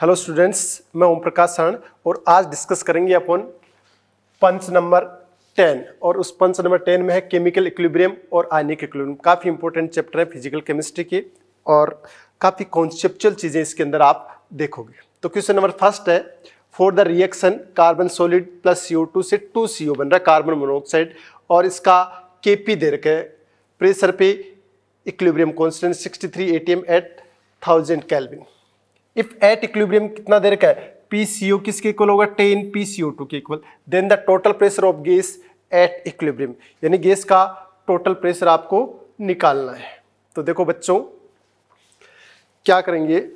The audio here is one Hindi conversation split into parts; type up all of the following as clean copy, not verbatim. हेलो स्टूडेंट्स, मैं ओम प्रकाश सरण और आज डिस्कस करेंगे अपन पंच नंबर 10 और उस पंच नंबर 10 में है केमिकल इक्विलिब्रियम और आयनिक इक्विलिब्रियम। काफ़ी इंपॉर्टेंट चैप्टर है फिजिकल केमिस्ट्री की और काफ़ी कॉन्सेप्चुअल चीज़ें इसके अंदर आप देखोगे। तो क्वेश्चन नंबर फर्स्ट है, for the reaction carbon solid plus CO2 से 2CO बन रहा है कार्बन मोनोऑक्साइड और इसका KP दे रखे प्रेशर पे equilibrium constant 63 atm at 1000 kelvin. If at equilibrium कितना दे रखा है PCO किसके इक्वल होगा 10 PCO2 के equal, then the total pressure of gas at equilibrium यानी गैस का टोटल प्रेशर आपको निकालना है। तो देखो बच्चों क्या करेंगे,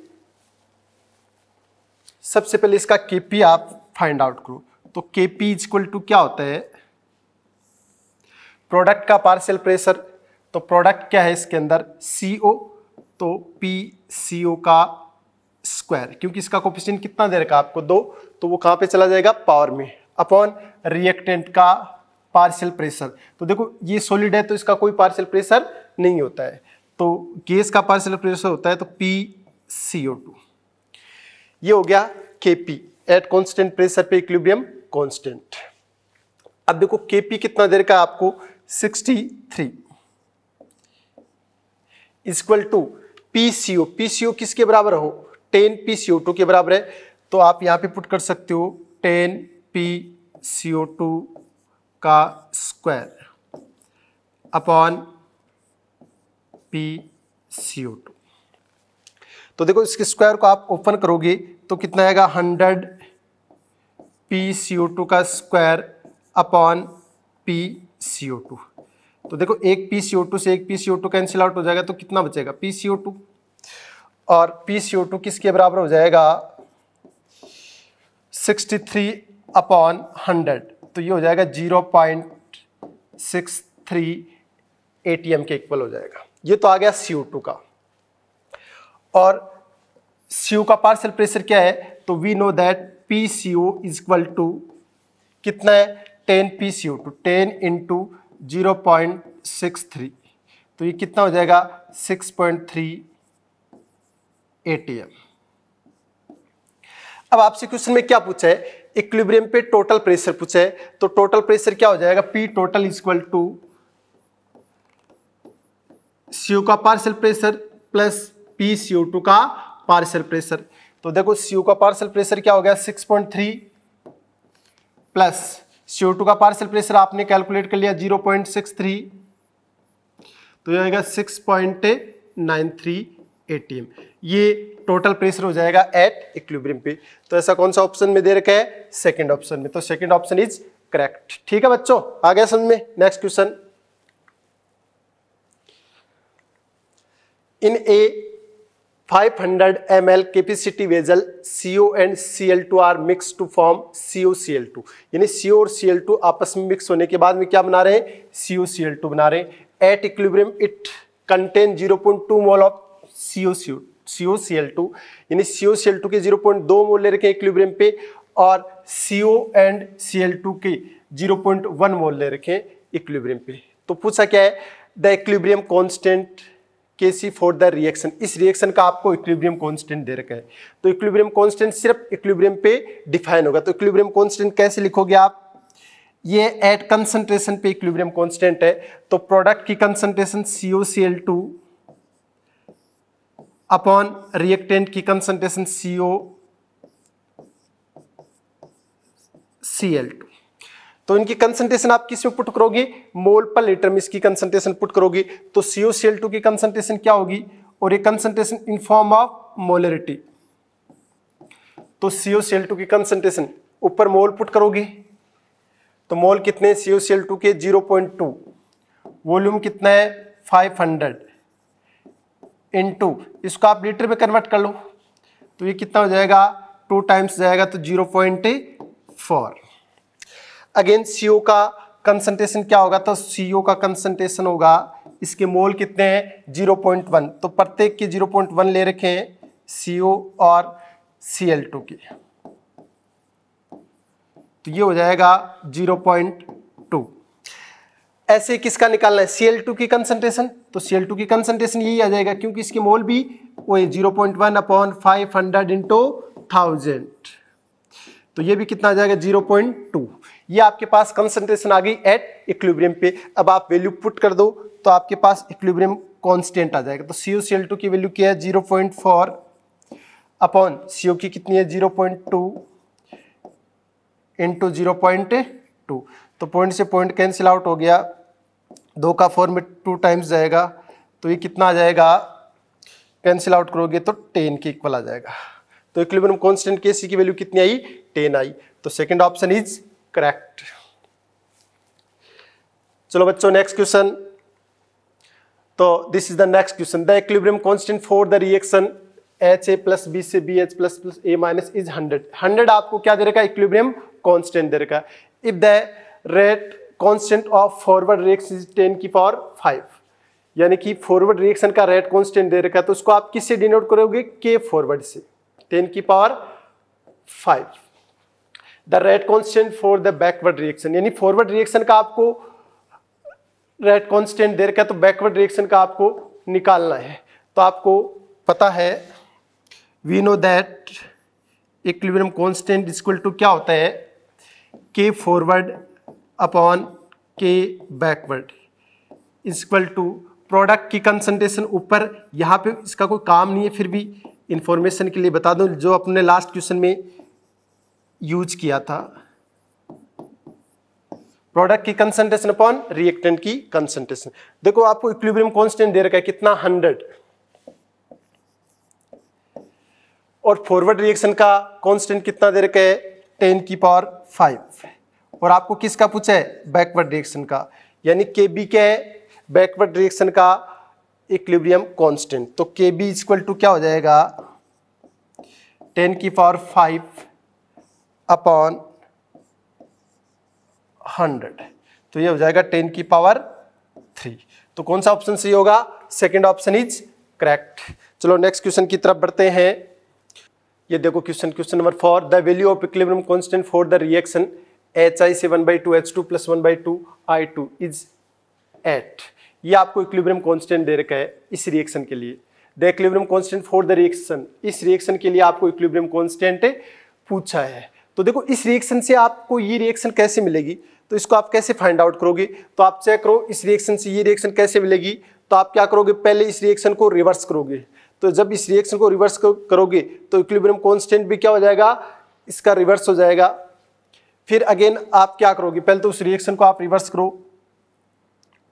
सबसे पहले इसका KP आप फाइंड आउट करो। तो KP इक्वल टू क्या होता है, प्रोडक्ट का पार्शियल प्रेशर। तो प्रोडक्ट क्या है इसके अंदर CO, तो PCO का स्क्वायर क्योंकि इसका कोफिशिएंट कितना दे रखा है आपको 2, तो वो कहाँ पे चला जाएगा पावर में अपॉन रिएक्टेंट का पार्शियल प्रेशर। तो देखो ये सॉलिड है तो इसका कोई पार्शियल प्रेशर नहीं होता है, तो गैस का पार्शियल प्रेशर होता है। तो PCO2 ये हो गया KP एट कांस्टेंट प्रेशर पे इक्विलिब्रियम कांस्टेंट। अब देखो KP कितना दे रखा है आपको 63 इक्वल टू PCO। PCO किसके बराबर हो 10 PCO2 के बराबर है, तो आप यहाँ पे पुट कर सकते हो 10 PCO2 का स्क्वायर अपॉन PCO2। तो देखो इसके स्क्वायर को आप ओपन करोगे तो कितना आएगा 100 PCO2 का स्क्वायर अपॉन PCO2। तो देखो एक PCO2 से एक PCO2 कैंसिल आउट हो जाएगा तो कितना बचेगा PCO2, और PCO2 किसके बराबर हो जाएगा 63 अपॉन 100, तो ये हो जाएगा 0.63 atm के इक्वल हो जाएगा। ये तो आ गया CO2 का, और CO का पार्शियल प्रेशर क्या है तो we know that PCO equal to कितना है 10 PCO2 10 इंटू 0.63, तो ये कितना हो जाएगा 6.3 atm। अब आपसे क्वेश्चन में क्या पूछा है, इक्विलिब्रियम पे टोटल प्रेशर पूछा है, तो टोटल प्रेशर क्या हो जाएगा P total equal to CO का पार्शियल प्रेशर प्लस PCO2 का पार्शियल प्रेशर। तो देखो CO का पार्शियल प्रेशर क्या हो गया 6.3 प्लस CO2 का पार्शियल प्रेशर आपने कैलकुलेट कर लिया 0.63, तो यह आएगा 6.93 atm। ये टोटल प्रेशर हो जाएगा एट इक्विलिब्रियम पे। तो ऐसा कौन सा ऑप्शन में दे रखा है सेकंड ऑप्शन में, तो सेकंड ऑप्शन इज करेक्ट। ठीक है बच्चों, आ गया समझ में। Next question, in a 500 ml capacity vessel CO and Cl2 are mix to form CoCl2, यानी CO और Cl2 आपस में मिक्स होने के बाद में क्या बना रहे हैं CoCl2 बना रहे हैं। At equilibrium it contain 0.2 mole of CoCl2, यानी CoCl2 के 0.2 मोल ले रखे इक्विलिब्रियम पे और CO एंड Cl2 के 0.1 मोल ले रखे इक्विलिब्रियम पे। तो पूछा क्या है the equilibrium constant KC for the reaction, इस रिएक्शन का आपको इक्विलिब्रियम कांस्टेंट दे रखा है। तो इक्विलिब्रियम कांस्टेंट सिर्फ इक्विलिब्रियम पे डिफाइन होगा, तो इक्विलिब्रियम कांस्टेंट कैसे लिखोगे आप, ये एट कंसंट्रेशन पे इक्विलिब्रियम कांस्टेंट है। तो प्रोडक्ट की कंसंट्रेशन CoCl2 अपॉन रिएक्टेंट की कंसंट्रेशन CoCl2, तो इनकी कंसंट्रेशन आप किस में पुट करोगे मोल पर लीटर में इसकी कंसंट्रेशन पुट करोगे। तो CoCl2 की कंसंट्रेशन क्या होगी और ये concentration in form of molarity, तो CoCl2 की कंसंट्रेशन ऊपर मोल पुट करोगे तो मोल कितने CoCl2 के 0.2, वॉल्यूम कितना है 500 इंटू इसको आप लीटर में कन्वर्ट कर लो तो ये कितना हो जाएगा 2 टाइम्स जाएगा तो 0.4। अगेन CO का कंसंट्रेशन क्या होगा, तो CO का कंसंट्रेशन होगा इसके मोल कितने हैं 0.1, तो प्रत्येक के 0.1 ले रखे हैं CO और Cl2 के, तो ये हो जाएगा 0.2। ऐसे किसका निकालना है, Cl2 की कंसंट्रेशन, तो Cl2 की कंसंट्रेशन यही आ जाएगा क्योंकि इसकी मोल भी वो 0.1/500 इंटू 1000, तो ये भी कितना आ जाएगा 0.2। ये आपके पास कंसंट्रेशन आ गई एट इक्विलिब्रियम पे। अब आप वैल्यू पुट कर दो तो आपके पास इक्विलिब्रियम कांस्टेंट आ जाएगा, तो CuCl2 की वैल्यू क्या है 0.4 अपॉन CO की कितनी है 0.2 इंटू 0.2, तो पॉइंट से पॉइंट कैंसिल आउट हो गया, 2 का 4 में 2 टाइम्स जाएगा, तो ये कितना आ जाएगा कैंसिल आउट करोगे तो 10 के इक्वल आ जाएगा। तो इक्विलिब्रियम कांस्टेंट के सी की वैल्यू कितनी आई 10 आई, तो सेकंड ऑप्शन इज करेक्ट। चलो बच्चों नेक्स्ट क्वेश्चन, तो this is the next question, the equilibrium constant for the reaction HA+B से BH++ A- इज 100। आपको क्या दे रखा है इक्विलिब्रियम कांस्टेंट दे रखा है। If the rate constant of forward reaction is 10⁵, यानी कि फॉरवर्ड रिएक्शन का रेट कांस्टेंट दे रखा है, तो उसको आप किससे डिनोट करोगे के फॉरवर्ड से, 10⁵। The rate constant for the backward reaction, यानी फॉरवर्ड रिएक्शन का आपको रेट कांस्टेंट दे रखा है तो बैकवर्ड रिएक्शन का आपको निकालना है। तो आपको पता है we know that equilibrium constant equal to क्या होता है K forward upon K backward equal to product की कंसंट्रेशन ऊपर। यहाँ पे इसका कोई काम नहीं है, फिर भी इंफॉर्मेशन के लिए बता दूं जो अपने लास्ट क्वेश्चन में यूज किया था, प्रोडक्ट की कंसंट्रेशन अपॉन रिएक्टेंट की कंसंट्रेशन। देखो आपको इक्विलिब्रियम कांस्टेंट दे रखा है कितना 100, और फॉरवर्ड रिएक्शन का कांस्टेंट कितना दे रखा है 10⁵, और आपको किसका पूछा है बैकवर्ड रिएक्शन का, यानी Kb क्या है बैकवर्ड रिएक्शन का इक्विलिब्रियम कांस्टेंट, तो Kb इक्वल टू क्या हो जाएगा 10⁵ अपॉन 100, तो ये हो जाएगा 10⁵। तो कौन सा ऑप्शन सही होगा, सेकंड ऑप्शन इज करेक्ट। चलो नेक्स्ट क्वेश्चन की तरफ बढ़ते हैं। ये देखो question number 4, the value of equilibrium constant for the reaction HI से 1/2 H2 प्लस 1/2 I2 इज 8। ये आपको इक्विलिब्रियम कांस्टेंट दे रखा है इस रिएक्शन के लिए, the equilibrium constant for the reaction, इस रिएक्शन के लिए आपको इक्विलिब्रियम कांस्टेंट पूछा है। तो देखो इस रिएक्शन से आपको ये रिएक्शन कैसे मिलेगी, तो इसको आप कैसे फाइंड आउट करोगे, तो आप चेक करो इस रिएक्शन से ये रिएक्शन कैसे मिलेगी, तो आप क्या करोगे पहले इस रिएक्शन को रिवर्स करोगे, तो जब इस रिएक्शन को रिवर्स करोगे तो इक्विलिब्रियम कांस्टेंट भी क्या हो जाएगा इसका रिवर्स हो जाएगा। फिर अगेन आप क्या करोगे, पहले तो उस रिएक्शन को आप रिवर्स करो,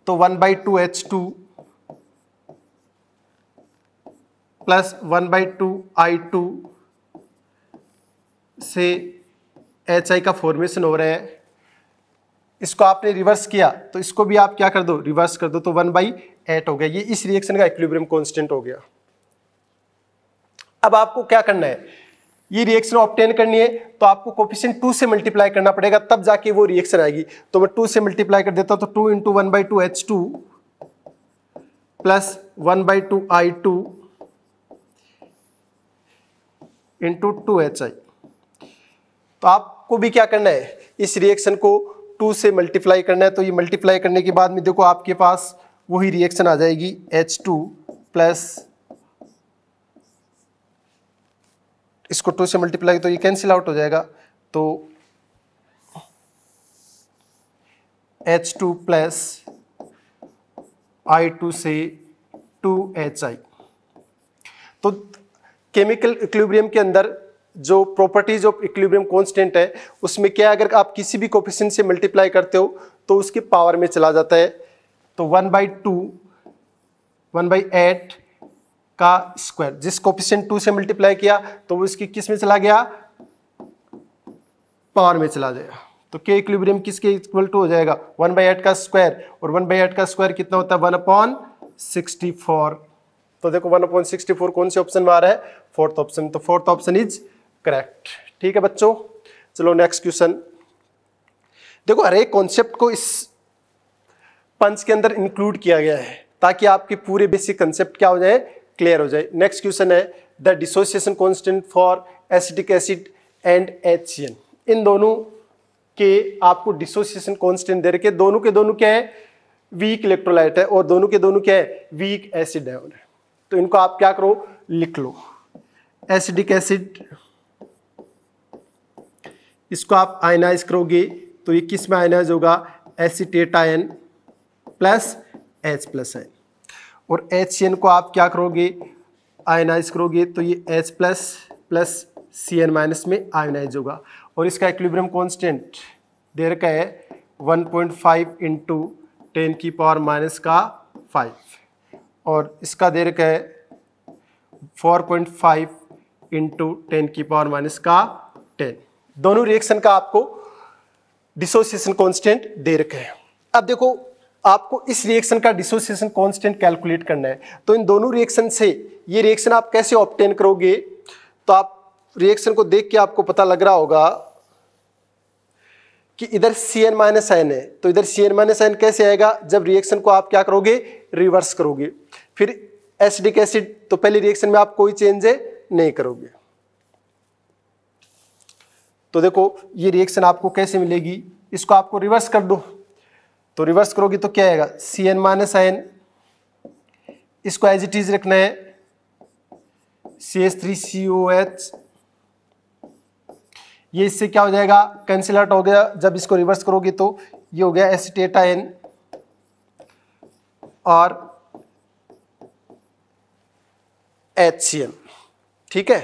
तो 1/2 H2 प्लस 1/2 I2 से HI का फॉर्मेशन हो रहा है, इसको आपने रिवर्स किया तो इसको भी आप क्या कर दो रिवर्स कर दो, तो 1/8 हो गया, ये इस रिएक्शन का इक्विलिब्रियम कांस्टेंट हो गया। अब आपको क्या करना है, ये रिएक्शन ऑब्टेन करनी है, तो आपको कोफिशिएंट 2 से मल्टीप्लाई करना पड़ेगा तब जाके वो रिएक्शन आएगी, तो मैं 2 से मल्टीप्लाई कर देता हूँ, तो 2 × 1/2 H2 plus 1/2 I2 into 2 HI। तो आपको भी क्या करना है इस रिएक्शन को 2 से मल्टीप्लाई करना है, तो ये मल्टीप्लाई करने के बाद में देखो आपके पास वही रिएक्शन आ जाएगी H2 प्लस, इसको 2 से मल्टीप्लाई तो ये कैंसिल आउट हो जाएगा, तो H2 प्लस I2 से 2 HI। तो केमिकल इक्विलिब्रियम के अंदर जो प्रॉपर्टीज ऑफ इक्विलिब्रियम कांस्टेंट है उसमें क्या है, अगर आप किसी भी कोफिशिएंट से मल्टीप्लाई करते हो तो उसके पावर में चला जाता है, तो 1/8 का स्क्वायर, जिस कोफिशिएंट 2 से मल्टीप्लाई किया तो वो इसकी किस में चला गया पावर में चला जाएगा, तो के इक्विलिब्रियम किसके इक्वल टू हो जाएगा 1/8 का स्क्वायर, और 1/8 का स्क्वायर कितना होता है 1/64। तो देखो 1/64 कौन से ऑप्शन में आ रहा है, फोर्थ ऑप्शन, तो फोर्थ ऑप्शन इज करेक्ट। ठीक है बच्चों, चलो नेक्स्ट क्वेश्चन। देखो हर एक कॉन्सेप्ट को इस पंच के अंदर इंक्लूड किया गया है ताकि आपके पूरे बेसिक कंसेप्ट क्या हो जाए क्लियर हो जाए। नेक्स्ट क्वेश्चन है the dissociation constant for acetic acid and HCN। इन दोनों के आपको डिसोसिएशन कांस्टेंट दे रखे, दोनों के दोनों क्या है वीक इलेक्ट्रोलाइट है और दोनों के दोनों क्या है, वीक एसिड आयन है। तो इनको आप क्या करो, लिख लो एसिडिक एसिड, इसको आप आयनाइज करोगे तो ये किस में आयनाइज होगा, acetate ion plus H plus ion. और HCN को आप क्या करोगे, आयनाइज करोगे तो ये H plus plus CN minus में आयनाइज होगा। और इसका इक्विलिब्रियम कांस्टेंट दे रखा है 1.5 इंटू 10⁻⁵ और इसका दे रखा है 4.5 इंटू 10⁻⁻10। दोनों रिएक्शन का आपको डिसोसिएशन कांस्टेंट दे रखे हैं। अब देखो आपको इस रिएक्शन का डिसोसिएशन कांस्टेंट कैलकुलेट करना है, तो इन दोनों रिएक्शन से ये रिएक्शन आप कैसे ऑब्टेन करोगे, तो आप रिएक्शन को देख के आपको पता लग रहा होगा कि इधर Cn माइनस आयन है, तो इधर Cn माइनस आयन कैसे आएगा, जब रिएक्शन को आप क्या करोगे, रिवर्स करोगे। फिर एसिडिक एसिड, तो पहले रिएक्शन में आप कोई चेंज नहीं करोगे। तो देखो ये रिएक्शन आपको कैसे मिलेगी, इसको आपको रिवर्स कर दो, तो रिवर्स करोगे तो क्या आएगा, Cn माइनस आयन, इसको एज इट इज रखना है CH3COH, ये इससे क्या हो जाएगा, कैंसिल आउट हो गया। जब इसको रिवर्स करोगे तो ये हो गया एसीटेट आयन और HCN, ठीक है।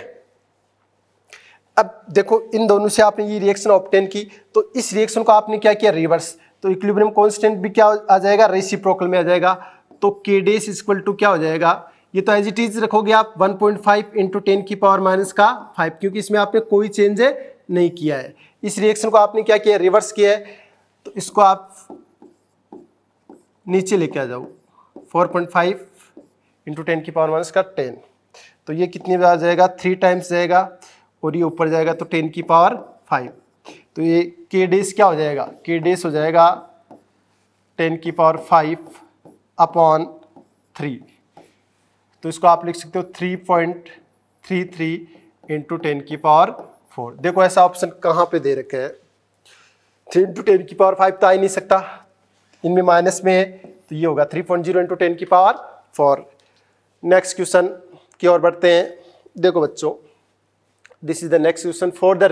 अब देखो इन दोनों से आपने ये रिएक्शन ऑब्टेन की, तो इस रिएक्शन को आपने क्या किया, रिवर्स, तो इक्विलिब्रियम कांस्टेंट भी क्या आ जाएगा, रेसिप्रोकल में आ जाएगा। तो K'D इक्वल टू क्या हो जाएगा, ये तो एज इट इज रखोगे आप 1.5 इंटू 10⁻⁵ क्योंकि इसमें आपने कोई चेंज नहीं किया है। इस रिएक्शन को आपने क्या किया, रिवर्स किया है, तो इसको आप नीचे लेके आ जाओ 4.5 इंटू 10⁻⁻10, तो ये कितनी बार जाएगा, 3 टाइम्स जाएगा और ये ऊपर जाएगा तो 10⁻⁵। तो ये K'D क्या हो जाएगा, K'D हो जाएगा 10⁻⁵/3, तो इसको आप लिख सकते हो 3.33 इंटू 10⁻⁴। देखो ऐसा ऑप्शन कहाँ पे दे रखा है, 3 इंटू 10⁻⁵ तो आ ही नहीं सकता, इनमें माइनस में है, तो ये होगा 3.0 इंटू 10⁻⁴। नेक्स्ट क्वेश्चन की ओर बढ़ते हैं। देखो बच्चों, this is the next question, for the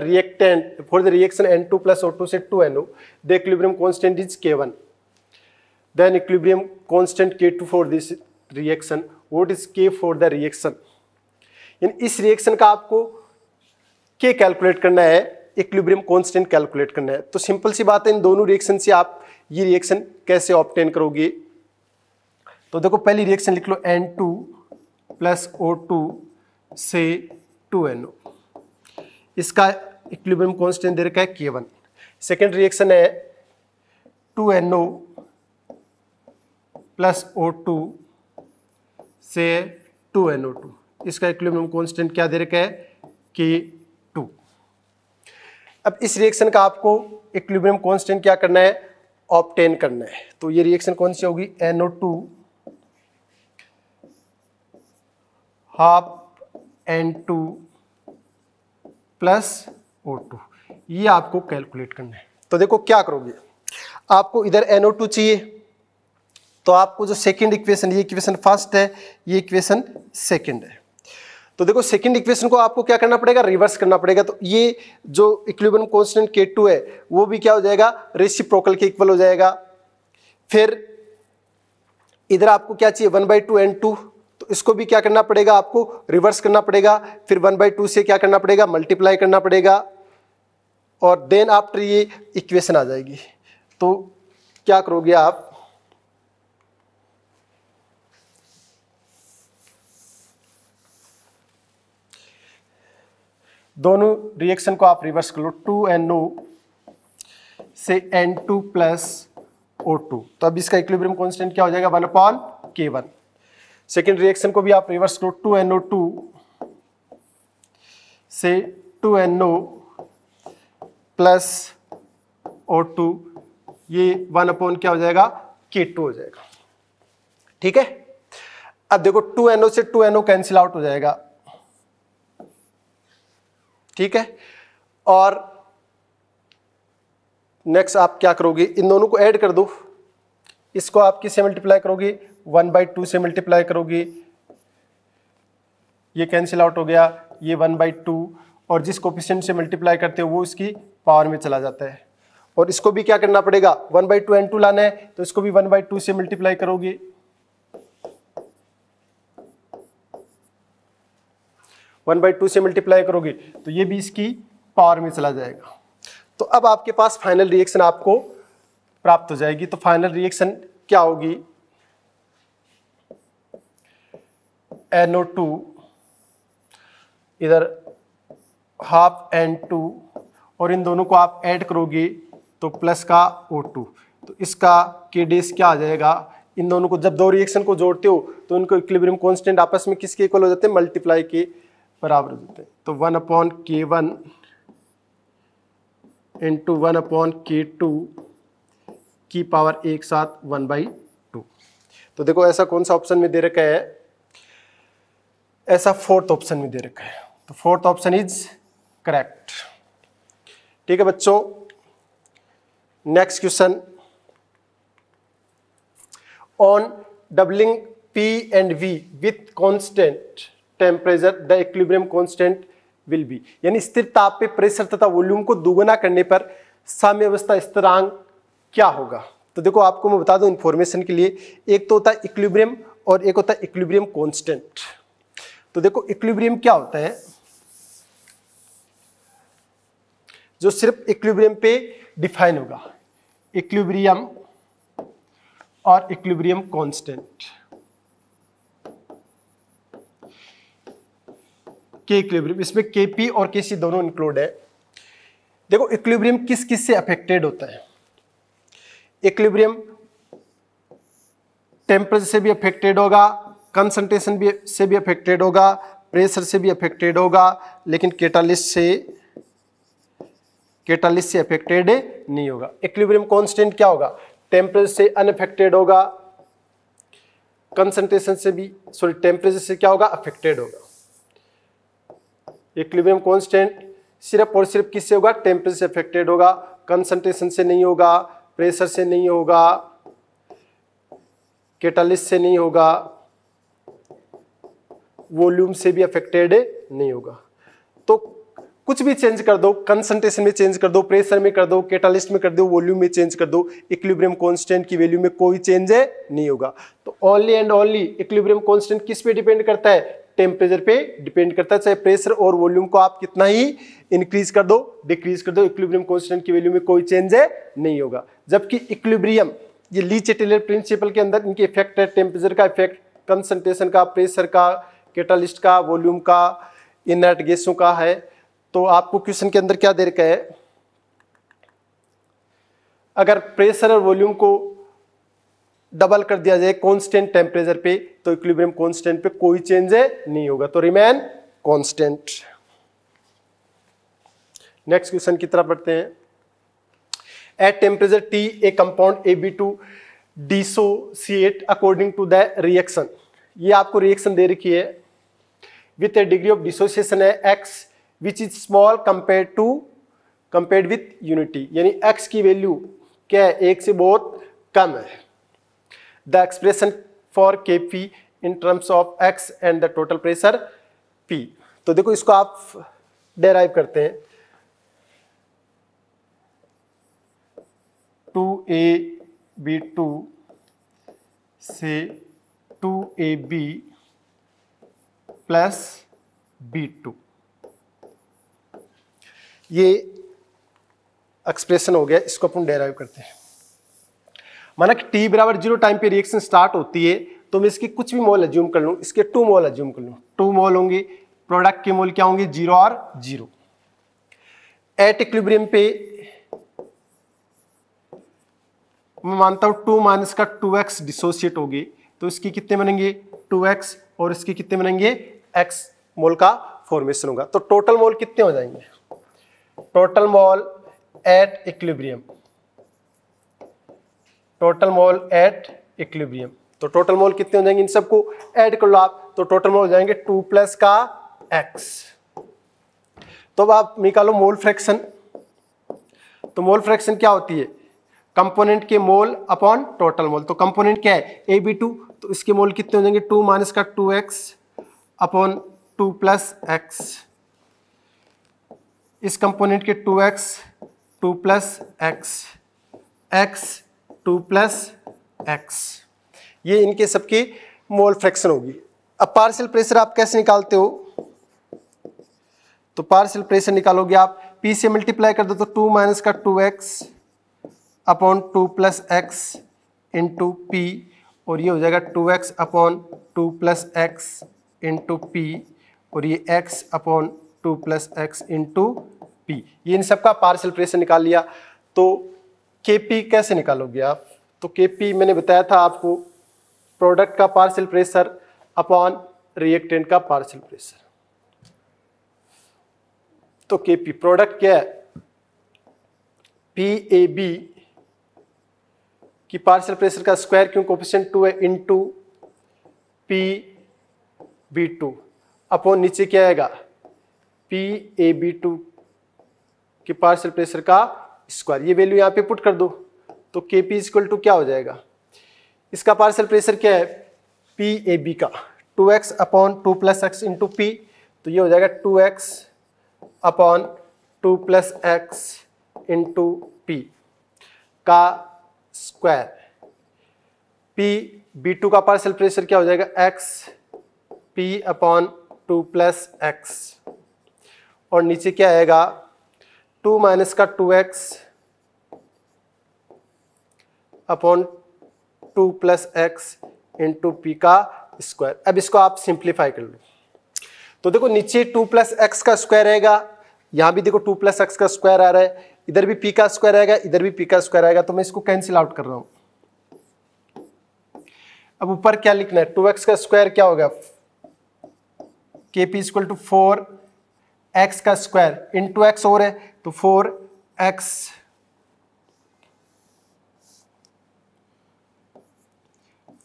reaction N2+O2 से 2NO the equilibrium constant is K1, then equilibrium constant K2 for this reaction, what is K for the reaction. यानी इस रिएक्शन का आपको K कैलकुलेट करना है, इक्विलिब्रियम कांस्टेंट कैलकुलेट करना है। तो सिंपल सी बात है, इन दोनों रिएक्शन से आप ये रिएक्शन कैसे ऑब्टेन करोगे, तो देखो पहली रिएक्शन लिख लो N2+O2 से 2NO, इसका इक्विलिब्रियम कांस्टेंट दे रखा है K1। सेकेंड रिएक्शन है 2NO+O2 से 2NO2, इसका इक्विलिब्रियम कांस्टेंट क्या दे रखा है, K2। अब इस रिएक्शन का आपको इक्विलिब्रियम कांस्टेंट क्या करना है, ऑब्टेन करना है। तो ये रिएक्शन कौन सी होगी, NO2 ½ N2 प्लस O2, ये आपको कैलकुलेट करना है। तो देखो क्या करोगे, आपको इधर NO2 चाहिए, तो आपको जो सेकंड इक्वेशन, ये इक्वेशन फर्स्ट है, ये इक्वेशन सेकंड है, तो देखो सेकंड इक्वेशन को आपको क्या करना पड़ेगा, रिवर्स करना पड़ेगा। तो ये जो इक्विलिब्रियम कांस्टेंट K2 है वो भी क्या हो जाएगा, रेसिप्रोकल के इक्वल हो जाएगा। फिर इधर आपको क्या चाहिए, 1/2 N2, तो इसको भी क्या करना पड़ेगा, आपको रिवर्स करना पड़ेगा। फिर 1/2 से क्या करना पड़ेगा, मल्टीप्लाई करना पड़ेगा, और देन आफ्टर ये इक्वेशन आ जाएगी। तो क्या करोगे आप, दोनों रिएक्शन को आप रिवर्स कर लो, 2NO से N2+O2, तो अब इसका इक्विलिब्रियम कांस्टेंट क्या हो जाएगा, 1/K1। सेकेंड रिएक्शन को भी आप रिवर्स करो, 2NO2 से 2NO+O2, ये 1/ क्या हो जाएगा, K2 हो जाएगा, ठीक है। अब देखो 2NO से 2NO कैंसिल आउट हो जाएगा, ठीक है। और नेक्स्ट आप क्या करोगे, इन दोनों को ऐड कर दो, इसको आप किससे मल्टीप्लाई करोगे, 1/2 से मल्टीप्लाई करोगे, ये कैंसिल आउट हो गया, ये 1/2, और जिस कोफिशिएंट से मल्टीप्लाई करते हो वो इसकी पावर में चला जाता है। और इसको भी क्या करना पड़ेगा, 1/2 एंड 2 लाना है, तो इसको भी 1/2 से मल्टीप्लाई करोगे। तो ये भी इसकी पावर में चला जाएगा। तो अब आपके पास फाइनल रिएक्शन आपको प्राप्त हो जाएगी। तो फाइनल रिएक्शन क्या होगी, NO2 इधर 1/2 N2, और इन दोनों को आप ऐड करोगे तो प्लस का O2, तो इसका K- क्या आ जाएगा। इन दोनों को जब दो रिएक्शन को जोड़ते हो तो इनको इक्विलिब्रियम कांस्टेंट आपस में किसके इक्वल हो जाते हैं, मल्टीप्लाई के बराबर हो जाते हैं। तो 1/K1 इंटू 1/K2 की पावर एक साथ 1/2। तो देखो ऐसा कौन सा ऑप्शन में दे रखा है, ऐसा फोर्थ ऑप्शन में दे रखा है, तो फोर्थ ऑप्शन इज करेक्ट। ठीक है बच्चों, next question, on doubling P and V with constant temperature the equilibrium constant will be, यानी स्थिर ताप पे प्रेशर तथा वॉल्यूम को दुगुना करने पर साम्यावस्था स्थिरांक क्या होगा। तो देखो आपको मैं बता दूं इन्फॉर्मेशन के लिए, एक तो होता है इक्विलिब्रियम और एक होता है इक्विलिब्रियम कॉन्स्टेंट। तो देखो इक्विलिब्रियम क्या होता है, जो सिर्फ इक्विलिब्रियम पे डिफाइन होगा, इक्विलिब्रियम और इक्विलिब्रियम कांस्टेंट के इक्विलिब्रियम, इसमें Kp और Kc दोनों इंक्लूड है। देखो इक्विलिब्रियम किस किस से अफेक्टेड होता है, इक्विलिब्रियम टेम्परेचर से भी अफेक्टेड होगा, कंसंट्रेशन से भी अफेक्टेड होगा, प्रेशर से भी अफेक्टेड होगा, लेकिन कैटालिस्ट से अफेक्टेड नहीं होगा। इक्विलिब्रियम कांस्टेंट क्या होगा, टेम्परेचर से अनअफेक्टेड होगा, कंसंट्रेशन से भी टेम्परेचर से क्या होगा, अफेक्टेड होगा। इक्विलिब्रियम कांस्टेंट सिर्फ और सिर्फ किससे होगा, टेम्परेचर से अफेक्टेड होगा, कंसंट्रेशन से नहीं होगा, प्रेशर से नहीं होगा, कैटालिस्ट से नहीं होगा, वॉल्यूम से भी अफेक्टेड नहीं होगा। तो कुछ भी चेंज कर दो, कंसंट्रेशन में चेंज कर दो, प्रेशर में कर दो, कैटालिस्ट में कर दो, वॉल्यूम में चेंज कर दो, इक्विलिब्रियम कांस्टेंट की वैल्यू में कोई चेंज नहीं होगा। तो only and only equilibrium constant किस पे डिपेंड करता है, टेम्परेचर पे डिपेंड करता है। चाहे प्रेशर और वॉल्यूम को आप कितना ही इंक्रीज कर दो, डिक्रीज कर दो, इक्विलिब्रियम कांस्टेंट की वैल्यू में कोई चेंज नहीं होगा। जबकि इक्विलिब्रियम ये लीच एटेलर प्रिंसिपल के अंदर इनके इफेक्ट है, टेम्परेचर का इफेक्ट, कंसंट्रेशन का, प्रेशर का, कैटालिस्ट का, वॉल्यूम का, इनर्ट गैसों का है। तो आपको क्वेश्चन के अंदर क्या दे रखा है, अगर प्रेशर और वॉल्यूम को डबल कर दिया जाए कांस्टेंट टेम्परेचर पे तो इक्विलिब्रियम कांस्टेंट पे कोई चेंज नहीं होगा, तो रिमेन कांस्टेंट। नेक्स्ट क्वेश्चन की तरफ बढ़ते हैं। At temperature T a compound AB2 dissociate according to the reaction, ये आपको रिएक्शन दे रखी है with a degree of dissociation है x which is small compared with unity, यानी x की वैल्यू क्या है, 1 से बहुत कम है। The expression for Kp in terms of x and the total pressure P। तो देखो इसको आप डेराइव करते हैं, 2AB2 से 2AB प्लस B2, ये एक्सप्रेशन हो गया, इसको अपन डेराइव करते हैं। माना कि T बराबर 0 टाइम पे रिएक्शन स्टार्ट होती है, तो मैं इसके कुछ भी मोल अज्यूम कर लूँ, इसके 2 मोल अज्यूम कर लूँ, 2 मोल होंगे, प्रोडक्ट के मोल क्या होंगे, 0 और 0। एट इक्विलिब्रियम पे मैं मानता हूँ 2 - का 2x डिसोसिएट होगी, तो इसकी कितने बनेंगे 2x और इसकी कितने बनेंगे x मोल का फॉर्मेशन होगा। तो टोटल मोल कितने हो जाएंगे, टोटल मोल एट इक्विलिब्रियम, तो टोटल मोल कितने हो जाएंगे, इन सबको ऐड कर लो आप, तो टोटल मोल हो जाएंगे 2 प्लस का x। तो अब आप निकालो मोल फ्रैक्शन। तो मोल फ्रैक्शन क्या होती है, कंपोनेंट के मोल अपॉन टोटल मोल। तो कंपोनेंट क्या है AB2, तो इसके मोल कितने हो जाएंगे 2 माइनस का 2x अपॉन 2 प्लस एक्स, इस कंपोनेंट के 2x 2 plus x x 2 plus x, ये इनके सबके मोल फ्रैक्शन होगी। अब पार्शियल प्रेशर आप कैसे निकालते हो, तो पार्शियल प्रेशर निकालोगे आप P से मल्टीप्लाई कर दो तो 2 माइनस का 2x upon 2 plus x into P, और ये हो जाएगा 2x upon 2 plus x into P, और ये x upon 2 plus x into P, ये इन सब का पार्शियल प्रेशर निकाल लिया। तो Kp कैसे निकालोगे आप, तो Kp मैंने बताया था आपको, प्रोडक्ट का पार्शियल प्रेशर अपॉन रिएक्टेंट का पार्शियल प्रेशर। तो Kp प्रोडक्ट क्या है, PAB कि पार्शियल प्रेशर का स्क्वायर क्यों कोफिशिएंट 2 है इंटू PB2 अपॉन नीचे क्या आएगा PAB2 कि पार्शियल प्रेशर का स्क्वायर, ये वैल्यू यहाँ पे पुट कर दो तो Kp इक्वल टू क्या हो जाएगा, इसका पार्शियल प्रेशर क्या है PAB का 2x upon 2 plus x into P, तो ये हो जाएगा 2x upon 2 plus x into P का स्क्वायर। PB2 का पार्शियल प्रेशर क्या हो जाएगा x p upon 2 plus x, और नीचे क्या आएगा 2 माइनस का 2x upon 2 plus x into P का स्क्वायर। अब इसको आप सिंप्लीफाई कर लो, तो देखो नीचे 2 प्लस एक्स का स्क्वायर आएगा, यहाँ भी देखो 2 प्लस एक्स का स्क्वायर आ रहा है, इधर भी p का स्क्वायर आएगा, इधर भी p का स्क्वायर आएगा, तो मैं इसको कैंसिल आउट कर रहा हूं। अब ऊपर क्या लिखना है 2x का स्क्वायर क्या होगा Kp इक्वल टू 4x का स्क्वायर इंटू एक्स और है तो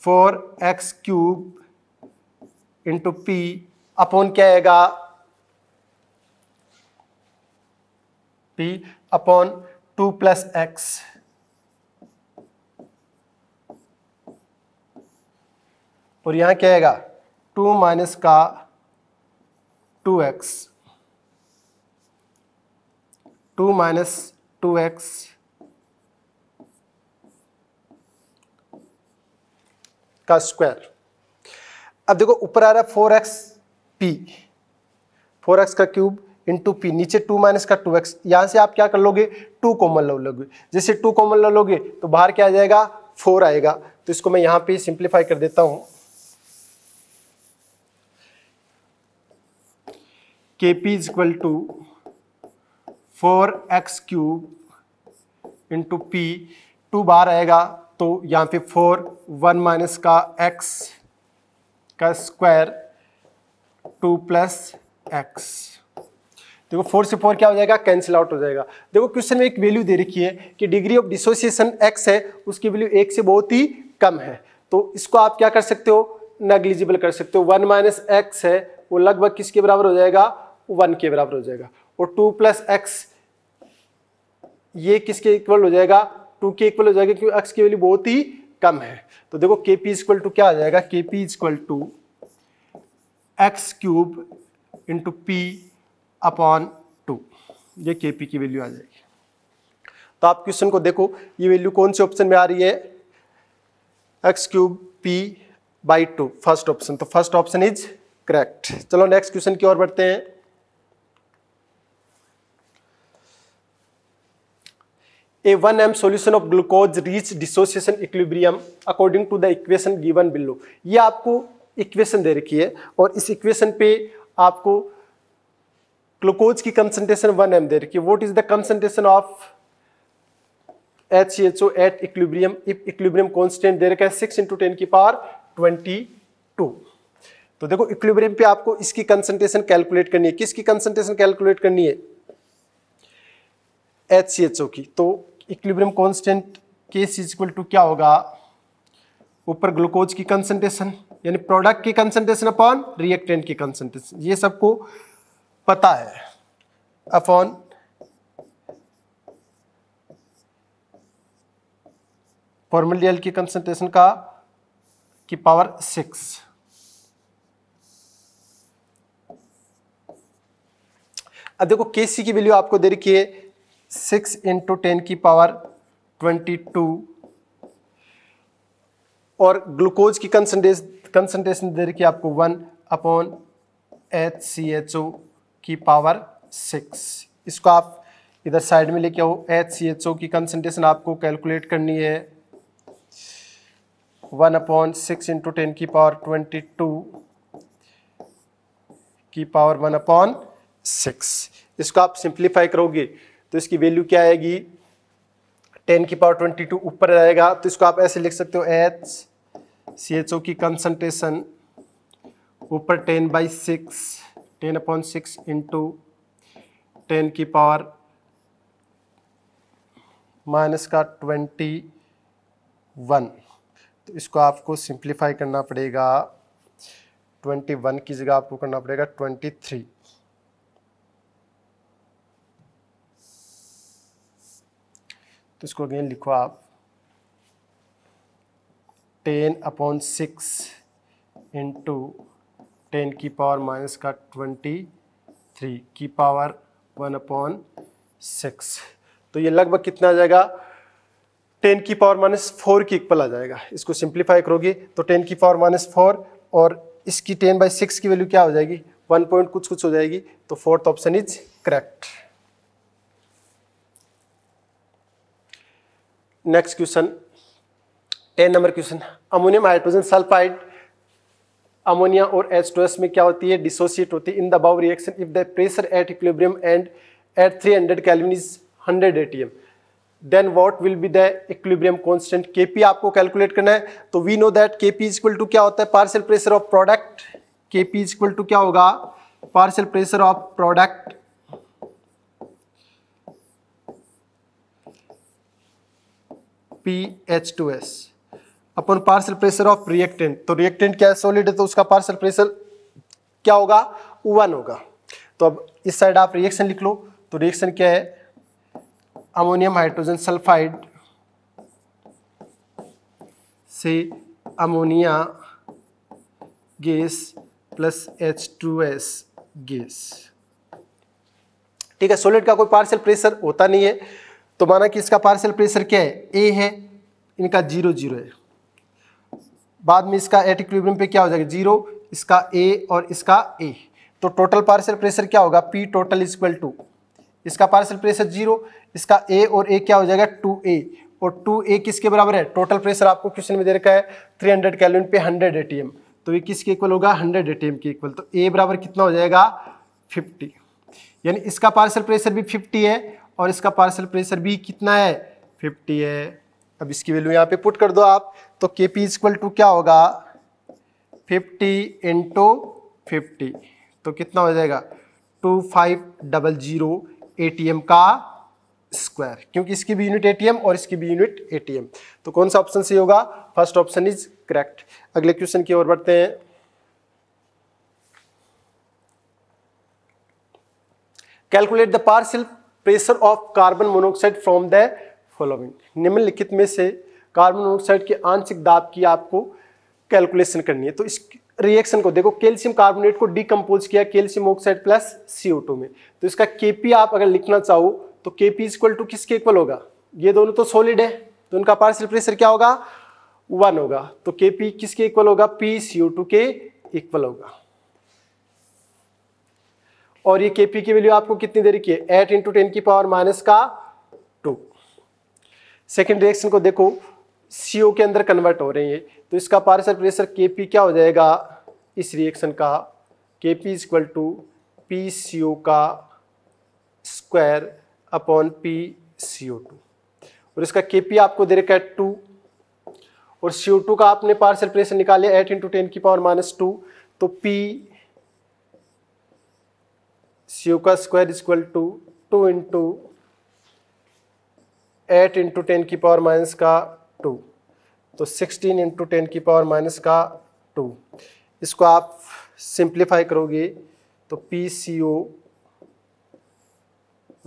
4x cube into p upon क्या आएगा p अपॉन 2 प्लस एक्स, और यहां क्या आएगा 2 माइनस का 2x 2 माइनस 2x का स्क्वायर। अब देखो ऊपर आ रहा है 4xp 4x का क्यूब इंटू पी, नीचे 2 माइनस का 2x, यहाँ से आप क्या कर लोगे 2 कॉमन ले लोगे, जैसे 2 कॉमन ले लोगे तो बाहर क्या आ जाएगा 4 आएगा, तो इसको मैं यहाँ पे सिंप्लीफाई कर देता हूँ। Kp equal to 4x cube into P, 2 बाहर आएगा तो यहाँ पे 4 1 माइनस का x का स्क्वायर 2 प्लस एक्स, देखो 4 से 4 क्या हो जाएगा कैंसिल आउट हो जाएगा। देखो क्वेश्चन में एक वैल्यू दे रखी है कि डिग्री ऑफ डिसोसिएशन x है, उसकी वैल्यू 1 से बहुत ही कम है, तो इसको आप क्या कर सकते हो नेग्लिजिबल कर सकते हो। 1 माइनस एक्स है वो लगभग किसके बराबर हो जाएगा 1 के बराबर हो जाएगा, और 2 प्लस एक्स ये किसके इक्वल हो जाएगा 2 के इक्वल हो जाएगा क्योंकि एक्स की वैल्यू बहुत ही कम है। तो देखो Kp इक्वल टू क्या आ जाएगा Kp equal to x cube into P upon 2, ये Kp की वैल्यू आ जाएगी। तो आप क्वेश्चन को देखो ये वैल्यू कौन से ऑप्शन में आ रही है x cube P by 2 first option, तो फर्स्ट ऑप्शन इज करेक्ट। चलो नेक्स्ट क्वेश्चन की ओर बढ़ते हैं। A 1m solution of glucose reach dissociation equilibrium according to the equation given below, ये आपको इक्वेशन दे रखी है और इस इक्वेशन पे आपको ग्लूकोज की कंसंट्रेशन 1m दे रखी है। What is the concentration of HCHO at equilibrium if equilibrium constant दे रखा है 6 × 10⁻²²। तो देखो इक्विलिब्रियम पे आपको इसकी कंसंट्रेशन कैलकुलेट करनी है, किसकी कंसंट्रेशन कैलकुलेट करनी है HCHO की। तो equilibrium constant KC equal to क्या होगा ऊपर ग्लूकोज की कंसंट्रेशन यानी प्रोडक्ट की कंसंट्रेशन अपॉन रिएक्टेंट की कंसंट्रेशन, ये सबको पता है अपॉन फॉर्मल की कंसंट्रेशन का की पावर 6। अब देखो केसी की वैल्यू आपको दे रखी है 6 × 10⁻²² और ग्लूकोज की कंसंट्रेशन दे रखी है आपको 1/HCHO⁴। इसको आप इधर साइड में लेके आओ। HCHO की कंसंट्रेशन आपको कैलकुलेट करनी है 1/6 × 10⁻²² की पावर 1/6। इसको आप सिंप्लीफाई करोगे तो इसकी वैल्यू क्या आएगी 10⁻²² ऊपर आएगा। तो इसको आप ऐसे लिख सकते हो HCHO की कंसंट्रेशन ऊपर 10/6 × 10⁻²1। तो इसको आपको सिंप्लीफाई करना पड़ेगा 21 की जगह आपको करना पड़ेगा 23। तो इसको अगेन लिखो आप 10/6 × 10⁻−23 की पावर 1/6। तो ये लगभग कितना आ जाएगा 10⁻⁻4 की इक्वल आ जाएगा। इसको सिंप्लीफाई करोगे तो 10⁻⁻4 और इसकी 10/6 की वैल्यू क्या हो जाएगी 1 पॉइंट कुछ हो जाएगी। तो 4th option is correct. Next question 10 number question. Ammonium hydrogen sulphide ammonia और H2S में क्या होती है डिसोसिएट होती है in the above reaction if the pressure at equilibrium and at 300 kelvin is 100 atm then what will be the equilibrium constant. Kp आपको कैलकुलेट करना है। तो we know that Kp is equal to क्या होता है partial pressure of product. Kp is equal to क्या होगा partial pressure of product PH2S upon partial pressure of reactant. तो रिएक्टेंट क्या है सॉलिड है तो उसका पार्शियल प्रेशर क्या होगा U1 होगा। तो अब इस साइड आप रिएक्शन लिख लो। तो रिएक्शन क्या है अमोनियम हाइड्रोजन सल्फाइड से ammonia gas plus H2S gas. ठीक है सॉलिड का कोई पार्शियल प्रेशर होता नहीं है। तो माना कि इसका पार्शियल प्रेशर क्या है A है इनका 0 है। बाद में इसका एट इक्विलिब्रियम पे क्या हो जाएगा 0 इसका A और इसका A। तो टोटल पार्शियल प्रेशर क्या होगा P total is equal to इसका पार्शियल प्रेशर 0 इसका A और A क्या हो जाएगा 2A और 2A किसके बराबर है टोटल प्रेशर आपको क्वेश्चन में दे रखा है 300 केल्विन पे 100 atm। तो ये किसके इक्वल होगा 100 atm के इक्वल। तो A बराबर कितना हो जाएगा 50 यानी इसका पार्शियल प्रेशर भी 50 है और इसका पार्शियल प्रेशर भी कितना है 50 है। अब इसकी वैल्यू यहाँ पे पुट कर दो आप। तो Kp इज इक्वल टू क्या होगा 50 × 50। तो कितना हो जाएगा 2500 एटीएम का स्क्वायर क्योंकि इसकी भी यूनिट एटीएम और इसकी भी यूनिट एटीएम। तो कौन सा ऑप्शन सही होगा फर्स्ट ऑप्शन इज करेक्ट। अगले क्वेश्चन की ओर बढ़ते हैं। Calculate the partial pressure of carbon monoxide from the following. निम्नलिखित में से कार्बन मोनोऑक्साइड के आंशिक दाब की आपको कैलकुलेशन करनी है। तो इस रिएक्शन को देखो कैल्शियम कार्बोनेट को डिकम्पोज किया कैल्शियम ऑक्साइड प्लस CO2 में। तो इसका Kp आप अगर लिखना चाहो तो Kp इक्वल टू किसके इक्वल होगा ये दोनों तो सॉलिड है तो उनका पार्शियल प्रेशर क्या होगा 1 होगा। तो Kp किसके इक्वल होगा PCO2 के इक्वल होगा। और ये Kp की वैल्यू आपको कितनी दे रखी है 8 × 10⁻²। सेकेंड रिएक्शन को देखो CO के अंदर कन्वर्ट हो रही है। तो इसका पार्शियल प्रेशर Kp क्या हो जाएगा इस रिएक्शन का Kp is equal to PCO2² / PCO2 और इसका Kp आपको दे रखा है 2 और CO2 का आपने पार्शियल प्रेशर निकाले 8 × 10⁻²। तो PCO² इज इक्वल टू 2 × 8 × 10⁻²। तो 16 × 10⁻²। इसको आप सिंप्लीफाई करोगे तो PCO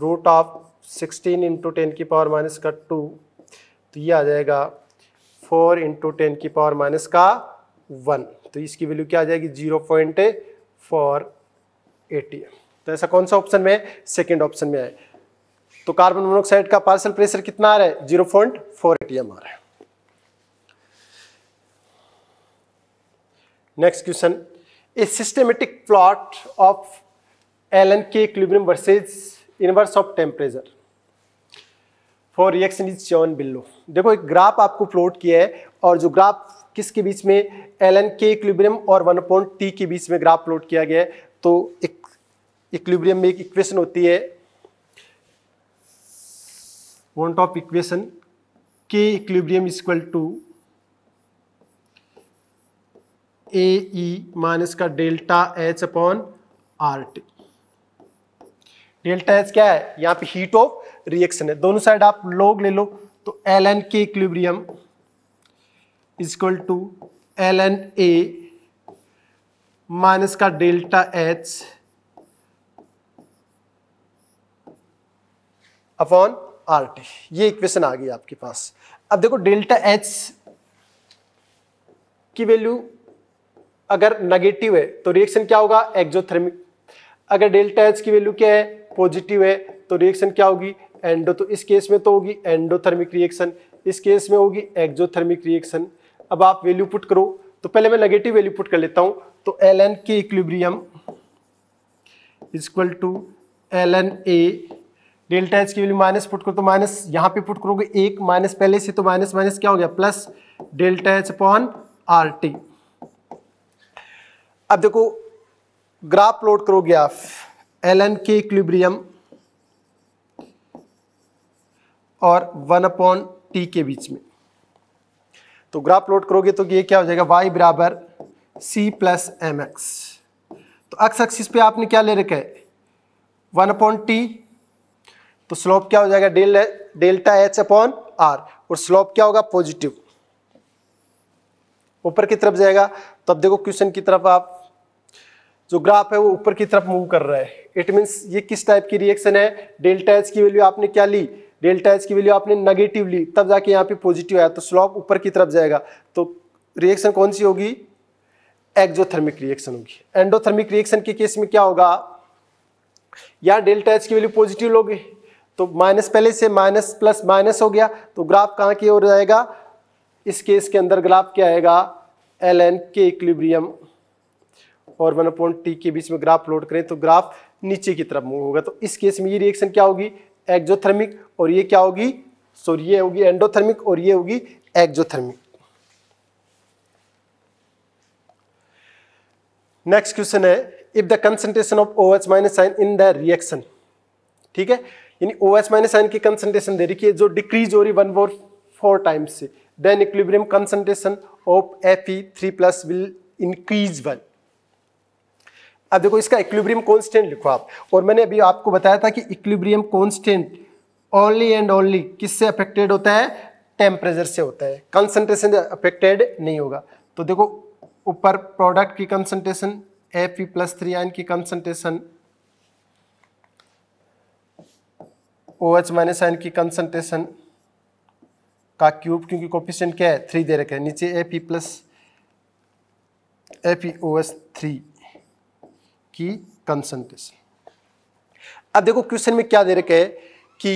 √16 × 10⁻²। तो ये आ जाएगा 4 इंटू 10 की पावर माइनस का 1, तो इसकी वैल्यू क्या आ जाएगी 0.4 atm। तो ऐसा कौन सा ऑप्शन में है? सेकेंड ऑप्शन में है। तो कार्बन मोनोऑक्साइड का पार्शियल प्रेशर कितना आ रहा है? 0.4 atm आ रहा है। Next question, a systematic plot of L N K equilibrium versus inverse of temperature for reaction is shown below. देखो एक ग्राफ आपको प्लॉट किया है और जो ग्राफ किसके बीच में, एलएनके इक्विलिब्रियम और 1/T के बीच में ग्राफ प्लॉट किया गया है। तो एक इक्विलिब्रियम में एक इक्वेशन होती है, one top equation, K equilibrium equal to A E minus का delta H upon R T. Delta H क्या है? यहाँ पे हीट ऑफ रिएक्शन है। दोनों साइड आप लोग ले लो, तो L N K equilibrium equal to L N A minus का delta H upon R T. ये इक्वेशन आ गई आपके पास। अब देखो डेल्टा एच की वैल्यू अगर नेगेटिव है तो रिएक्शन क्या होगा? एक्सोथर्मिक। अगर डेल्टा एच की वैल्यू क्या है? पॉजिटिव है, तो रिएक्शन क्या होगी? एंडो। तो इस केस में तो होगी एंडोथर्मिक रिएक्शन, इस केस में होगी एक्सोथर्मिक रिएक्शन। अब आप वैल्यू पुट करो, तो पहले मैं नेगेटिव वैल्यू पुट कर लेता हूं। तो L N K equilibrium equal to L N A, delta H की वैल्यू माइनस पुट करो, तो माइनस यहाँ पे पुट करोगे एक माइनस पहले से, तो माइनस माइनस क्या हो गया? Plus delta H upon R T. अब देखो ग्राफ प्लॉट करोगे आप, एल एन के इक्विलिब्रियम और 1/T के बीच में, तो ग्राफ प्लॉट करोगे तो ये क्या हो जाएगा? y बराबर c प्लस mx। तो एक्स एक्सिस पे आपने क्या ले रखा है? 1/T। तो स्लोप क्या हो जाएगा? डेल्टा एच अपॉन आर, और स्लोप क्या होगा? पॉजिटिव, ऊपर की तरफ जाएगा। तो अब देखो क्वेश्चन की तरफ, आप जो ग्राफ है वो ऊपर की तरफ मूव कर रहा है। इट मींस ये किस टाइप की रिएक्शन है? डेल्टा एच की वैल्यू आपने क्या ली? डेल्टा एच की वैल्यू आपने नेगेटिव ली, तब जाके यहाँ पे पॉजिटिव आया, तो स्लोप ऊपर की तरफ जाएगा। तो रिएक्शन कौन सी होगी? एक्सोथर्मिक रिएक्शन होगी। एंडोथर्मिक रिएक्शन के केस में क्या होगा? यहाँ डेल्टा एच की वैल्यू पॉजिटिव लोगे, तो माइनस पहले से माइनस प्लस माइनस हो गया, तो ग्राफ कहाँ की ओर जाएगा? इस केस के अंदर ग्राफ क्या आएगा? एल एन के इक्विलिब्रियम और 1/T के बीच में ग्राफ प्लॉट करें तो ग्राफ नीचे की तरफ मूव होगा। तो इस केस में ये रिएक्शन क्या होगी? एक्सोथर्मिक। और ये क्या होगी? सॉरी, ये होगी एंडोथर्मिक और ये होगी एक्सोथर्मिक। नेक्स्ट क्वेश्चन है, if the concentration of OH minus ion in the reaction, ठीक है, यानी OH माइनस आयन की कंसंट्रेशन दे रखी है जो डिक्रीज हो रही 1/4 टाइम्स से, then equilibrium concentration of Fe3+ will increase 1। अब देखो इसका इक्विलिब्रियम कांस्टेंट लिखो आप, और मैंने अभी आपको बताया था कि equilibrium constant only and only किससे अफेक्टेड होता है? टेम्परेचर से होता है, कंसंट्रेशन अफेक्टेड नहीं होगा। तो देखो ऊपर प्रोडक्ट की कंसंट्रेशन, Fe+3 आयन की कंसंट्रेशन, OH- आयन की कंसंट्रेशन का क्यूब, क्योंकि कोफिशिएंट क्या है? 3 दे रखे हैं। नीचे FeOH3 की कंसंट्रेशन। अब देखो क्वेश्चन में क्या दे रखे है कि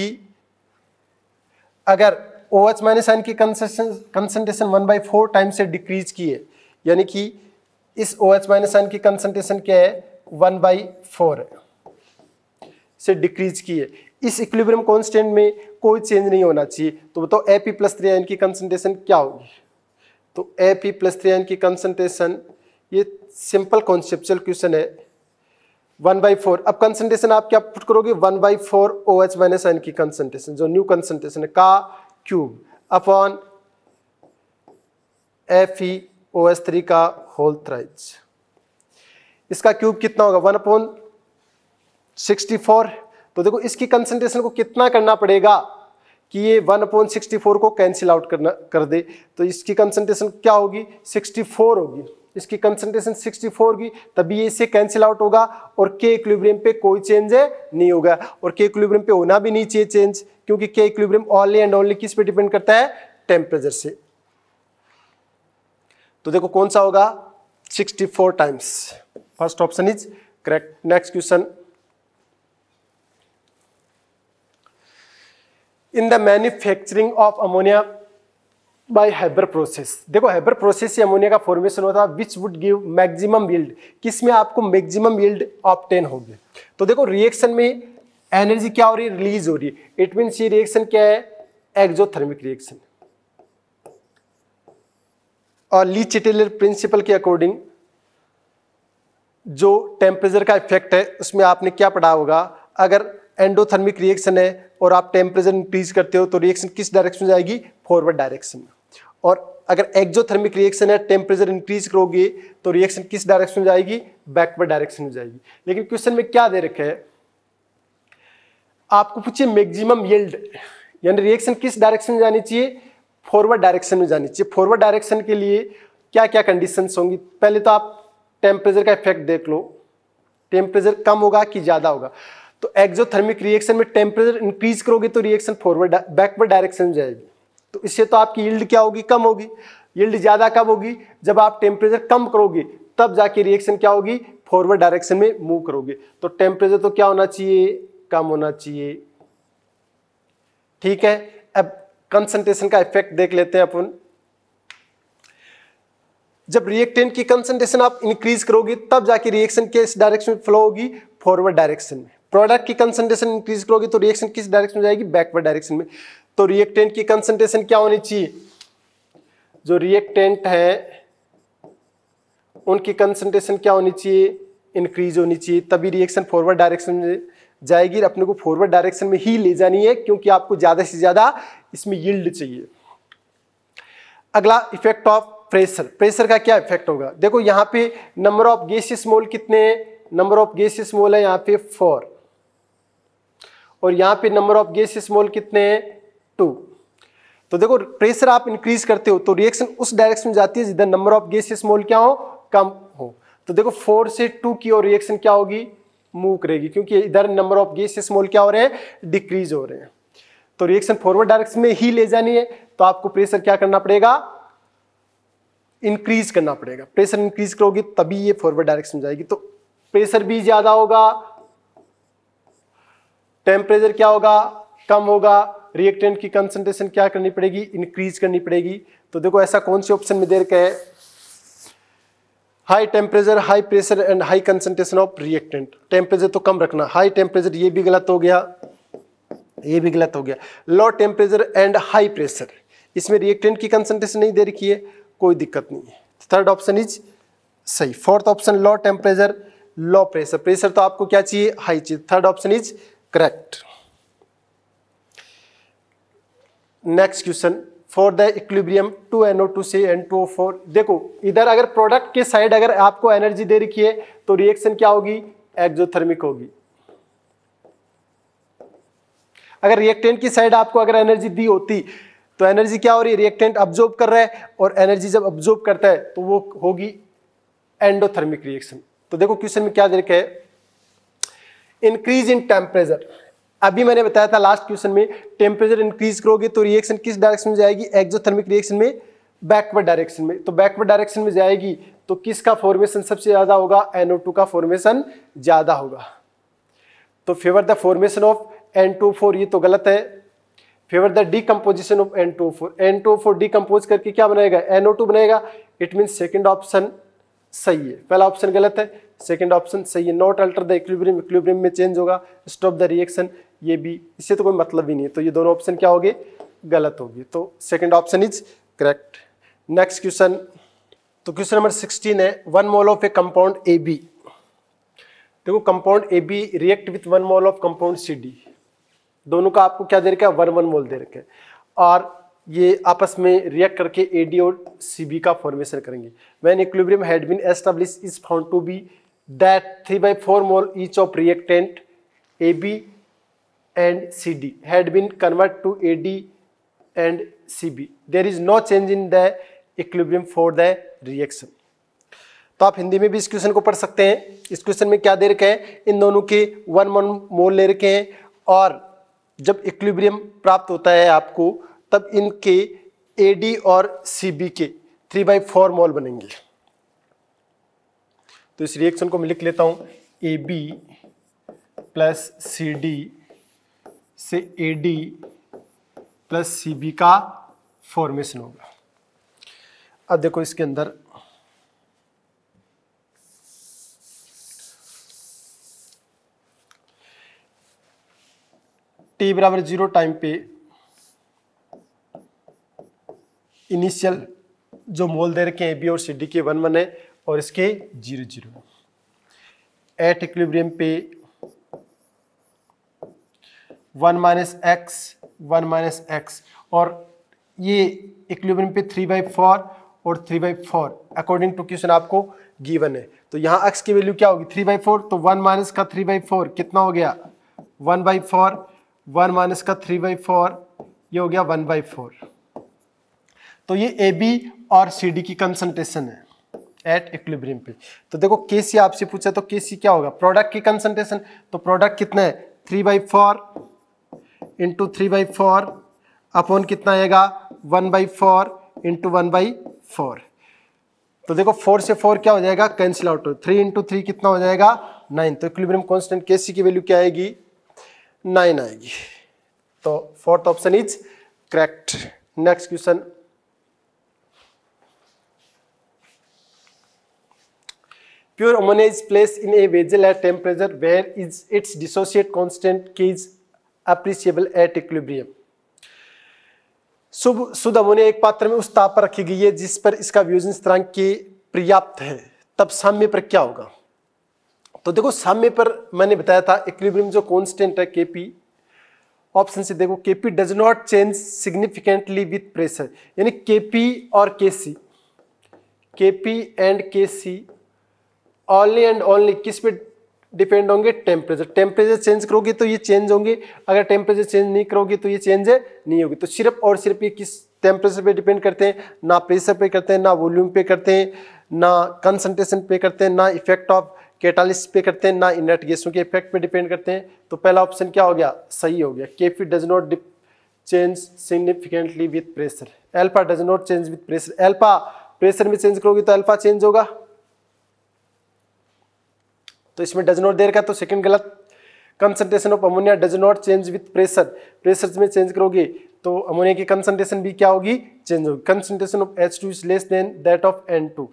अगर OH माइनस आयन की कंसंट्रेशन 1/4 टाइम से डिक्रीज की है, यानी कि इस OH माइनस आयन की कंसंट्रेशन क्या है? 1/4 से डिक्रीज की है। इस इक्विलिब्रियम कांस्टेंट में कोई चेंज नहीं होना चाहिए, तो बताओ Fe+3 आयन की कंसंट्रेशन क्या होगी? तो Fe+3 आयन की कंसंट्रेशन, ये सिंपल कॉन्सेप्चुअल क्वेश्चन है, 1/4। अब कंसंट्रेशन आप क्या पुट करोगे? 1/4 OH माइनस आयन की कंसंट्रेशन जो न्यू कंसंट्रेशन है का क्यूब अपॉन FeOH3 का होल थ्राइज। इसका क्यूब कितना होगा? 1/64। तो देखो इसकी कंसंट्रेशन को कितना करना पड़ेगा कि ये 1/64 को कैंसिल आउट कर दे। तो इसकी कंसंट्रेशन क्या होगी? 64 होगी। इसकी कंसंट्रेशन 64 होगी, तभी ये इससे कैंसिल आउट होगा और के इक्विलिब्रियम पे कोई चेंज नहीं होगा। और के इक्विलिब्रियम पे होना भी नहीं चाहिए चेंज, क्योंकि के इक्विलिब्रियम ओनली एंड ओनली किस पे डिपेंड करता है? टेम्परेचर से। तो देखो कौन सा होगा 64 times. First option is correct. Next question, in the manufacturing of ammonia by Haber process, देखो हैबर प्रोसेस से अमोनिया का फॉर्मेशन होता है, which would give maximum yield, किसमें आपको मैक्सिमम यील्ड ऑब्टेन होगी। तो देखो रिएक्शन में एनर्जी क्या हो रही है, रिलीज हो रही है, इट मीन्स ये रिएक्शन क्या है एक्सोथर्मिक रिएक्शन। और ली चिटेलर प्रिंसिपल के अकॉर्डिंग जो टेम्परेचर का इफेक्ट है उसमें आपने क्या पढ़ा होगा, अगर एंडोथर्मिक रिएक्शन है और आप टेम्परेचर इंक्रीज करते हो तो रिएक्शन किस डायरेक्शन में जाएगी, फॉरवर्ड डायरेक्शन में। और अगर एक्सोथर्मिक रिएक्शन है, टेम्परेचर इंक्रीज करोगे तो रिएक्शन किस डायरेक्शन में जाएगी, बैकवर्ड डायरेक्शन में जाएगी। लेकिन क्वेश्चन में क्या दे रखा है, आपको पूछिए मैक्सिमम यील्ड, यानी रिएक्शन किस डायरेक्शन में जानी चाहिए, फॉरवर्ड डायरेक्शन में जानी चाहिए। फॉरवर्ड डायरेक्शन के लिए क्या क्या कंडीशंस होंगी, पहले तो आप टेम्परेचर का इफेक्ट देख लो, टेम्परेचर कम होगा कि ज़्यादा होगा। तो एक्सोथर्मिक रिएक्शन में टेम्परेचर इंक्रीज करोगे तो रिएक्शन फॉरवर्ड बैकवर्ड डायरेक्शन में जाएगी, तो इससे तो आपकी यील्ड क्या होगी, कम होगी। यील्ड ज़्यादा कब होगी, जब आप टेम्परेचर कम करोगे तब जाके रिएक्शन क्या होगी, फॉरवर्ड डायरेक्शन में मूव करोगे। तो टेम्परेचर तो क्या होना चाहिए, कम होना चाहिए। ठीक है, अब कंसंट्रेशन का इफेक्ट देख लेते हैं अपन। जब रिएक्टेंट की कंसंट्रेशन आप इंक्रीज करोगे तब जाके रिएक्शन के इस डायरेक्शन में फ्लो होगी, फॉरवर्ड डायरेक्शन में। प्रोडक्ट की कंसंट्रेशन इंक्रीज करोगे तो रिएक्शन किस डायरेक्शन में जाएगी, बैकवर्ड डायरेक्शन में। तो रिएक्टेंट की कंसंट्रेशन क्या होनी चाहिए, जो रिएक्टेंट है उनकी कंसंट्रेशन क्या होनी चाहिए, इंक्रीज होनी चाहिए, तभी रिएक्शन फॉरवर्ड डायरेक्शन में जाएगी। अपने को फॉरवर्ड डायरेक्शन में ही ले जानी है क्योंकि आपको ज्यादा से ज्यादा इसमें यील्ड चाहिए। अगला इफेक्ट ऑफ प्रेशर, प्रेशर का क्या इफेक्ट होगा, देखो यहाँ पे नंबर ऑफ गैसियस मोल कितने हैं, नंबर ऑफ गैसियस मोल है यहाँ पे 4 और यहाँ पे नंबर ऑफ गैसियस मोल कितने हैं 2। तो देखो प्रेशर आप इंक्रीज करते हो तो रिएक्शन उस डायरेक्शन में जाती है जिधर नंबर ऑफ गैसियस मोल क्या हो, कम हो। तो देखो 4 से 2 की ओर रिएक्शन क्या होगी, मूव करेगी, क्योंकि इधर नंबर ऑफ गैसियस मोल क्या हो रहे हैं, डिक्रीज हो रहे हैं। तो रिएक्शन फॉरवर्ड डायरेक्शन में ही ले जानी है तो आपको प्रेशर क्या करना पड़ेगा, इंक्रीज करना पड़ेगा। प्रेशर इंक्रीज करोगे तभी ये फॉरवर्ड डायरेक्शन में जाएगी। तो प्रेशर भी ज्यादा होगा, टेम्परेचर क्या होगा, कम होगा, रिएक्टेंट की कंसंट्रेशन क्या करनी पड़ेगी, इंक्रीज करनी पड़ेगी। तो देखो ऐसा कौन से ऑप्शन में दे रखा है, high temperature, high pressure and high concentration of reactant. Temperature तो कम रखना, हाई टेम्परेचर, ये भी गलत हो गया, ये भी गलत हो गया। Low temperature and high pressure, इसमें रिएक्टेंट की कंसंट्रेशन नहीं दे रखी है, कोई दिक्कत नहीं है। थर्ड ऑप्शन इज सही। Fourth option low temperature low pressure, pressure तो आपको क्या चाहिए, हाई चाहिए। Third option is correct. Next question, for the equilibrium 2NO2 से N2O4, देखो इधर अगर प्रोडक्ट के साइड अगर आपको एनर्जी दे रखी है तो रिएक्शन क्या होगी, एक्सोथर्मिक होगी। अगर रिएक्टेंट की साइड आपको अगर एनर्जी दी होती तो एनर्जी क्या हो रही है, रिएक्टेंट अब्जॉर्ब कर रहा है, और एनर्जी जब अब्जॉर्ब करता है तो वो होगी एंडोथर्मिक रिएक्शन। तो देखो क्वेश्चन में क्या दे रखा है, इंक्रीज इन टेम्परेचर, अभी मैंने बताया था लास्ट क्वेश्चन में टेम्परेचर इंक्रीज करोगे तो रिएक्शन किस डायरेक्शन में जाएगी, एक्सोथर्मिक रिएक्शन में, बैकवर्ड डायरेक्शन में। तो बैकवर्ड डायरेक्शन में जाएगी तो किसका फॉर्मेशन सबसे ज्यादा होगा, NO2 का फॉर्मेशन ज्यादा होगा। तो favour the formation of N2O4, ये तो गलत है। Favour the decomposition of N2O4, N2O4 decompose करके क्या बनाएगा, NO2 बनाएगा। इट मीन्स सेकेंड ऑप्शन सही है, पहला ऑप्शन गलत है, सेकेंड ऑप्शन सही है। Not alter the equilibrium, equilibrium में चेंज होगा। स्टॉप द रिएक्शन, ये भी, इससे तो कोई मतलब ही नहीं है। तो ये दोनों ऑप्शन क्या हो गए, गलत हो गए। तो second option is correct. Next question, तो क्वेश्चन नंबर 16 है, 1 mole of a compound AB, देखो compound AB react with 1 mole of compound CD, दोनों का आपको क्या दे रखा है, 1 1 मोल दे रखा है, और ये आपस में रिएक्ट करके AD और CB का फॉर्मेशन करेंगे। When equilibrium had been established is found to be that 3/4 mole each of reactant AB and CD had been converted to AD and CB. There is no change in the equilibrium for the reaction. तो आप हिंदी में भी इस क्वेश्चन को पढ़ सकते हैं। इस क्वेश्चन में क्या दे रखे हैं, इन दोनों के 1 1 मोल ले रखे हैं, और जब इक्विलिब्रियम प्राप्त होता है आपको तब इनके AD और CB के 3/4 मोल बनेंगे। तो इस रिएक्शन को मैं लिख लेता हूं AB प्लस CD से AD प्लस CB का फॉर्मेशन होगा। अब देखो इसके अंदर t बराबर 0 टाइम पे इनिशियल जो मोल दे रखे हैं AB और CD के 1-1 है और इसके 0-0 एट इक्विलिब्रियम पे 1 माइनस एक्स और ये इक्विलिब्रियम पे 3/4 और 3/4 अकॉर्डिंग टू क्वेश्चन आपको गिवन है। तो यहाँ एक्स की वैल्यू क्या होगी 3/4 तो 1 माइनस का 3/4 कितना हो गया 1/4 1 माइनस का 3/4 ये हो गया 1/4। तो ये AB और CD की कंसंट्रेशन है एट इक्विलिब्रियम पे। तो देखो केसी आपसे पूछा तो केसी क्या होगा प्रोडक्ट की कंसंट्रेशन। तो प्रोडक्ट कितना है 3/4 इंटू 3/4 अपॉन कितना आएगा 1/4 इंटू 1/4। तो देखो 4 से 4 क्या हो जाएगा कैंसिल आउट हो 3 इंटू 3 कितना हो जाएगा 9। तो इक्विलिब्रियम कांस्टेंट केसी की वैल्यू क्या आएगी 9 आएगी। तो 4th option is correct. Next question Pure ammonia is placed in a vessel at temperature where is its dissociate constant K is appreciable at equilibrium. शुद्ध अमोनिया एक पात्र में उस ताप पर रखी गई है जिस पर इसका वियोजन स्थिरांक K पर्याप्त है, तब साम्य पर क्या होगा। तो देखो साम्य पर मैंने बताया था इक्विलिब्रियम जो कांस्टेंट है Kp ऑप्शन से देखो Kp does not change significantly with pressure यानी Kp और Kc ओनली एंड ओनली किस पे डिपेंड होंगे टेम्परेचर चेंज करोगे तो ये चेंज होंगे, अगर टेम्परेचर चेंज नहीं करोगे तो ये चेंज नहीं होगी। तो सिर्फ और सिर्फ ये किस टेम्परेचर पे डिपेंड करते हैं, ना प्रेशर पे करते हैं, ना वॉल्यूम पे करते हैं, ना कंसंट्रेशन पे करते हैं, ना इफेक्ट ऑफ कैटालिस्ट पे करते हैं, ना इनर्ट गैसों के इफेक्ट पे डिपेंड करते हैं। तो पहला ऑप्शन क्या हो गया सही हो गया Kp does not change significantly with pressure. Alpha does not change with pressure, alpha pressure में चेंज करोगे तो एल्फा चेंज होगा तो इसमें डज नॉट दे रखा है तो सेकंड गलत। Concentration of ammonia does not change with pressure, pressure में चेंज करोगे तो अमोनिया की कंसंट्रेशन भी क्या होगी चेंज होगी। Concentration of H2 is less than that of N2,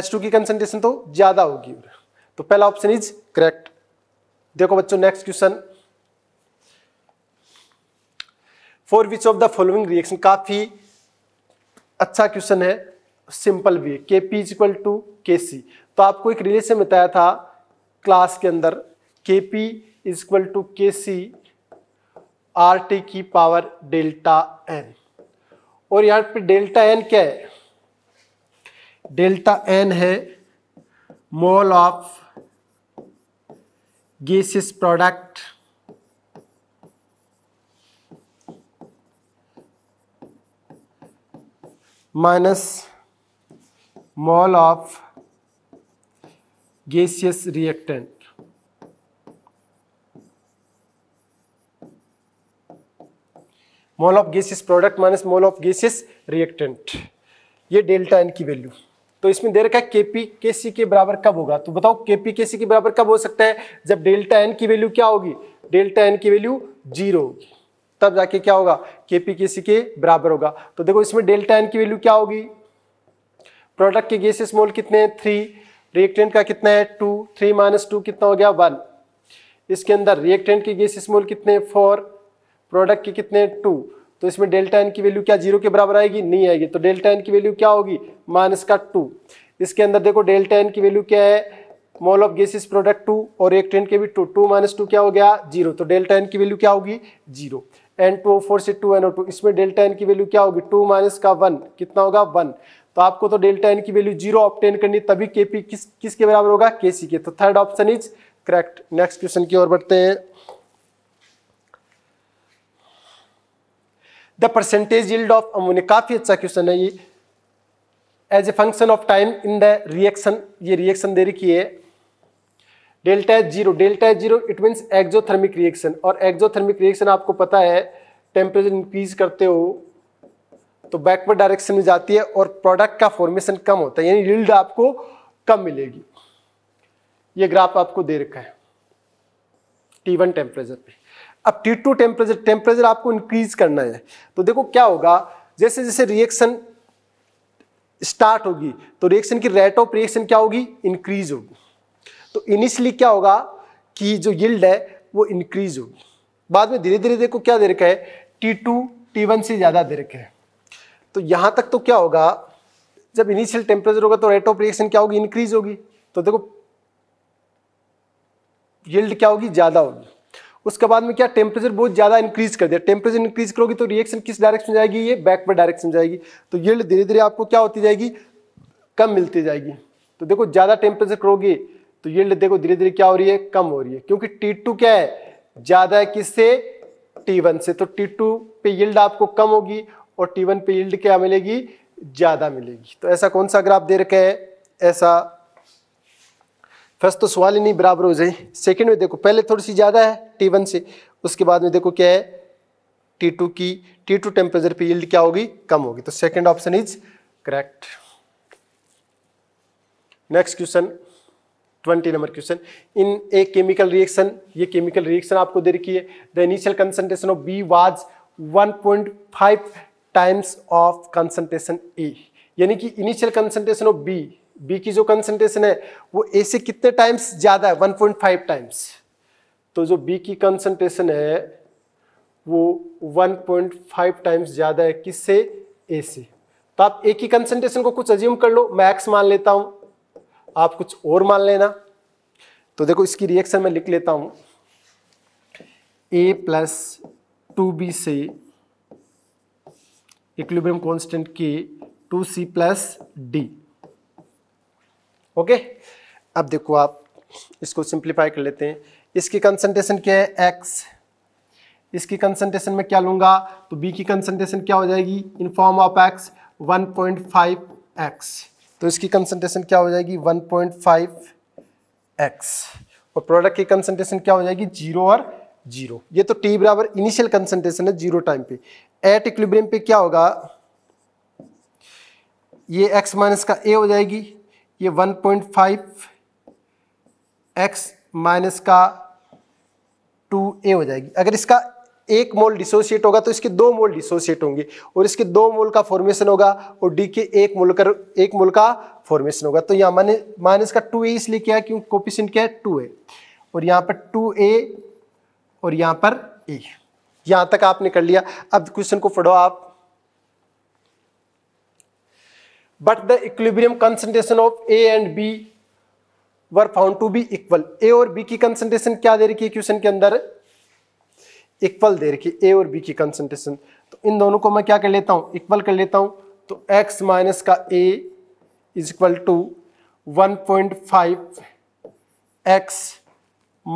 H2 की कंसंट्रेशन तो ज्यादा होगी। तो पहला ऑप्शन इज करेक्ट। देखो बच्चों next question for which of the following reaction, काफी अच्छा क्वेश्चन है सिंपल भी है Kp is equal to Kc। तो आपको एक रिलेशन बताया था क्लास के अंदर Kp is equal to Kc RT की पावर डेल्टा n और यहाँ पे डेल्टा n क्या है, डेल्टा n है mole of gaseous product minus mole of gaseous reactant. Mole of gaseous product minus mole of gaseous reactant, ये डेल्टा एन की वैल्यू। तो इसमें दे रखा है Kp Kc के बराबर कब होगा। तो बताओ Kp Kc के बराबर कब हो सकता है जब डेल्टा एन की वैल्यू क्या होगी, डेल्टा एन की वैल्यू 0 होगी तब जाके क्या होगा Kp Kc के बराबर होगा। तो देखो इसमें डेल्टा एन की वैल्यू क्या होगी, प्रोडक्ट के गैसियस मोल कितने हैं 3, रिएक्टेंट का कितना है 2, 3 माइनस 2 कितना हो गया 1। इसके अंदर रिएक्टेंट के गैसियस मोल कितने हैं 4, प्रोडक्ट के कितने हैं 2। तो इसमें डेल्टा एन की वैल्यू क्या 0 के बराबर आएगी नहीं आएगी तो डेल्टा एन की वैल्यू क्या होगी -2। इसके अंदर देखो डेल्टा एन की वैल्यू क्या है मोल ऑफ गैसियस प्रोडक्ट 2 और रिएक्टेंट के भी 2, 2 माइनस 2 क्या हो गया 0 तो डेल्टा एन की वैल्यू क्या होगी 0। N2O4 से 2NO2 इसमें डेल्टा एन की वैल्यू क्या होगी 2 माइनस का 1 कितना होगा 1। तो आपको तो डेल्टा एन की वैल्यू 0 ऑब्टेन करनी तभी Kp किसके बराबर होगा Kc के। तो third option is correct. Next question की ओर बढ़ते हैं the percentage yield of ammonia, काफी अच्छा क्वेश्चन है ये। As a function of time in the reaction, ये रिएक्शन दे रखी है delta 0 it means exothermic reaction और एक्सोथर्मिक रिएक्शन आपको पता है टेम्परेचर इंक्रीज करते हो तो बैकवर्ड डायरेक्शन में जाती है और प्रोडक्ट का फॉर्मेशन कम होता है, यानी यील्ड आपको कम मिलेगी। ये ग्राफ आपको दे रखा है T1 टेम्परेचर पे। अब T2 टेम्परेचर आपको इंक्रीज करना है, तो देखो क्या होगा, जैसे जैसे रिएक्शन स्टार्ट होगी तो रिएक्शन की रेट ऑफ रिएक्शन क्या होगी, इंक्रीज होगी। तो इनिशियली क्या होगा कि जो यील्ड है वो इंक्रीज होगी, बाद में धीरे धीरे देखो क्या दे रखा है, T2 T1 से ज़्यादा दे रखे हैं। तो यहाँ तक तो क्या होगा, जब इनिशियल टेम्परेचर होगा तो रेट ऑफ रिएक्शन क्या होगी, इंक्रीज होगी। तो देखो यील्ड क्या होगी, ज़्यादा होगी। उसके बाद में क्या, टेम्परेचर बहुत ज़्यादा इंक्रीज कर दिया, टेम्परेचर इंक्रीज करोगी तो रिएक्शन किस डायरेक्शन में जाएगी, ये बैकवर्ड डायरेक्शन में जाएगी। तो यील्ड धीरे धीरे आपको क्या होती जाएगी, कम मिलती जाएगी। तो देखो ज़्यादा टेम्परेचर करोगे तो यील्ड देखो धीरे धीरे क्या हो रही है, कम हो रही है, क्योंकि T2 क्या है, ज़्यादा है किससे, T1 से। तो T2 पे यील्ड आपको कम होगी और T1 पे यील्ड क्या मिलेगी, ज़्यादा मिलेगी। तो ऐसा कौन सा ग्राफ दे रखा है, ऐसा फर्स्ट तो सवाल ही नहीं बराबर हो जाए। सेकंड में देखो पहले थोड़ी सी ज़्यादा है T1 से, उसके बाद में देखो क्या है T2 की, T2 टेम्परेचर पे यील्ड क्या होगी, कम होगी। तो second option is correct. Next question 20 number question, in a chemical reaction, ये केमिकल रिएक्शन आपको दे रखी है। The initial concentration of B was 1.5 times of concentration A, यानी कि इनिशियल कंसंट्रेशन ऑफ बी की जो कंसंट्रेशन है वो ए से कितने टाइम्स ज़्यादा है, 1.5 टाइम्स। तो जो बी की कंसंट्रेशन है वो 1.5 टाइम्स ज़्यादा है किससे, ए से। तो आप ए की कंसंट्रेशन को कुछ अज्यूम कर लो, मैं एक्स मान लेता हूँ, आप कुछ और मान लेना। तो देखो इसकी रिएक्शन मैं लिख लेता हूँ, A+2B से इक्विलिब्रियम कांस्टेंट के 2C+D। ओके, अब देखो आप इसको सिंप्लीफाई कर लेते हैं। इसकी कंसंट्रेशन क्या है, X, इसकी कंसंट्रेशन में क्या लूँगा तो B की कंसंट्रेशन क्या हो जाएगी, in form of X 1.5X। तो इसकी कंसंट्रेशन क्या हो जाएगी, 1.5x, और प्रोडक्ट की कंसंट्रेशन क्या हो जाएगी, 0 और 0। ये तो T बराबर इनिशियल कंसंट्रेशन है 0 टाइम पे। एट इक्विलिब्रियम पे क्या होगा, ये x माइनस का a हो जाएगी, ये 1.5x माइनस का 2a हो जाएगी। अगर इसका 1 मोल डिसोसिएट होगा तो इसके 2 मोल डिसोसिएट होंगे, और इसके 2 मोल का फॉर्मेशन होगा, और डी के 1 मोल का फॉर्मेशन होगा। तो यहाँ मैंने माइनस का 2a इसलिए किया क्योंकि कोफिशिएंट क्या है 2a, और यहाँ पर 2a और यहाँ पर a। यहाँ तक आपने कर लिया। अब क्वेश्चन को पढ़ो आप। But the equilibrium concentration of A and B were found to be equal. A और बी की कंसंट्रेशन क्या दे रखी है क्वेश्चन के अंदर, इक्वल दे रखी, ए और बी की कंसंट्रेशन। तो इन दोनों को मैं क्या कर लेता हूँ, इक्वल कर लेता हूँ। तो एक्स माइनस का a is equal to 1.5x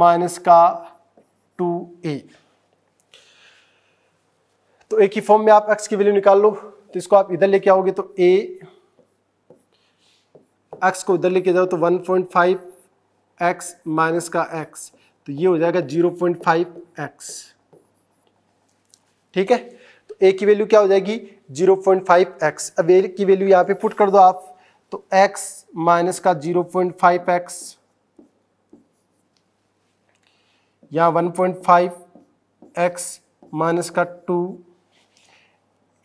minus का 2a। तो ए की फॉर्म में आप x की वैल्यू निकाल लो, तो इसको आप इधर लेके आओगे तो a, x को इधर लेके जाओ तो 1.5x माइनस का x, तो ये हो जाएगा 0.5x। ठीक है, तो a की वैल्यू क्या हो जाएगी, 0.5x। अब a की वैल्यू यहाँ पे पुट कर दो आप, तो x माइनस का 0.5x, यहाँ 1.5x माइनस का 2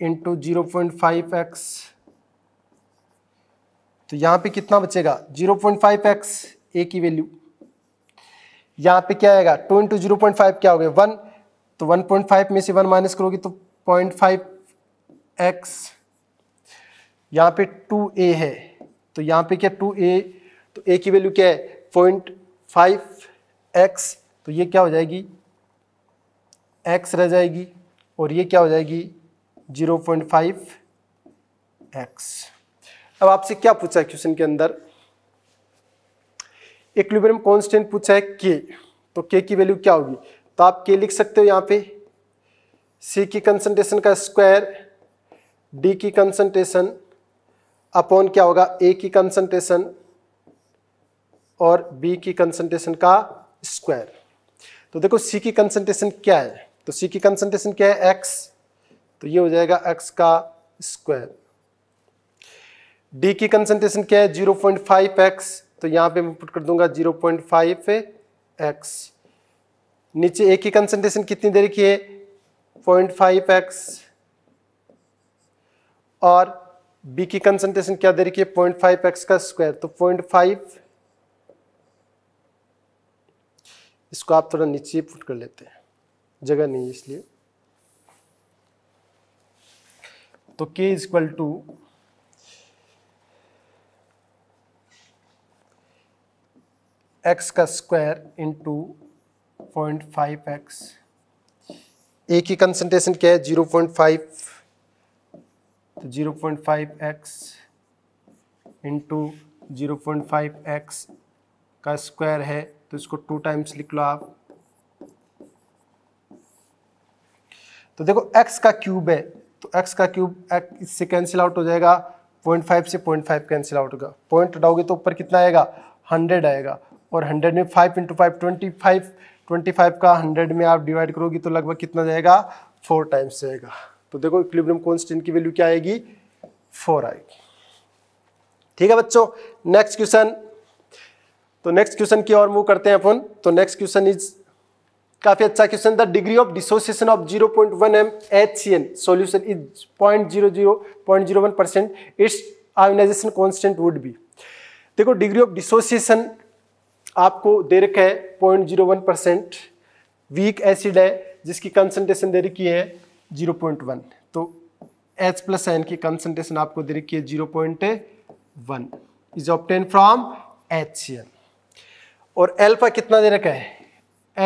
इंटू 0.5x। तो यहाँ पे कितना बचेगा, 0.5x a की वैल्यू, यहाँ पे क्या आएगा 2 इंटू 0.5 क्या हो गया 1, तो 1.5 में से 1 माइनस करोगे तो 0.5x। यहाँ पे 2a है, तो यहाँ पे क्या 2a, तो a की वैल्यू क्या है 0.5x, तो ये क्या हो जाएगी x रह जाएगी, और ये क्या हो जाएगी 0.5x। अब आपसे क्या पूछा है क्वेश्चन के अंदर, इक्विलिब्रियम कांस्टेंट पूछा है k, तो k की वैल्यू क्या होगी, तो आप k लिख सकते हो यहाँ पे, c की कंसंट्रेशन का स्क्वायर, d की कंसंट्रेशन अपॉन क्या होगा a की कंसंट्रेशन और b की कंसंट्रेशन का स्क्वायर। तो देखो c की कंसंट्रेशन क्या है, तो c की कंसंट्रेशन क्या है x, तो ये हो जाएगा x का स्क्वायर। डी की कंसंट्रेशन क्या है 0.5x, तो यहाँ पे मैं पुट कर दूंगा 0.5x। नीचे ए की कंसंट्रेशन कितनी दे रखी है 0.5x, और बी की कंसंट्रेशन क्या दे रखी है 0.5x का स्क्वायर। तो 0.5 इसको आप थोड़ा नीचे पुट कर लेते हैं, जगह नहीं है इसलिए। तो k इक्वल टू 0.5x। ए की कंसंट्रेशन क्या है 0.5, तो 0.5x का स्क्वायर है, तो इसको 2 टाइम्स लिख लो आप। तो देखो x का क्यूब है, तो x का क्यूब इससे कैंसिल आउट हो जाएगा, 0.5 से 0.5 कैंसिल आउट होगा, पॉइंट उठाओगे तो ऊपर कितना आएगा 100 आएगा, और 100 में 5 × 5 25 का 100 में आप डिवाइड करोगी तो लगभग कितना जाएगा 4 टाइम्स जाएगा। तो देखो इक्विलिब्रियम कांस्टेंट की वैल्यू क्या आएगी 4 आएगी। ठीक है बच्चों, नेक्स्ट क्वेश्चन। तो नेक्स्ट क्वेश्चन की ओर मूव करते हैं अपन। तो नेक्स्ट क्वेश्चन इज काफी अच्छा क्वेश्चन था। Degree of dissociation of 0.1 M HCN solution is 0.01%, its ionization constant would be. देखो डिग्री ऑफ डिसोसिएशन आपको दे रखा है 0.01%, वीक एसिड है जिसकी कंसंट्रेशन दे रखी है 0.1, तो H+N की कंसंट्रेशन आपको दे रखी है 0.1 इज ऑब्टेन फ्रॉम HCN। और एल्फा कितना दे रखा है,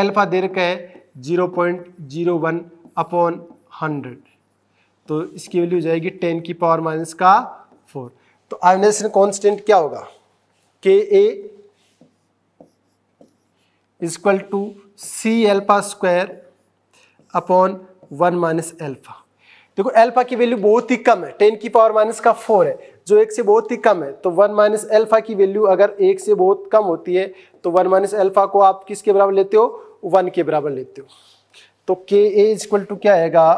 एल्फा दे रखा है 0.01/100, तो इसकी वैल्यू जाएगी 10⁻⁻⁴। तो आयोनाइजेशन कांस्टेंट क्या होगा Ka = C⁴/1 - α। देखो अल्फा की वैल्यू बहुत ही कम है, 10⁻⁻⁴ है, जो 1 से बहुत ही कम है। तो 1 - अल्फा की वैल्यू अगर 1 से बहुत कम होती है तो 1 - अल्फा को आप किसके बराबर लेते हो 1 के बराबर लेते हो। तो Ka = क्या आएगा,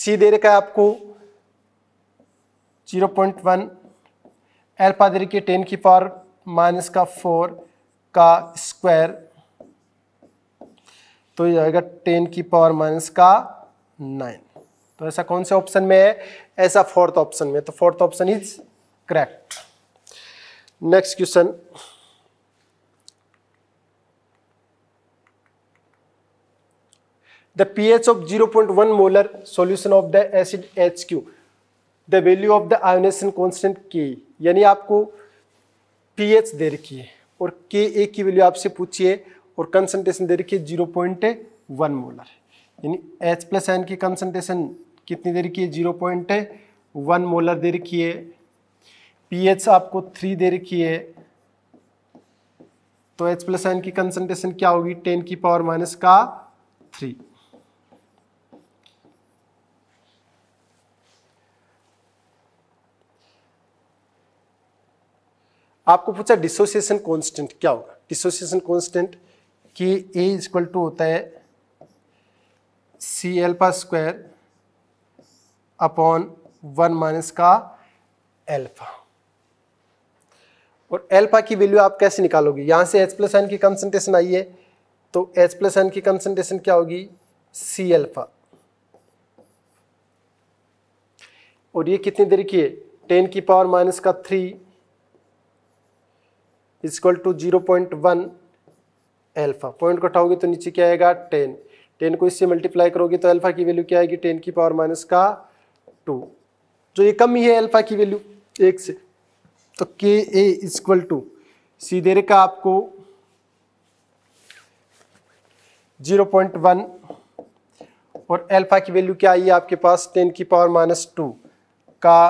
C दे रखा है आपको 0.1, अल्फा दे रखी है 10⁻⁻⁴ का स्क्वायर, तो ये आएगा 10⁻⁹। तो ऐसा कौन से ऑप्शन में है, ऐसा फोर्थ ऑप्शन में, तो fourth option is correct. Next question. The pH of 0.1 molar solution of the acid HQ, the value of the ionization constant K। यानी आपको pH दे रखी है और Ka की वैल्यू आपसे पूछिए, और कंसंट्रेशन दे रखी है 0.1 मोलर, यानी H+N की कंसंट्रेशन कितनी दे रखी है 0.1 मोलर दे रखी है, pH आपको 3 दे रखी है, तो H+N की कंसंट्रेशन क्या होगी 10⁻⁻⁴। आपको पूछा डिसोसिएशन कांस्टेंट क्या होगा, डिसोसिएशन कांस्टेंट Ka = होता है C⁴/1 - α। और अल्फा की वैल्यू आप कैसे निकालोगे, यहाँ से H+N की कंसंट्रेशन आई है, तो H+N की कंसंट्रेशन क्या होगी C⁴, और ये कितनी दे रखी है 10⁻⁻⁴ = 0.1 α। पॉइंट कटाओगे तो नीचे क्या आएगा 10 को इससे मल्टीप्लाई करोगे तो अल्फा की वैल्यू क्या आएगी 10⁻⁻⁴, जो ये कम ही है अल्फा की वैल्यू 1 से। तो Ka = सीधे रखा आपको 0.1 और अल्फा की वैल्यू क्या आई है आपके पास 10⁻⁻² का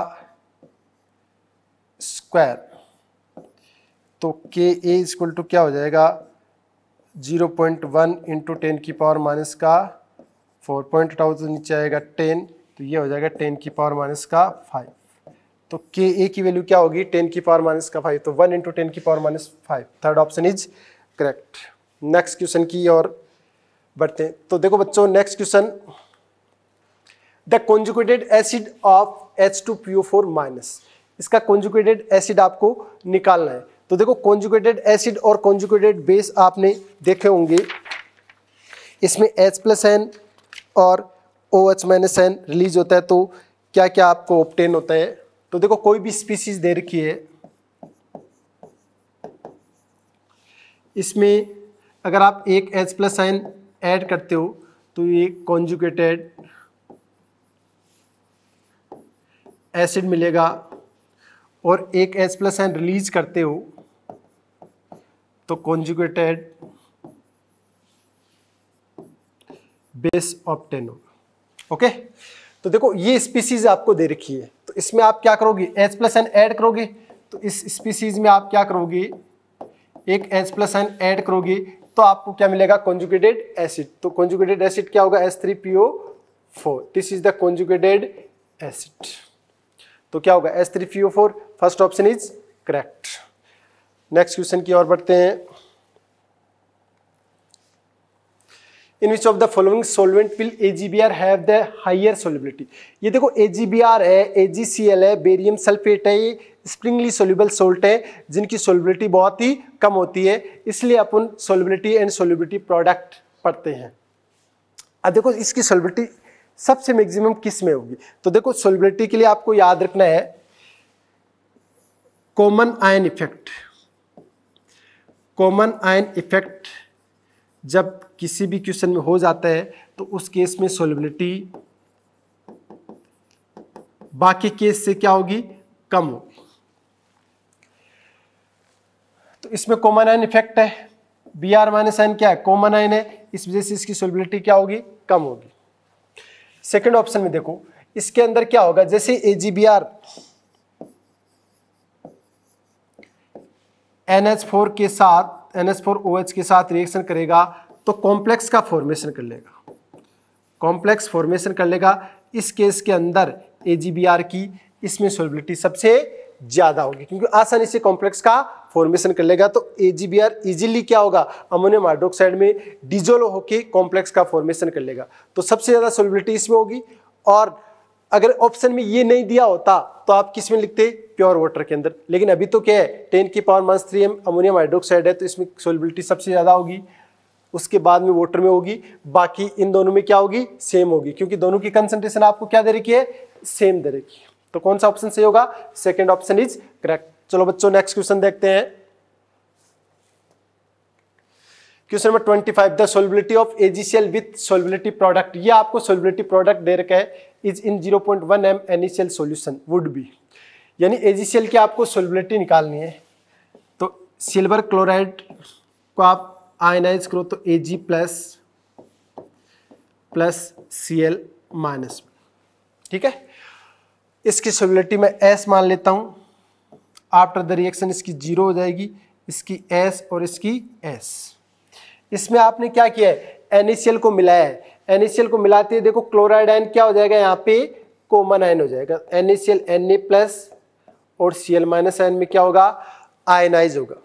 स्क्वायर, तो Ka = क्या हो जाएगा 0.1 × 10⁻⁻⁴। पॉइंट हटाओ तो नीचे आएगा 10, तो ये हो जाएगा 10⁻⁵। तो Ka की वैल्यू क्या होगी 10⁻⁵, तो 1 × 10⁻⁵। Third option is correct. Next question की और बढ़ते हैं। तो देखो बच्चों next question the conjugated acid of H2PO4-। इसका कॉन्जुगेटेड एसिड आपको निकालना है। तो देखो कॉन्जुगेटेड एसिड और कॉन्जुगेटेड बेस आपने देखे होंगे। इसमें H+N और OH-N रिलीज होता है। तो क्या क्या आपको ऑब्टेन होता है? तो देखो कोई भी स्पीसीज दे रखी है, इसमें अगर आप एक H+N ऐड करते हो तो ये कॉन्जुगेटेड एसिड मिलेगा, और एक H+N रिलीज करते हो तो कॉन्जुगेटेड बेस ऑब्टेन होगा। ओके, तो देखो ये स्पीसीज आपको दे रखी है, तो इसमें आप क्या करोगे? H+N ऐड करोगे। तो इस स्पीसीज में आप क्या करोगे? एक H+N ऐड करोगे तो आपको क्या मिलेगा? Conjugated acid. तो कॉन्जुगेटेड एसिड क्या होगा? H3PO4। This is the conjugated acid. तो क्या होगा? H3PO4। First option is correct. Next question की ओर बढ़ते हैं। In which of the following solvent will AgBr have the higher solubility? ये देखो AgBr है, AgCl है, बेरियम सल्फेट है, ये स्प्रिंगली सोल्यूबल सोल्ट है जिनकी सोल्युबिलिटी बहुत ही कम होती है, इसलिए अपन सोल्युबिलिटी एंड सोल्युबिलिटी प्रोडक्ट पढ़ते हैं। अब देखो इसकी सोल्युबिलिटी सबसे मैक्सिमम किस में होगी? तो देखो सोल्युबिलिटी के लिए आपको याद रखना है common ion effect. Common ion effect जब किसी भी क्वेश्चन में हो जाता है तो उस केस में सोल्युबिलिटी बाकी केस से क्या होगी? कम होगी। तो इसमें कॉमन आयन इफेक्ट है, Br-n क्या है? कॉमन आयन है, इस वजह से इसकी सोल्युबिलिटी क्या होगी? कम होगी। सेकेंड ऑप्शन में देखो इसके अंदर क्या होगा? जैसे AgBr NH4 के साथ, NH4OH के साथ रिएक्शन करेगा तो कॉम्प्लेक्स का फॉर्मेशन कर लेगा, कॉम्प्लेक्स फॉर्मेशन कर लेगा। इस केस के अंदर AgBr की इसमें सोल्युबिलिटी सबसे ज्यादा होगी क्योंकि आसानी से कॉम्प्लेक्स का फॉर्मेशन कर लेगा। तो AgBr इजीली क्या होगा? अमोनियम हाइड्रोक्साइड में डिजोल्व होकर कॉम्प्लेक्स का फॉर्मेशन कर लेगा। तो सबसे ज्यादा सोल्युबिलिटी इसमें होगी। और अगर ऑप्शन में ये नहीं दिया होता तो आप किस में लिखते? प्योर वाटर के अंदर। लेकिन अभी तो क्या है, 10⁻³ अमोनियम हाइड्रोक्साइड है, तो इसमें सोल्युबिलिटी सबसे ज्यादा होगी, उसके बाद में वाटर में होगी, बाकी इन दोनों में क्या होगी? सेम होगी क्योंकि दोनों की कंसंट्रेशन आपको क्या दे रखी है? सेम दे रखी है। तो कौन सा ऑप्शन सही होगा? Second option is correct. चलो बच्चों नेक्स्ट क्वेश्चन देखते हैं। Question number 25, the solubility of AgCl with solubility product. ये आपको सोल्युबिलिटी प्रोडक्ट दे रखा है, is in 0.1 m NaCl solution would be. यानी AgCl की आपको सोल्युबिलिटी निकालनी है। तो सिल्वर क्लोराइड को आप आयनाइज करो तो Ag++Cl-। ठीक है, इसकी सोल्युबिलिटी मैं S मान लेता हूँ। आफ्टर द रिएक्शन इसकी 0 हो जाएगी, इसकी S और इसकी S। इसमें आपने क्या किया है? NaCl को मिलाया है। NaCl को मिलाते ही देखो क्लोराइड आयन क्या हो जाएगा? यहाँ पे कॉमन आयन हो जाएगा। NaCl Na+ और Cl- आयन में क्या होगा? आयनाइज होगा।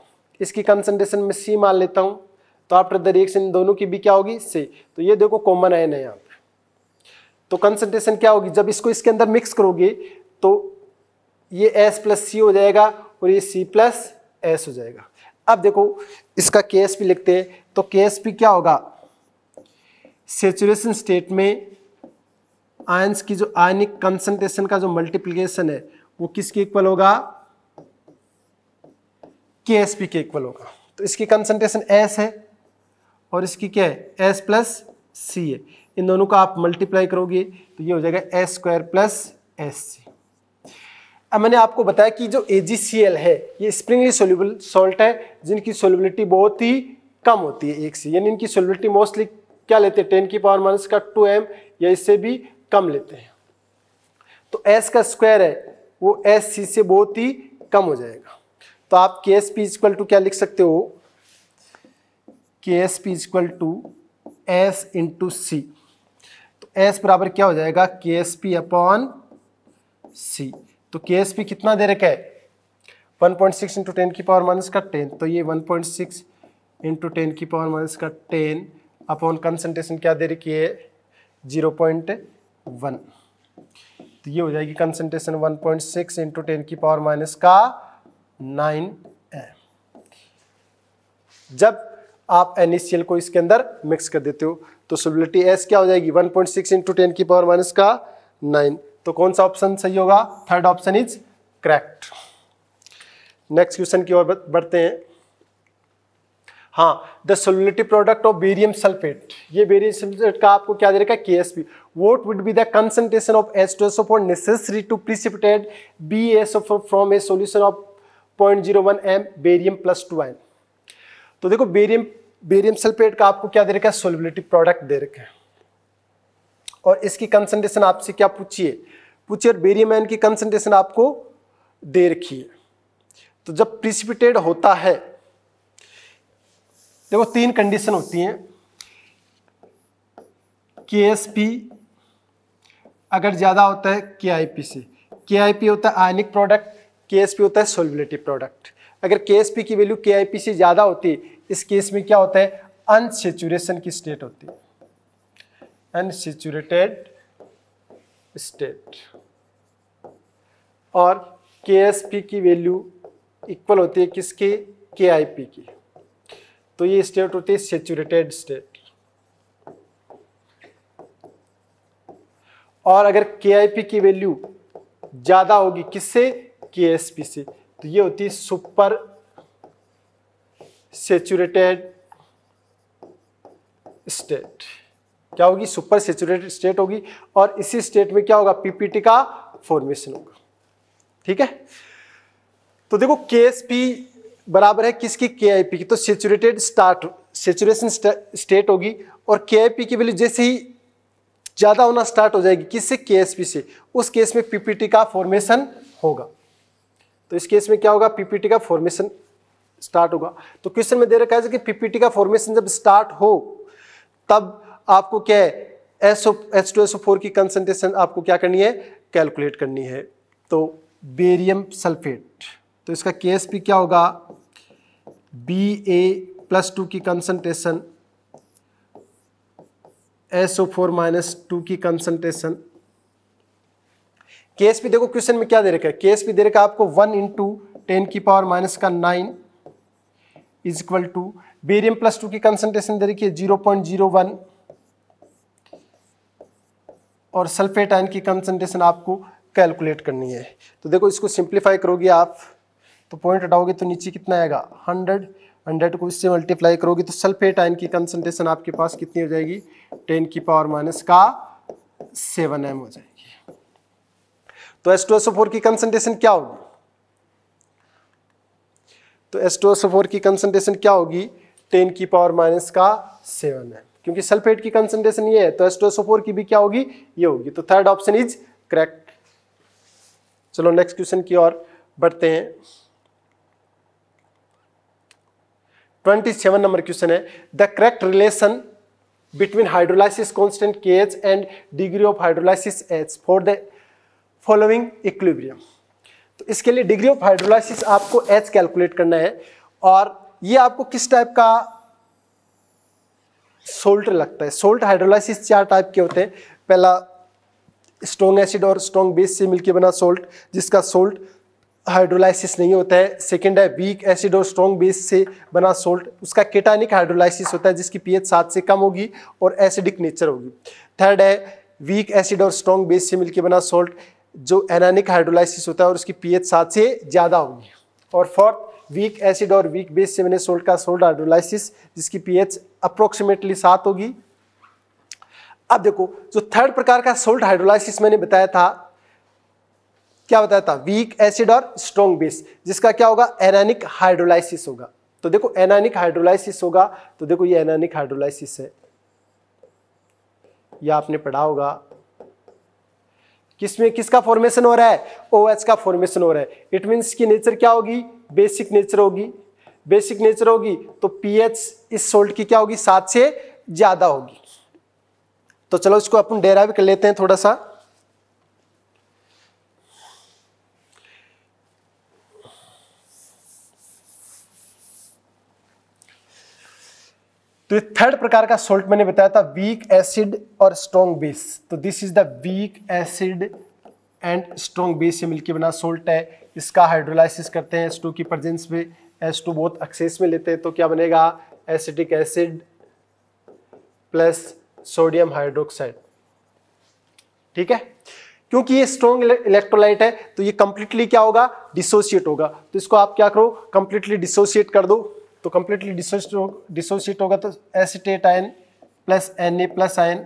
इसकी कंसनट्रेशन में C मान लेता हूँ। तो आफ्टर द रिएक्शन दोनों की भी क्या होगी? C। तो ये देखो कॉमन आयन है यहाँ पे, तो कंसंट्रेशन क्या होगी? जब इसको इसके अंदर मिक्स करोगे तो ये S+C हो जाएगा और ये C+S हो जाएगा। अब देखो इसका KSP लिखते हैं, तो KSP क्या होगा? सेचुरेशन स्टेट में आयंस की जो आयनिक कंसंट्रेशन का जो मल्टीप्लिकेशन है वो किसके इक्वल होगा? KSP के इक्वल होगा। तो इसकी कंसंट्रेशन S है और इसकी क्या है? S+C है। इन दोनों का आप मल्टीप्लाई करोगे तो ये हो जाएगा S²+SC। अब मैंने आपको बताया कि जो AgCl है ये स्प्रिंगली सोल्यूबल सॉल्ट है जिनकी सोल्युबिलिटी बहुत ही कम होती है 1 से। यानी इनकी सोल्युबिलिटी मोस्टली क्या लेते हैं? 10⁻² या इससे भी कम लेते हैं। तो S का स्क्वायर है वो SC से बहुत ही कम हो जाएगा। तो आप KSP= क्या लिख सकते हो? KSP= S×C। तो S बराबर क्या हो जाएगा? KSP/C। तो KSP कितना दे रखा है? 1.6 इंटू 10⁻¹⁰। तो ये 1.6 इंटू 10⁻¹⁰। अपॉन कंसंट्रेशन क्या दे रखी है? 0.1। तो ये हो जाएगी कंसंट्रेशन 1.6 इंटू 10⁻⁹ एम। जब आप NaCl को इसके अंदर मिक्स कर देते हो तो सोलिबिलिटी S क्या हो जाएगी 1.6 इंटू 10⁻⁹। तो कौन सा ऑप्शन सही होगा? Third option is correct. Next question की ओर बढ़ते हैं। हाँ, the solubility product of barium sulphate, ये बेरियम सल्फेट का आपको क्या दे रखा है? KSP। What would be the concentration of H2SO4 necessary to precipitate BaSO4 from a solution of 0.01 M barium +2 ion. तो देखो बेरियम सल्फेट का आपको क्या दे रखा है? सोलिबिलिटी प्रोडक्ट दे रखा है और इसकी कंसनट्रेशन आपसे क्या पूछिए और बेरियम आयन की कंसनट्रेशन आपको दे रखी है। तो जब प्रिसिपिटेट होता है, देखो तीन कंडीशन होती हैं। KSP अगर ज़्यादा होता है KIP से, KIP होता है आयनिक प्रोडक्ट, KSP होता है सोलिबिलिटी प्रोडक्ट। अगर KSP की वैल्यू KIP से ज़्यादा होती है, इस केस में क्या होता है? अनसेचुरेशन की स्टेट होती है, अनसेचुरेटेड स्टेट। और KSP की वैल्यू इक्वल होती है किसके? KIP की। तो ये स्टेट होती है सैचुरेटेड स्टेट। और अगर KIP की वैल्यू ज्यादा होगी किससे? KSP से, तो ये होती है सुपर सैचुरेटेड स्टेट। क्या होगी? सुपर सैचुरेटेड स्टेट होगी। और इसी स्टेट में क्या होगा? पीपीटी का फॉर्मेशन होगा। ठीक है, तो देखो KSP बराबर है किसकी? KIP की। तो सैचुरेटेड सैचुरेशन स्टेट होगी और KIP की वैल्यू जैसे ही ज़्यादा होना स्टार्ट हो जाएगी किससे? KSP से। उस केस में पीपीटी का फॉर्मेशन होगा। तो इस केस में क्या होगा? पीपीटी का फॉर्मेशन स्टार्ट होगा। तो क्वेश्चन में दे रखा है कि पीपीटी का फॉर्मेशन जब स्टार्ट हो तब आपको क्या है? H2SO4 की कंसंट्रेशन आपको क्या करनी है? कैलकुलेट करनी है। तो बेरियम सल्फेट, तो इसका KSP क्या होगा? BA+2 की कंसंट्रेशन, SO4 -2 की कंसंट्रेशन। KSP देखो क्वेश्चन में क्या दे रखा है? KSP दे रखा है आपको 1 × 10⁻⁹ इज इक्वल टू बेरियम +2 की कंसंट्रेशन दे रखी है 0.01 और सल्फेट आयन की कंसंट्रेशन आपको कैलकुलेट करनी है। तो देखो इसको सिंप्लीफाई करोगे आप तो पॉइंट हटाओगे तो नीचे कितना आएगा? 100 को इससे मल्टीप्लाई करोगे तो सल्फेट आयन की कंसंट्रेशन आपके पास कितनी हो जाएगी? 10⁻⁷ एम हो जाएगी। तो H2SO4 की कंसंट्रेशन क्या होगी? तो H2SO4 की कंसंट्रेशन क्या होगी? 10⁻⁷ एम। क्योंकि सल्फेट की कंसंट्रेशन ये है तो H2SO4 की भी क्या होगी? ये होगी। तो थर्ड ऑप्शन इज करेक्ट। चलो नेक्स्ट क्वेश्चन की ओर बढ़ते हैं। 27 नंबर क्वेश्चन है। The correct relation between hydrolysis constant KH and degree of hydrolysis H for the following equilibrium. तो इसके लिए डिग्री ऑफ हाइड्रोलाइसिस आपको H कैलकुलेट करना है और ये आपको किस टाइप का सोल्ट लगता है? सोल्ट हाइड्रोलाइसिस 4 टाइप के होते हैं। पहला स्ट्रॉन्ग एसिड और स्ट्रॉन्ग बेस से मिलकर बना सोल्ट जिसका सोल्ट हाइड्रोलाइसिस नहीं होता है। सेकंड है वीक एसिड और स्ट्रॉन्ग बेस से बना सोल्ट, उसका केटानिक हाइड्रोलाइसिस होता है जिसकी pH 7 से कम होगी और एसिडिक नेचर होगी। थर्ड है वीक एसिड और स्ट्रॉन्ग बेस से मिलकर बना सोल्ट जो एनानिक हाइड्रोलाइसिस होता है और उसकी pH 7 से ज़्यादा होगी। और फोर्थ वीक एसिड और वीक बेस से बने सोल्ट का सोल्ट हाइड्रोलाइसिस जिसकी pH अप्रोक्सीमेटली 7 होगी। अब देखो जो थर्ड प्रकार का सोल्ट हाइड्रोलाइसिस मैंने बताया था, क्या बताया था? वीक एसिड और स्ट्रॉन्ग बेस, जिसका क्या होगा? एनानिक हाइड्रोलाइसिस होगा। तो देखो एनानिक हाइड्रोलाइसिस होगा, तो देखो ये एनानिक हाइड्रोलाइसिस है, ये आपने पढ़ा होगा। किसमें किसका फॉर्मेशन हो रहा है? OH का फॉर्मेशन हो रहा है। इट मीन्स की नेचर क्या होगी? बेसिक नेचर होगी। बेसिक नेचर होगी तो pH इस सोल्ट की क्या होगी? 7 से ज्यादा होगी। तो चलो इसको अपन डेराइव कर लेते हैं थोड़ा सा। तो थर्ड प्रकार का सोल्ट मैंने बताया था वीक एसिड और स्ट्रॉन्ग बेस, तो this is the weak acid and strong base से मिलकर बना सोल्ट है, इसका हाइड्रोलाइसिस करते हैं H2 की प्रेजेंस में, H2 बहुत एक्सेस में लेते हैं तो क्या बनेगा acetic acid plus sodium hydroxide. ठीक है, क्योंकि ये स्ट्रॉन्ग इलेक्ट्रोलाइट है तो ये कंप्लीटली क्या होगा डिसोसिएट होगा, तो इसको आप क्या करो कंप्लीटली डिसोसिएट कर दो, तो कंप्लीटली डिसोसिएट होगा तो acetate ion plus Na plus ion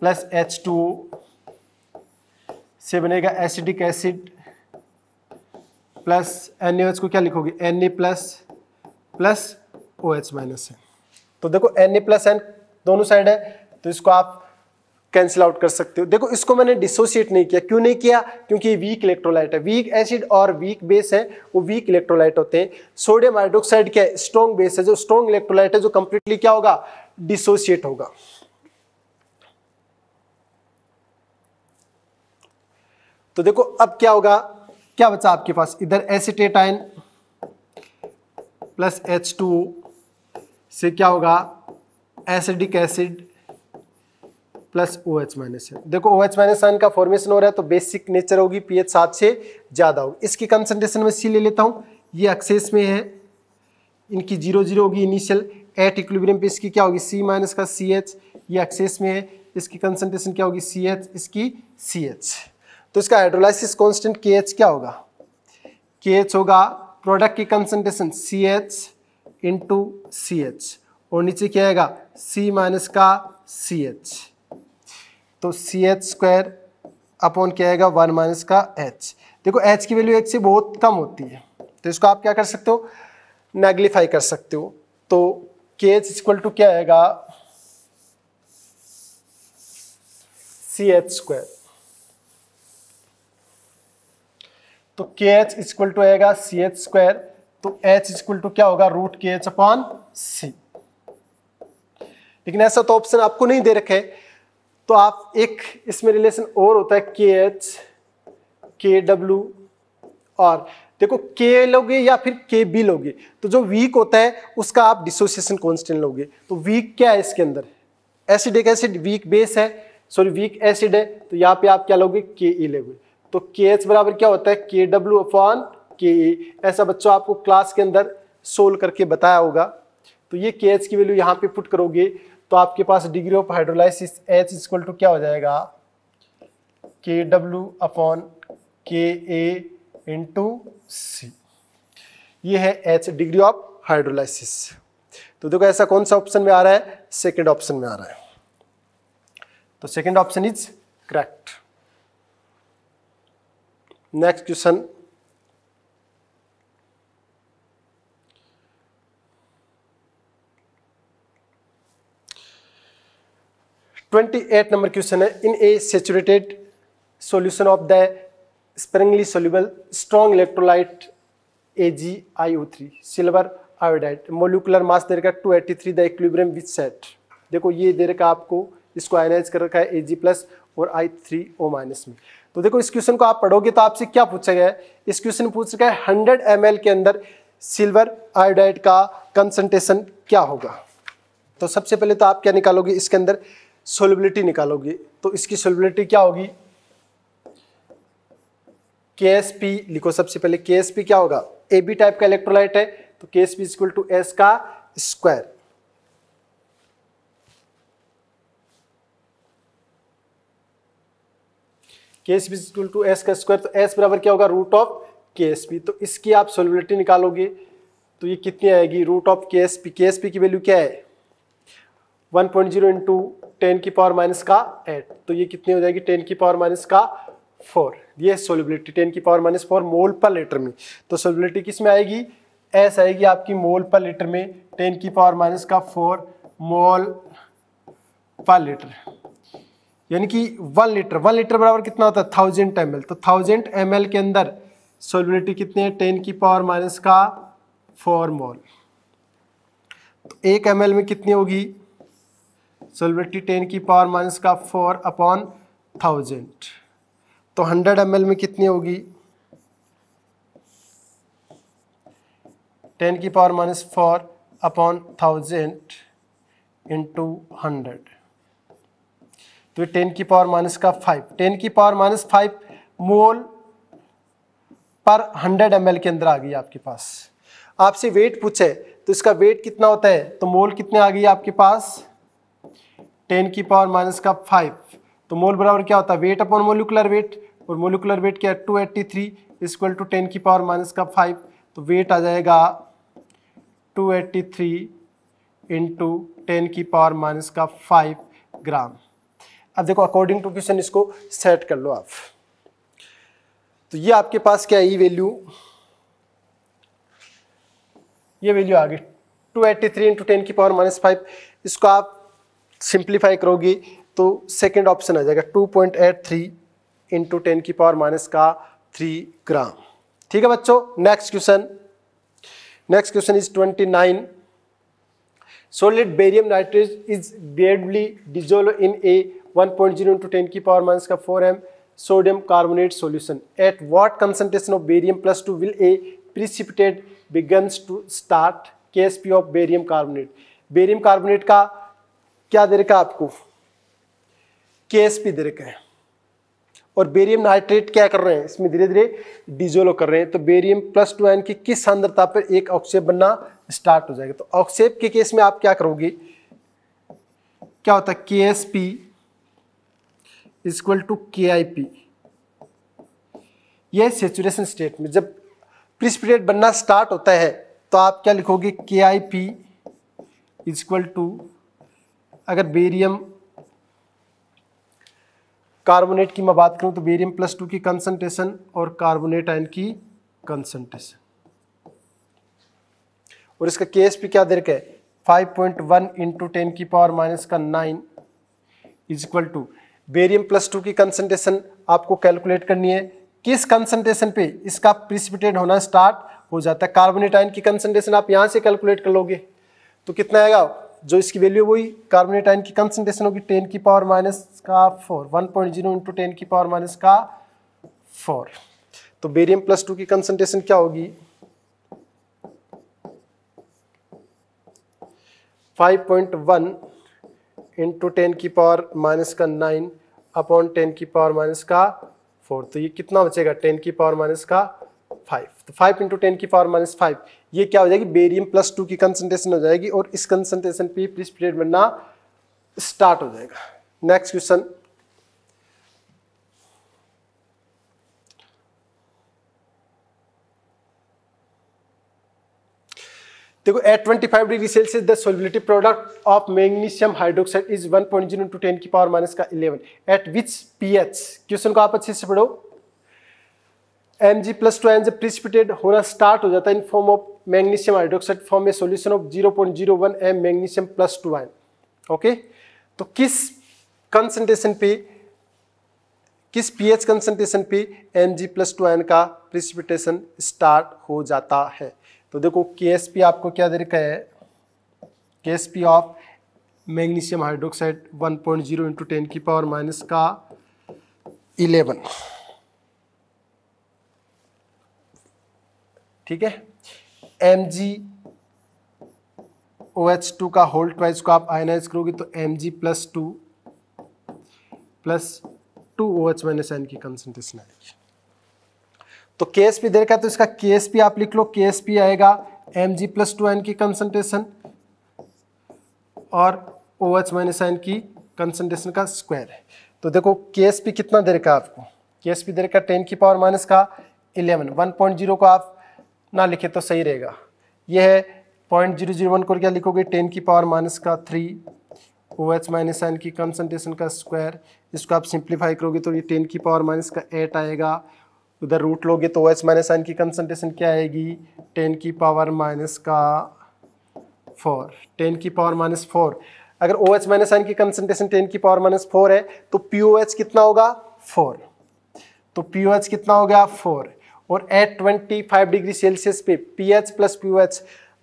plus H2O से बनेगा एसिडिक एसिड प्लस NaOH को क्या लिखोगे Na plus plus OH minus है, तो देखो Na प्लस आयन दोनों साइड है तो इसको आप कैंसिल आउट कर सकते हो। देखो इसको मैंने डिसोसिएट नहीं किया, क्यों नहीं किया क्योंकि वीक इलेक्ट्रोलाइट है, वीक एसिड और वीक बेस है वो वीक इलेक्ट्रोलाइट होते हैं। सोडियम हाइड्रोक्साइड क्या है स्ट्रॉन्ग बेस है, जो स्ट्रॉन्ग इलेक्ट्रोलाइट है जो कंप्लीटली क्या होगा डिसोसिएट होगा। तो देखो अब क्या होगा, क्या बचा आपके पास इधर एसिटेट आयन प्लस H2 से क्या होगा acidic acid plus OH minus है। देखो OH माइनस आयन का फॉर्मेशन हो रहा है तो बेसिक नेचर होगी, pH 7 से ज़्यादा होगी। इसकी कंसनट्रेशन में सी ले लेता हूँ, ये एक्सेस में है, इनकी 0 0 होगी इनिशियल, एट इक्विलिब्रियम पे इसकी क्या होगी C माइनस का CH, ये एक्सेस में है, इसकी कंसनट्रेशन क्या होगी CH, इसकी CH, तो इसका हाइड्रोलाइसिस कॉन्स्टेंट KH क्या होगा, KH होगा, प्रोडक्ट की कंसनट्रेशन CH इंटू CH और नीचे क्या आएगा C माइनस का CH, तो CH² अपॉन क्या आएगा 1 माइनस का H। देखो H की वैल्यू 1 से बहुत कम होती है तो इसको आप क्या कर सकते हो नेग्लिफाई कर सकते हो, तो KH इक्वल टू क्या आएगा CH², तो KH इक्वल टू आएगा CH², तो H इक्वल टू क्या होगा रूट KH अपॉन C। लेकिन ऐसा तो ऑप्शन आपको नहीं दे रखे है, तो आप एक इसमें रिलेशन और होता है KH KW, और देखो K लोगे या फिर KB लोगे तो जो वीक होता है उसका आप डिसोसिएशन कांस्टेंट लोगे, तो वीक क्या है इसके अंदर एसिडिक एसिड वीक बेस है सॉरी वीक एसिड है तो यहाँ पे आप क्या लोगे KE लोगे, तो KH बराबर क्या होता है KW अपॉन KE। ऐसा बच्चों आपको क्लास के अंदर सोल्व करके बताया होगा, तो ये KH की वैल्यू यहाँ पे पुट करोगे तो आपके पास degree of hydrolysis H equal to क्या हो जाएगा KW upon KA into C, ये है H डिग्री ऑफ हाइड्रोलाइसिस। तो देखो ऐसा कौन सा ऑप्शन में आ रहा है सेकंड ऑप्शन में आ रहा है, तो second option is correct. Next question, twenty number question है, in a saturated solution of the sparingly soluble strong electrolyte AgIO3 silver iodide molecular mass दे रखा 283 द इक्विलिब्रियम विद सेट। देखो ये दे रखा आपको, इसको आयनाइज कर रखा है Ag+ और I3O- में। तो देखो इस क्वेश्चन को आप पढ़ोगे तो आपसे क्या पूछा गया है, इस क्वेश्चन में पूछ रखा है 100 ml के अंदर सिल्वर आयोडाइड का कंसनट्रेशन क्या होगा। तो सबसे पहले तो आप क्या निकालोगे इसके अंदर सोल्युबिलिटी निकालोगे, तो इसकी सोल्युबिलिटी क्या होगी KsP लिखो, सबसे पहले KsP क्या होगा AB टाइप का इलेक्ट्रोलाइट है तो KsP equal to S²। KsP equal to S², तो S बराबर क्या होगा रूट ऑफ KsP, तो इसकी आप सोल्युबिलिटी निकालोगे तो ये कितनी आएगी रूट ऑफ KsP। KsP की वैल्यू क्या है 1.0 इंटू 10⁻⁸, तो ये कितनी हो जाएगी 10⁻⁴। ये सोल्युबिलिटी 10⁻⁴ mol/l में, तो सोल्युबिलिटी किस में आएगी S आएगी आपकी mol/l में 10⁻⁴ mol/l, यानी कि 1 लीटर बराबर कितना होता है 1000 ml, तो 1000 ml के अंदर सोल्युबिलिटी कितनी है 10⁻⁴ मोल, तो 1 ml में कितनी होगी सोल्युबिलिटी 10⁻⁴ अपॉन 1000, तो 100 ml में कितनी होगी 10⁻⁴ अपॉन 1000 इंटू 100, तो 10⁻⁵। 10⁻⁵ मोल पर 100 ml के अंदर आ गई आपके पास। आपसे वेट पूछे तो इसका वेट कितना होता है, तो मोल कितने आ गई आपके पास 10⁻⁵ तो मोल बराबर क्या होता है वेट अपॉन मोलिकुलर वेट, और मोलिकुलर वेट क्या है 283 इक्वल टू 10⁻⁵ तो वेट आ जाएगा 283 इंटू 10⁻⁵ ग्राम। अब देखो अकॉर्डिंग टू क्वेश्चन इसको सेट कर लो आप, तो ये आपके पास क्या है ई वैल्यू, ये वैल्यू आ गई 283 इंटू 10⁻⁵। इसको आप सिंप्लीफाई करोगे तो सेकंड ऑप्शन आ जाएगा 2.83 इंटू 10⁻⁵ ग्राम। ठीक है बच्चों, next question. Next question is 29। Solid barium nitrate is gradually dissolve in a 1.0 into 10⁻⁴ sodium carbonate solution at what concentration of barium +2 will a precipitate begins to start KSP of barium carbonate। barium carbonate का क्या दे रखा है आपको KSP दे रखा है, और barium nitrate क्या कर रहे हैं इसमें धीरे धीरे डिजोल्व कर रहे हैं, तो barium +2 आयन की किस सांद्रता पर एक अवक्षेप बनना स्टार्ट हो जाएगा। तो अवक्षेप के केस में आप क्या करोगे, क्या होता है KSP इक्वल टू KIP, यह सेचुरेशन स्टेट में जब प्रिसिपिटेट बनना स्टार्ट होता है तो आप क्या लिखोगे KIP इक्वल टू, अगर बेरियम कार्बोनेट की मैं बात करूं तो बेरियम +2 की कंसंट्रेशन और कार्बोनेट आयन की कंसंट्रेशन, और इसका KSP क्या दे रखा है 5.1 into 10⁻⁹ is equal to barium +2 की कंसंट्रेशन आपको कैलकुलेट करनी है, किस कंसंट्रेशन पे इसका प्रिसिपिटेट होना स्टार्ट हो जाता है। कार्बोनेट आयन की कंसंट्रेशन आप यहाँ से कैलकुलेट कर लोगे तो कितना आएगा, जो इसकी वैल्यू वही कार्बोनेट आयन की कंसंट्रेशन होगी 10⁻⁴ 1.0 इंटू 10⁻⁴, तो बेरियम +2 की कंसंट्रेशन क्या होगी 5.1 इंटू 10⁻⁹ अपॉन 10⁻⁴, तो ये कितना बचेगा 10⁻⁵। तो 5 इंटू 10⁻⁵, ये क्या हो जाएगी बेरियम +2 की कंसंट्रेशन हो जाएगी, और इस कंसंट्रेशन पे प्रिसिपिटेट बनना स्टार्ट हो जाएगा। Next question. देखो at 25 degree Celsius the solubility product of magnesium hydroxide is 1.0 into 10⁻⁴ at which pH। Question को आप अच्छे से पढ़ो। Mg+2 आयन जब प्रिसिपिटेट होना स्टार्ट हो जाता है in form of magnesium hydroxide form a solution of 0.01 M magnesium +2 ion. Okay, तो किस कंसंट्रेशन पे, किस pH कंसंट्रेशन पे Mg+2 आयन का प्रिसिपिटेशन स्टार्ट हो जाता है। तो देखो KSP आपको क्या दे रखा है, KSP of magnesium hydroxide 1.0 into 10⁻⁴। ठीक है, MgOH2 का होल ट्वाइस को आप आयनाइज करोगे तो Mg+2 +2 OH माइनस आयन की कंसंट्रेशन आएगी। तो KSP दे रखा है तो इसका KSP आप लिख लो, KSP आएगा Mg+2 आयन की कंसंट्रेशन और OH माइनस आयन की कंसंट्रेशन का स्क्वायर है। तो देखो KSP कितना दे रखा है आपको, KSP दे रखा है 10⁻⁻⁴। 1.0 को आप ना लिखे तो सही रहेगा, यह है 0.001 को क्या लिखोगे 10⁻⁴ OH माइनस आयन की कंसंट्रेशन का स्क्वायर। इसको आप सिंप्लीफाई करोगे तो ये 10⁻⁸ आएगा, उधर रूट लोगे तो OH माइनस आयन की कंसंट्रेशन क्या आएगी 10⁻⁴। 10⁻⁴, अगर OH माइनस आयन की कंसंट्रेशन 10⁻⁴ है तो POH कितना होगा 4, तो POH कितना हो गया 4। और एट 25 डिग्री सेल्सियस पे pH प्लस POH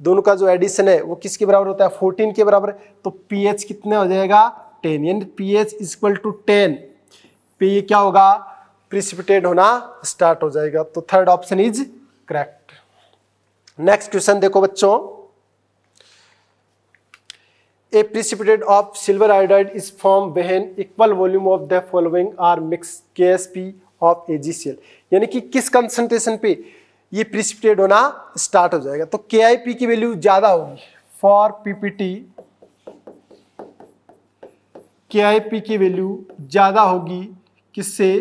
दोनों का जो एडिशन है वो किसके बराबर होता है 14 के बराबर, तो pH कितना हो जाएगा 10, यानी pH इक्वल टू 10 पे ये क्या होगा प्रिसिपिटेट होना स्टार्ट हो जाएगा। तो third option is correct. Next question देखो बच्चों। A precipitate of silver iodide is form when equal volume of the following are mix KSP of AgCl, यानी कि किस कंसंट्रेशन पे ये प्रिसिपिटेट होना स्टार्ट हो जाएगा। तो KIP की वैल्यू ज्यादा होगी फॉर PPT, KIP की वैल्यू ज्यादा होगी किससे,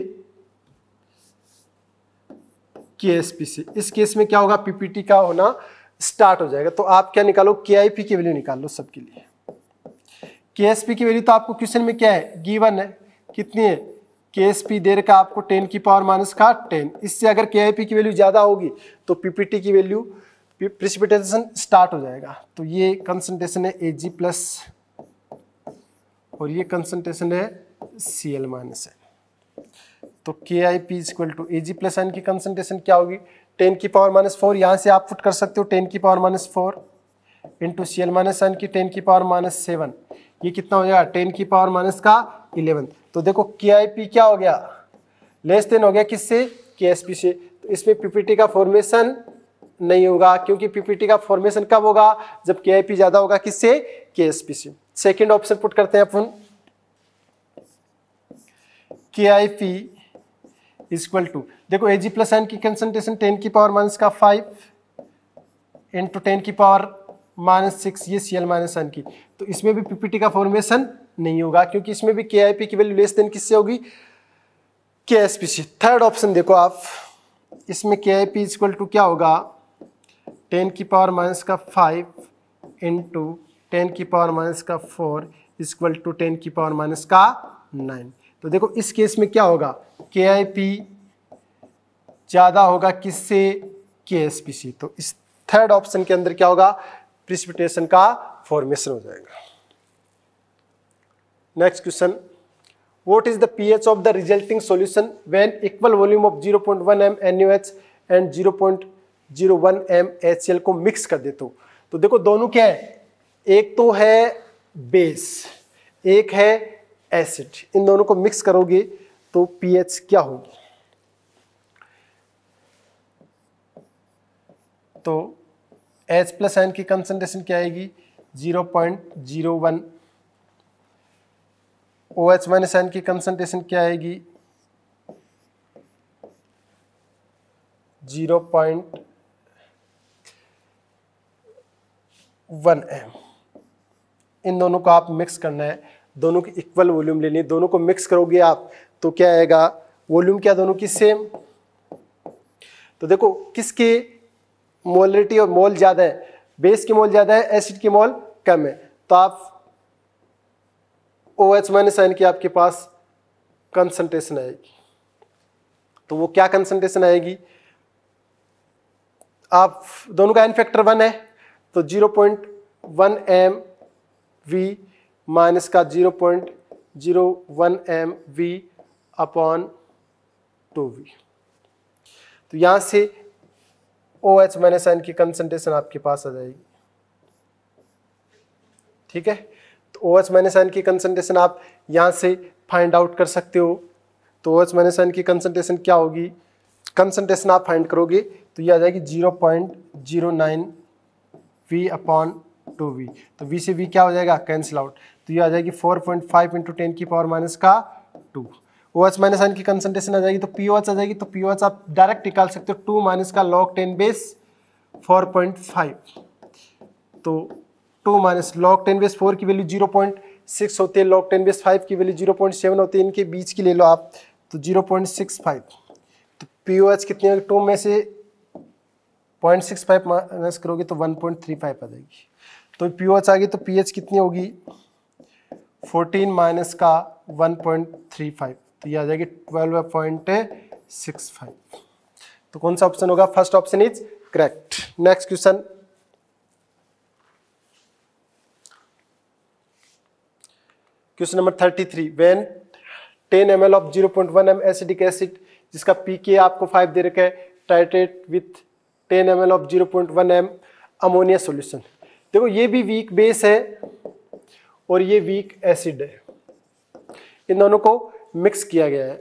KSP से। इस केस में क्या होगा, PPT का होना स्टार्ट हो जाएगा। तो आप क्या निकालो, KIP की वैल्यू निकाल लो सबके लिए। KSP की वैल्यू तो आपको क्वेश्चन में क्या है, गिवन है, कितनी है KSP दे रखा आपको 10 की पावर -10। इससे अगर KIP की वैल्यू ज़्यादा होगी तो PPT की वैल्यू प्रिसिपिटेशन स्टार्ट हो जाएगा। तो ये कंसंट्रेशन है Ag+ और ये कंसंट्रेशन है Cl-n। तो KIP = Ag+ की कंसंट्रेशन क्या होगी, 10 की पावर -4। यहाँ से आप फुट कर सकते हो 10 की पावर -4 इंटू Cl-n की 10 की पावर -7। ये कितना हो जाएगा, 10 की पावर -11। तो देखो KIP क्या हो गया, लेस देन हो गया किससे, KSP से। तो इसमें PPT का फॉर्मेशन नहीं होगा, क्योंकि PPT का फॉर्मेशन कब होगा, जब KIP ज्यादा होगा किससे, KSP से। सेकंड ऑप्शन पुट करते हैं अपन, KIP = देखो Ag+ की कंसंट्रेशन 10 की पावर -5 इंटू 10 की पावर -6, ये Cl-n की। तो इसमें भी PPT का फॉर्मेशन नहीं होगा, क्योंकि इसमें भी KIP की वैल्यू लेस देन किससे होगी, KSP से। थर्ड ऑप्शन देखो आप, इसमें KIP = क्या होगा, 10 की पावर -5 इंटू 10 की पावर -4 = 10 की पावर -9। तो देखो इस केस में क्या होगा, KIP ज़्यादा होगा किससे, KSP से। तो इस थर्ड ऑप्शन के अंदर क्या होगा, प्रेसिपिटेशन का फॉर्मेशन हो जाएगा। Next question, what is the pH of the resulting solution when equal volume of 0.1 m NaOH and 0.01 m HCl को मिक्स कर देते हो। तो देखो दोनों क्या है, एक तो है बेस, एक है एसिड, इन दोनों को मिक्स करोगे तो pH क्या होगी। तो H+N की कंसंट्रेशन क्या आएगी, 0.01। OH- की कंसंट्रेशन क्या आएगी, 0.1 m। इन दोनों को आप मिक्स करना है, दोनों की इक्वल वॉल्यूम लेनी है। दोनों को मिक्स करोगे आप तो क्या आएगा, वॉल्यूम क्या दोनों की सेम। तो देखो किसके मोलरिटी और मोल ज़्यादा है, बेस की मोल ज़्यादा है, एसिड की मोल कम है। तो आप OH- की आपके पास कंसंट्रेशन आएगी, तो वो क्या कंसंट्रेशन आएगी, आप दोनों का n फैक्टर 1 है, तो 0.1 mv - 0.01 mv/2v। तो यहाँ से OH- की कंसंट्रेशन आपके पास आ जाएगी, ठीक है। तो OH- की कंसंट्रेशन आप यहाँ से फाइंड आउट कर सकते हो। तो OH- की कंसंट्रेशन क्या होगी, कंसंट्रेशन आप फाइंड करोगे तो ये आ जाएगी 0.09 V/2V। तो V से V क्या हो जाएगा, कैंसिल आउट। तो ये आ जाएगी 4.5 × 10 की पावर -2। OH- की कंसंट्रेशन आ जाएगी तो POH आ जाएगी, तो POH आप डायरेक्ट निकाल सकते हो 2 - log 10 बेस 4.5। तो 2 - log 10 बेस 4 की वैल्यू 0.6 होती है, log 10 बेस 5 की वैल्यू 0.7 होती है, इनके बीच की ले लो आप तो 0.65। तो POH कितनी होगी, 2 में से 0.65 माइनस करोगे तो 1.35 आ जाएगी। तो POH आ गई तो PH कितनी होगी, 14 - 1.35, तो ये आ जाएगी 12.65। तो कौन सा ऑप्शन होगा, first option is correct. Next question, question number 33, when 10 ml of 0.1 m acidic acid जिसका pK आपको 5 दे रखा है, titrate with 10 ml of 0.1 m ammonia solution. देखो ये भी वीक बेस है और ये वीक एसिड है, इन दोनों को मिक्स किया गया है,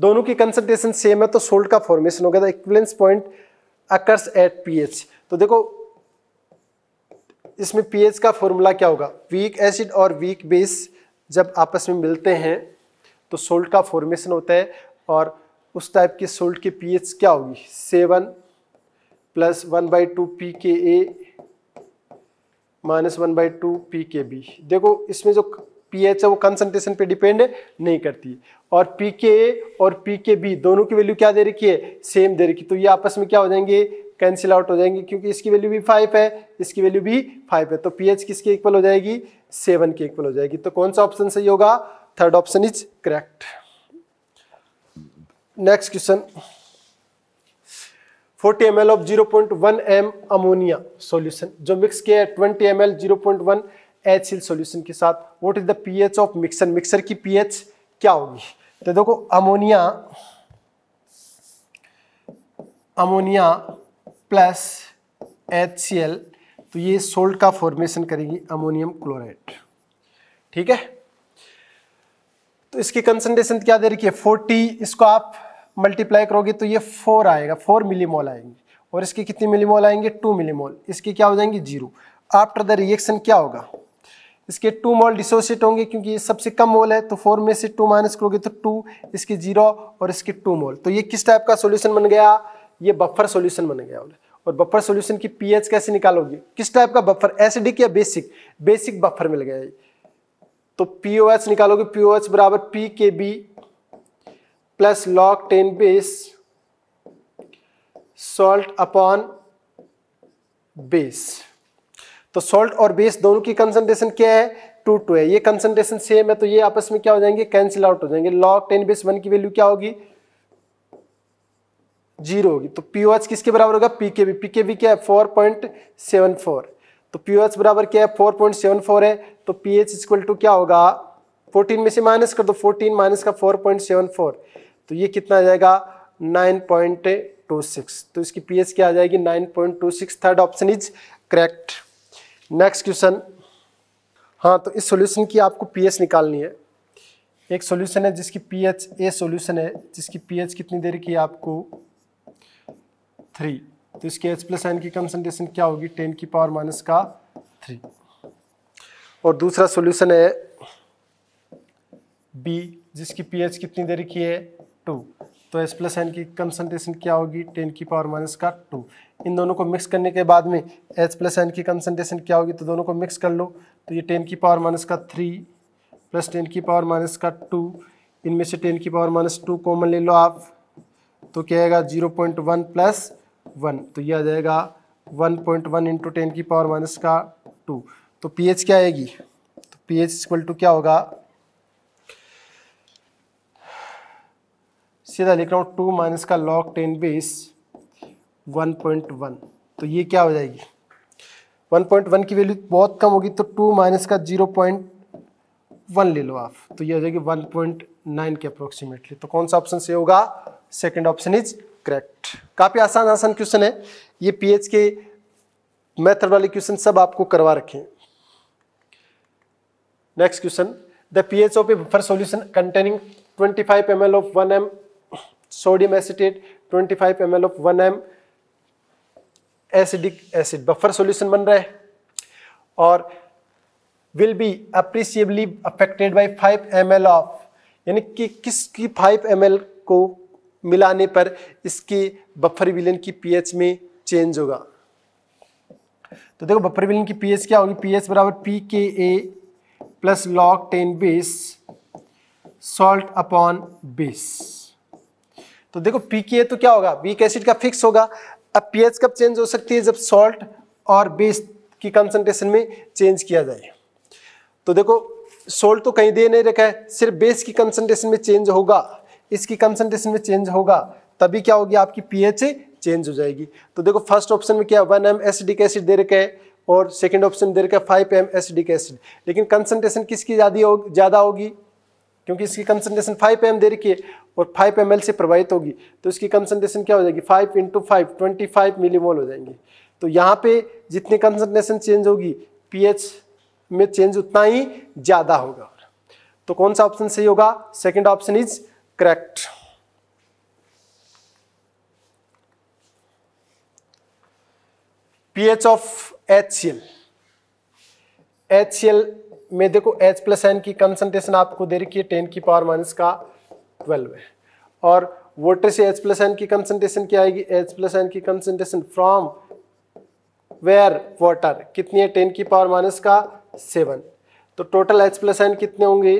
दोनों की कंसंट्रेशन सेम है, तो सोल्ट का फॉर्मेशन हो गया था। Equivalence point occurs at pH। तो देखो इसमें pH का फॉर्मूला क्या होगा, वीक एसिड और वीक बेस जब आपस में मिलते हैं तो सोल्ट का फॉर्मेशन होता है, और उस टाइप के सोल्ट के पीएच क्या होगी 7 + 1/2 pKa -1/2 pKb। देखो इसमें जो पीएच है वो कंसंट्रेशन पे डिपेंड नहीं करती, और pKa और pKb दोनों की वैल्यू क्या दे रखी है, सेम दे रखी, तो ये आपस में क्या हो जाएंगे, कैंसिल आउट हो जाएंगे, क्योंकि इसकी वैल्यू भी 5 है, इसकी वैल्यू भी 5 है, तो pH किसके इक्वल हो जाएगी, 7 के इक्वल हो जाएगी। तो कौन सा ऑप्शन सही होगा, third option is correct. Next question, 40 ml of 0.1 m ammonia solution जो मिक्स किया है 20 ml 0.1 HCl सॉल्यूशन के साथ, what is the pH of mixer, mixer की pH क्या होगी। तो देखो अमोनिया प्लस HCl, तो ये सोल्ट का फॉर्मेशन करेगी, अमोनियम क्लोराइड, ठीक है। तो इसकी कंसंट्रेशन क्या दे रखी है 40, इसको आप मल्टीप्लाई करोगे तो ये 4 आएगा, 4 मिलीमोल आएंगे, और इसके कितने मिलीमोल आएंगे 2 मिलीमोल, इसके क्या हो जाएंगे 0। आफ्टर द रिएक्शन क्या होगा, इसके 2 मोल डिसोसिएट होंगे, क्योंकि ये सबसे कम मोल है, तो 4 में से 2 माइनस करोगे तो 2, इसके 0 और इसके 2 मोल। तो ये किस टाइप का सोल्यूशन बन गया, ये बफर सोल्यूशन बन गया। और बफर सोल्यूशन की पीएच कैसे निकालोगे, किस टाइप का बफर, एसिडिक या बेसिक, बेसिक बफर मिल गया ये। तो पीओएच निकालोगे, पीओएच बराबर pKb plus log 10 base salt upon base. तो सॉल्ट और बेस दोनों की कंसंट्रेशन क्या है 2 है, ये कंसंट्रेशन सेम है, तो ये आपस में क्या हो जाएंगे, कैंसिल आउट हो जाएंगे। log 10 बेस 1 की वैल्यू क्या होगी 0 होगी। तो पीओएच किसके बराबर होगा पीकेबी, पीकेबी क्या है 4.74, तो पीओएच बराबर क्या है 4.74 है, तो पीएच इक्वल टू क्या होगा 14 में से माइनस कर दो, 14 माइनस का 4.74, तो ये कितना आ जाएगा 9.26, तो इसकी पीएच क्या आ जाएगी 9.26। Third option is correct. Next question, हाँ तो इस सॉल्यूशन की आपको पीएच निकालनी है। एक सॉल्यूशन है जिसकी पीएच, ए सॉल्यूशन है जिसकी पीएच कितनी देर की है आपको 3, तो इसके H+ आयन की कंसंट्रेशन क्या होगी 10⁻³ और दूसरा सॉल्यूशन है बी जिसकी पीएच कितनी दे रखी है 2, तो H+ आयन की कंसंट्रेशन क्या होगी 10⁻²। इन दोनों को मिक्स करने के बाद में H+ आयन की कंसंट्रेशन क्या होगी, तो दोनों को मिक्स कर लो, तो ये 10⁻³ प्लस 10⁻², इनमें से 10⁻² कॉमन ले लो आप, तो क्या आएगा 0.1 प्लस 1, तो यह आ जाएगा 1.1 इंटू 10⁻²। तो पीएच क्या आएगी, तो पीएच इक्वल टू क्या होगा, सीधा लिख रहा हूँ 2 माइनस का log 10 बेस 1.1, तो ये क्या हो जाएगी 1.1 की वैल्यू बहुत कम होगी, तो 2 माइनस का 0.1 ले लो आप, तो ये हो जाएगी 1.9 के अप्रोक्सीमेटली। तो कौन सा ऑप्शन से होगा, सेकंड ऑप्शन इज करेक्ट। काफ़ी आसान आसान क्वेश्चन है ये, पीएच के मेथड वाले क्वेश्चन सब आपको करवा रखे हैं। Next question, the pH of a buffer solution containing 25 ml of 1 m sodium acetate, 25 ml of 1 m acidic acid buffer solution बन रहा है, और will be appreciably affected by 5 ml of, यानी कि किसकी 5 ml को मिलाने पर इसके बफर विलन की पीएच में चेंज होगा। तो देखो बफर विलन की पीएच क्या होगी, पीएच बराबर pKa plus log 10 base salt upon base. तो देखो pKa तो क्या होगा वीक एसिड का फिक्स होगा, अब pH कब चेंज हो सकती है, जब सॉल्ट और बेस की कंसंट्रेशन में चेंज किया जाए। तो देखो सॉल्ट तो कहीं दे नहीं रखा है, सिर्फ बेस की कंसंट्रेशन में चेंज होगा, इसकी कंसंट्रेशन में चेंज होगा, तभी क्या होगी आपकी pH चेंज हो जाएगी। तो देखो फर्स्ट ऑप्शन में क्या 1 m एसिडिक एसिड दे रखा है, और सेकेंड ऑप्शन दे रखा है 5 m एसिडिक एसिड, लेकिन कंसंट्रेशन किसकी ज़्यादा होगी, क्योंकि इसकी कंसंट्रेशन 5 m दे रखी है और 5 ml से प्रभावित होगी, तो इसकी कंसंट्रेशन क्या हो जाएगी 5 × 5 25 मिलीमोल हो जाएंगे। तो यहाँ पे जितनी कंसंट्रेशन चेंज होगी pH में चेंज उतना ही ज़्यादा होगा। तो कौन सा ऑप्शन सही होगा, second option is correct. pH of HCl, HCl में देखो H+ आयन की कंसंट्रेशन आपको दे रखी है 10⁻12 है, और वाटर से H प्लस एन की कंसनट्रेशन क्या आएगी, H प्लस एन की कंसनट्रेशन फ्रॉम वेयर वाटर कितनी है 10⁻⁷, तो टोटल H प्लस एन कितने होंगे,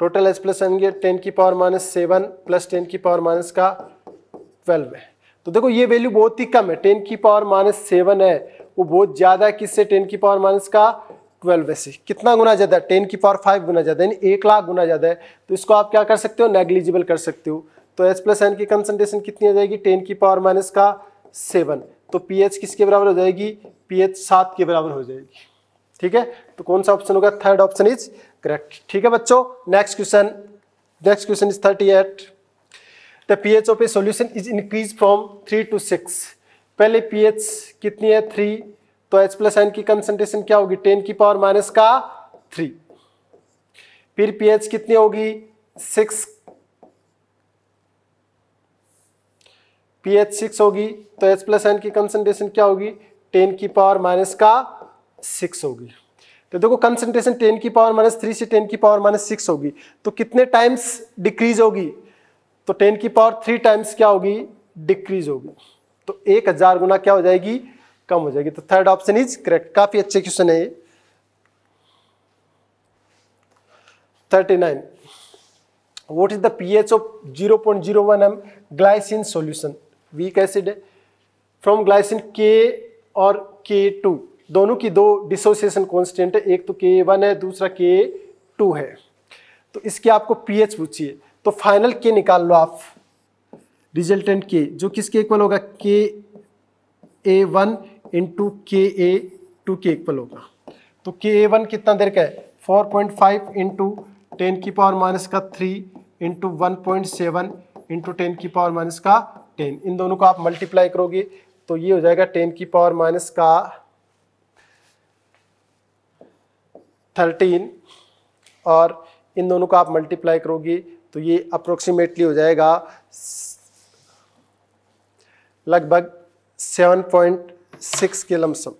total H plus ion 10⁻7 plus 10⁻12 है। तो देखो ये वैल्यू बहुत ही कम है, 10⁻7 है, वो बहुत ज़्यादा किससे 10⁻12 से, कितना गुना ज़्यादा, 10⁵ गुना ज़्यादा, यानी 1,00,000 गुना ज़्यादा है। तो इसको आप क्या कर सकते हो, नेग्लिजिबल कर सकते हो। तो H प्लस एन की कंसनट्रेशन कितनी आ जाएगी 10⁻7, तो pH किसके बराबर हो जाएगी, pH 7 के बराबर हो जाएगी। ठीक है, तो कौन सा ऑप्शन होगा, थर्ड ऑप्शन इज करेक्ट। ठीक है बच्चों, next question is 38। The pH of a solution is increase from 3 to 6। पहले pH कितनी है 3, तो H प्लस एन की कंसनट्रेशन क्या होगी 10⁻3, फिर pH कितनी होगी 6, pH 6 होगी, तो H प्लस एन की कंसनट्रेशन क्या होगी 10⁻6 होगी। तो देखो कंसनट्रेशन 10⁻3 से 10⁻6 होगी, तो कितने टाइम्स डिक्रीज होगी, तो 10⁻3 टाइम्स क्या होगी डिक्रीज होगी, तो 1,000 गुना क्या हो जाएगी, कम हो जाएगी। तो थर्ड ऑप्शन इज करेक्ट। काफी अच्छे क्वेश्चन है ये। 39, what is the pH of 0.01 glycine solution, weak acid है, फ्रॉम ग्लाइसिन के और K2, दोनों की दो डिसोसिएशन कॉन्स्टेंट है, एक तो K1 है दूसरा K2 है, तो इसकी आपको pH पूछिए, तो फाइनल K निकाल लो आप, रिजल्टेंट K जो किसके इक्वल होगा, Ka1 into Ka2 के इक्वल होगा। तो Ka1 कितना देर का है 4.5 इंटू 10⁻3 इंटू 1.7 इंटू 10⁻10, इन दोनों को आप मल्टीप्लाई करोगे तो ये हो जाएगा 10⁻13, और इन दोनों को आप मल्टीप्लाई करोगे तो ये अप्रोक्सीमेटली हो जाएगा लगभग 7.6 के लमसम।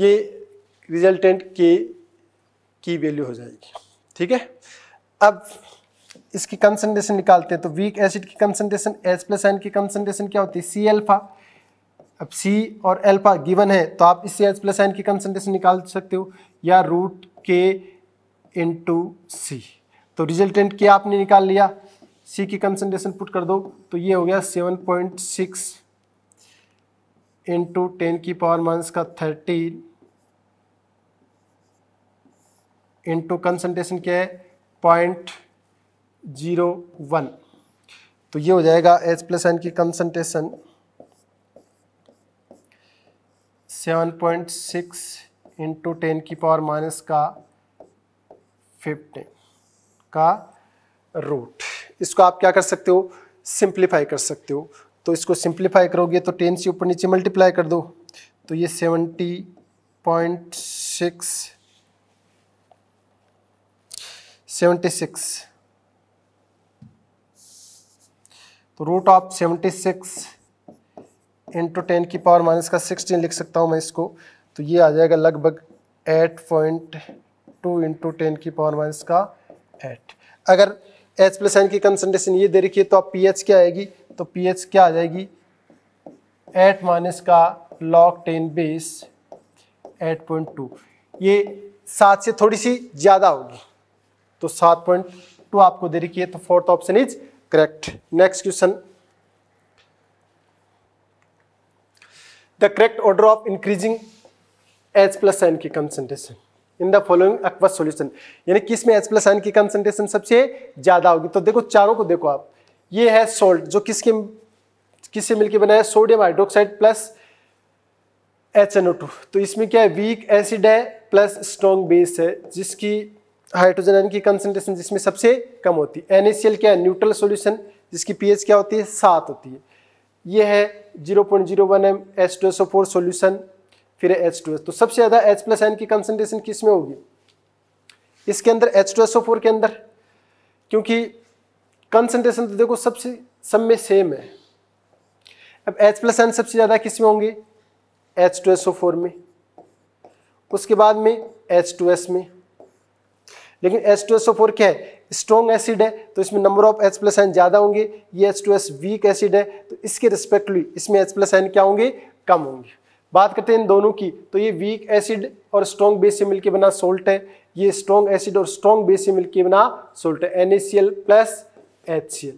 ये रिजल्टेंट के की वैल्यू हो जाएगी। ठीक है, अब इसकी कंसनट्रेशन निकालते हैं, तो वीक एसिड की कंसनट्रेशन H प्लस एन की कंसनट्रेशन क्या होती है C अल्फा, अब C और अल्फा गिवन है, तो आप इससे H प्लस एन की कंसनट्रेशन निकाल सकते हो, या √K × C। तो रिजल्टेंट K आपने निकाल लिया, C की कंसनट्रेशन पुट कर दो, तो ये हो गया 7.6 इंटू 10⁻13 इंटू कंसनट्रेशन क्या है 0.01, तो ये हो जाएगा H प्लस एन की कंसनट्रेशन 7.6 इंटू 10⁻15 का रूट। इसको आप क्या कर सकते हो, सिंप्लीफाई कर सकते हो, तो इसको सिंप्लीफाई करोगे तो 10 से ऊपर नीचे मल्टीप्लाई कर दो, तो ये 76, तो √76 इंटू 10⁻16 लिख सकता हूँ मैं इसको, तो ये आ जाएगा लगभग 8.2 इंटू 10⁻8। अगर H प्लस एन की कंसनट्रेशन ये दे रखी है तो आप pH क्या आएगी, तो pH क्या आ जाएगी 8 - log 10 बेस 8.2, ये 7 से थोड़ी सी ज़्यादा होगी, तो 7.2 आपको दे रखी है, तो fourth option is correct. Next question, the correct order of increasing H plus N की concentration in the following aqueous solution, यानी किस में H प्लस एन की कंसनट्रेशन सबसे ज़्यादा होगी। तो देखो चारों को देखो आप, ये है सोल्ट जो किसके किससे मिलके बना है, सोडियम हाइड्रोक्साइड प्लस HNO2, तो इसमें क्या है वीक एसिड है प्लस स्ट्रॉन्ग बेस है, जिसकी हाइड्रोजन एन की कंसनट्रेशन जिसमें सबसे कम होती है। NaCl क्या है न्यूट्रल सॉल्यूशन, जिसकी pH क्या होती है 7 होती है। ये है 0.01 H2SO4 सॉल्यूशन, फिर है H2S, तो सबसे ज़्यादा H प्लस एन की कंसनट्रेशन किस में होगी, इसके अंदर H2SO4 के अंदर, क्योंकि कंसनट्रेशन तो देखो सबसे सब में सेम है। अब H प्लस एन सबसे ज़्यादा किस में होंगे H2SO4 में, उसके बाद में H2S में, लेकिन H2SO4 क्या है, स्ट्रॉन्ग एसिड है, तो इसमें number of H plus ion ज़्यादा होंगे, ये H2S वीक एसिड है, तो इसके रिस्पेक्टली इसमें H प्लस आयन क्या होंगे, कम होंगे। बात करते हैं इन दोनों की, तो ये वीक एसिड और स्ट्रॉन्ग बेस से मिलकर बना सोल्ट है, ये स्ट्रॉन्ग एसिड और स्ट्रॉन्ग बेस से मिलकर बना सोल्ट है, NaCl प्लस HCl,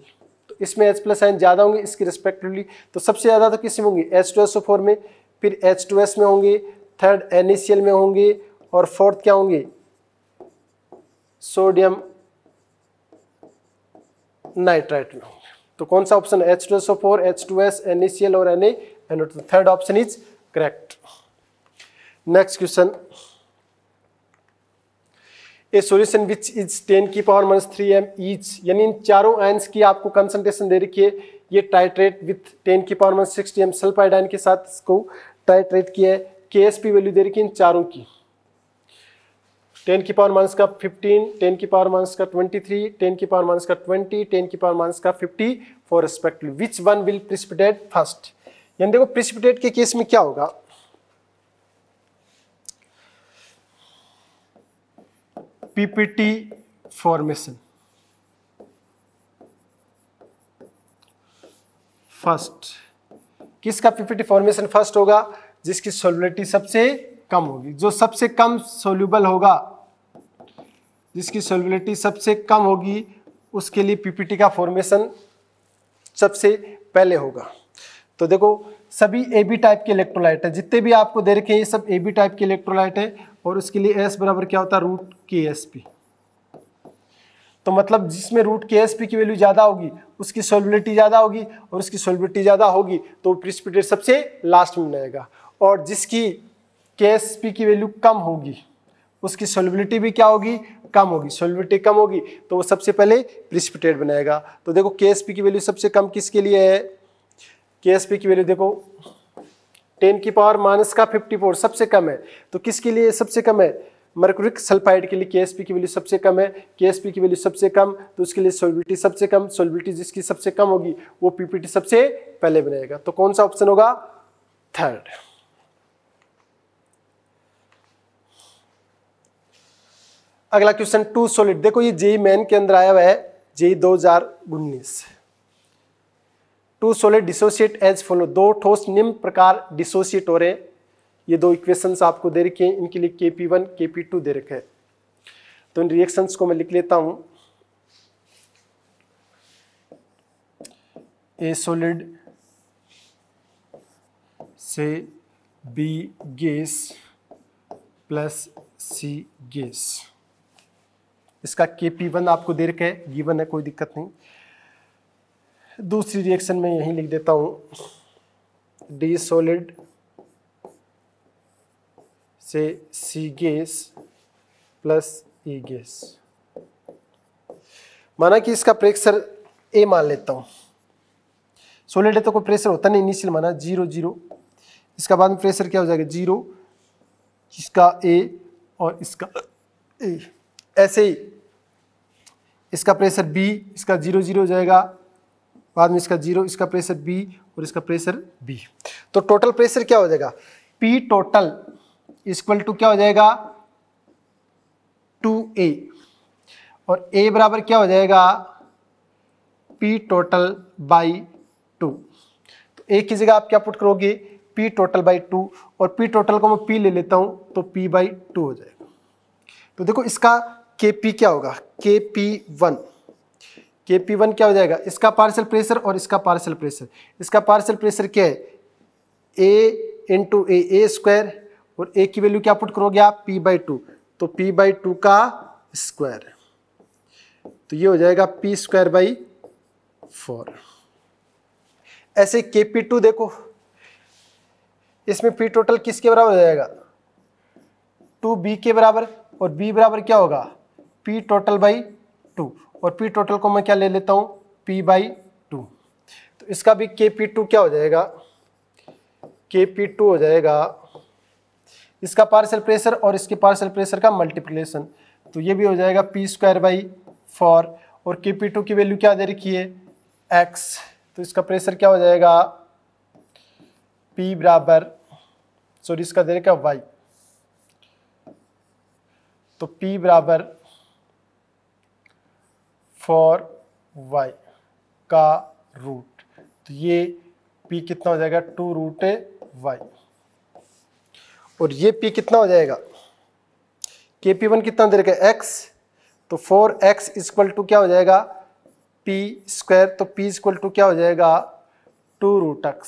तो इसमें H प्लस आयन ज़्यादा होंगे इसके रिस्पेक्टिवली, तो सबसे ज़्यादा तो किस में होंगे, H2SO4 में, फिर H2S में होंगे, थर्ड NaCl में होंगे, और फोर्थ क्या होंगे, सोडियम नाइट्राइट में होंगे। तो कौन सा ऑप्शन, H2SO4, H2S, NaCl और Na, तो third option is correct. Next question, a solution which is 10³ mM each, यानी इन चारों आयंस की आपको कंसंट्रेशन दे रखी है, ये titrate with 10³ mM sulphide ion के साथ इसको टाइट्रेट किया है, KSP वैल्यू दे रखी इन चारों की, 10⁻¹⁵, 15, 10⁻¹⁵, 10⁻¹⁵, 10⁻¹⁵, respectively, which one will precipitate first. यानी देखो प्रेसिपिटेट के केस में क्या होगा, पीपीटी फॉर्मेशन फर्स्ट, किसका पीपीटी फॉर्मेशन फर्स्ट होगा, जिसकी सोल्युबिलिटी सबसे कम होगी, जो सबसे कम सोल्यूबल होगा, जिसकी सोल्युबिलिटी सबसे कम होगी उसके लिए पीपीटी का फॉर्मेशन सबसे पहले होगा। तो देखो सभी AB टाइप के इलेक्ट्रोलाइट है, जितने भी आपको दे रखे हैं ये सब AB टाइप के इलेक्ट्रोलाइट है, और उसके लिए S बराबर क्या होता है, √KSP, तो मतलब जिसमें √KSP की वैल्यू ज़्यादा होगी उसकी सोल्युबिलिटी ज़्यादा होगी, और उसकी सोल्युबिलिटी ज़्यादा होगी तो प्रेसिपिटेट सबसे लास्ट में बनाएगा, और जिसकी KSP की वैल्यू कम होगी उसकी सोल्युबिलिटी भी क्या होगी, कम होगी, सोल्युबिलिटी कम होगी तो वो सबसे पहले प्रेसिपिटेट बनाएगा। तो देखो KSP की वैल्यू सबसे कम किसके लिए है, KSP की वैल्यू देखो 10⁻¹⁵ सबसे कम है, तो किसके लिए सबसे कम है, मर्क्यूरिक सल्फाइड के लिए KSP की वैल्यू सबसे कम है, KSP की वैल्यू सबसे कम तो उसके लिए सोल्युबिलिटी सबसे कम, सोल्युबिलिटी जिसकी सबसे कम होगी वो पीपीटी सबसे पहले बनेगा, तो कौन सा ऑप्शन होगा, थर्ड। अगला क्वेश्चन, टू सॉलिड, देखो ये जेई मेन के अंदर आया हुआ है, JEE 2019, two solid dissociate as follow, दो ठोस निम्न प्रकार डिसोसिएट हो रहे हैं, ये दो इक्वेशंस आपको दे रखे हैं, इनके लिए KP1 KP2 दे रखे हैं, तो इन रिएक्शंस को मैं लिख लेता हूं, ए सॉलिड से B gas plus C gas, इसका KP1 आपको दे रखा है, गिवन है कोई दिक्कत नहीं। दूसरी रिएक्शन में यहीं लिख देता हूँ, D सॉलिड से C gas plus E gas, माना कि इसका प्रेशर A मान लेता हूँ, सॉलिड है तो कोई प्रेशर होता नहीं, इनिशियल माना 0 0, इसका बाद में प्रेशर क्या हो जाएगा 0, इसका A और इसका A, ऐसे ही इसका प्रेशर B, इसका 0 0 हो जाएगा, बाद में इसका 0, इसका प्रेशर B और इसका प्रेशर B, तो टोटल प्रेशर क्या हो जाएगा, P टोटल इक्वल टू क्या हो जाएगा 2A, और A बराबर क्या हो जाएगा P टोटल बाई 2, तो A की जगह आप क्या पुट करोगे, P टोटल बाई 2, और P टोटल को मैं P ले लेता हूँ तो P बाई 2 हो जाएगा। तो देखो इसका KP क्या होगा, KP1 क्या हो जाएगा, इसका पार्शियल प्रेशर और इसका पार्शियल प्रेशर, इसका पार्शियल प्रेशर क्या है A स्क्वायर, और A की वैल्यू क्या पुट करोगे आप, P/2, तो P/2 का स्क्वायर, तो ये हो जाएगा P²/4। ऐसे KP2 देखो, इसमें P टोटल किसके बराबर हो जाएगा, 2B के बराबर, और B बराबर क्या होगा P टोटल बाई 2, और P टोटल को मैं क्या ले लेता हूँ P/2, तो इसका भी KP2 क्या हो जाएगा, KP2 हो जाएगा इसका पार्शियल प्रेशर और इसके पार्शियल प्रेशर का मल्टीप्लिकेशन, तो ये भी हो जाएगा P²/4, और KP2 की वैल्यू क्या दे रखी है X, तो इसका प्रेशर क्या हो जाएगा P बराबर, सॉरी इसका दे रखा Y, तो P बराबर 4y का रूट, तो ये P कितना हो जाएगा 2√y। और ये P कितना हो जाएगा, Kp1 कितना दे रखा है x, तो 4x इक्वल टू क्या हो जाएगा P स्क्वायर, तो P इक्वल टू क्या हो जाएगा 2√x।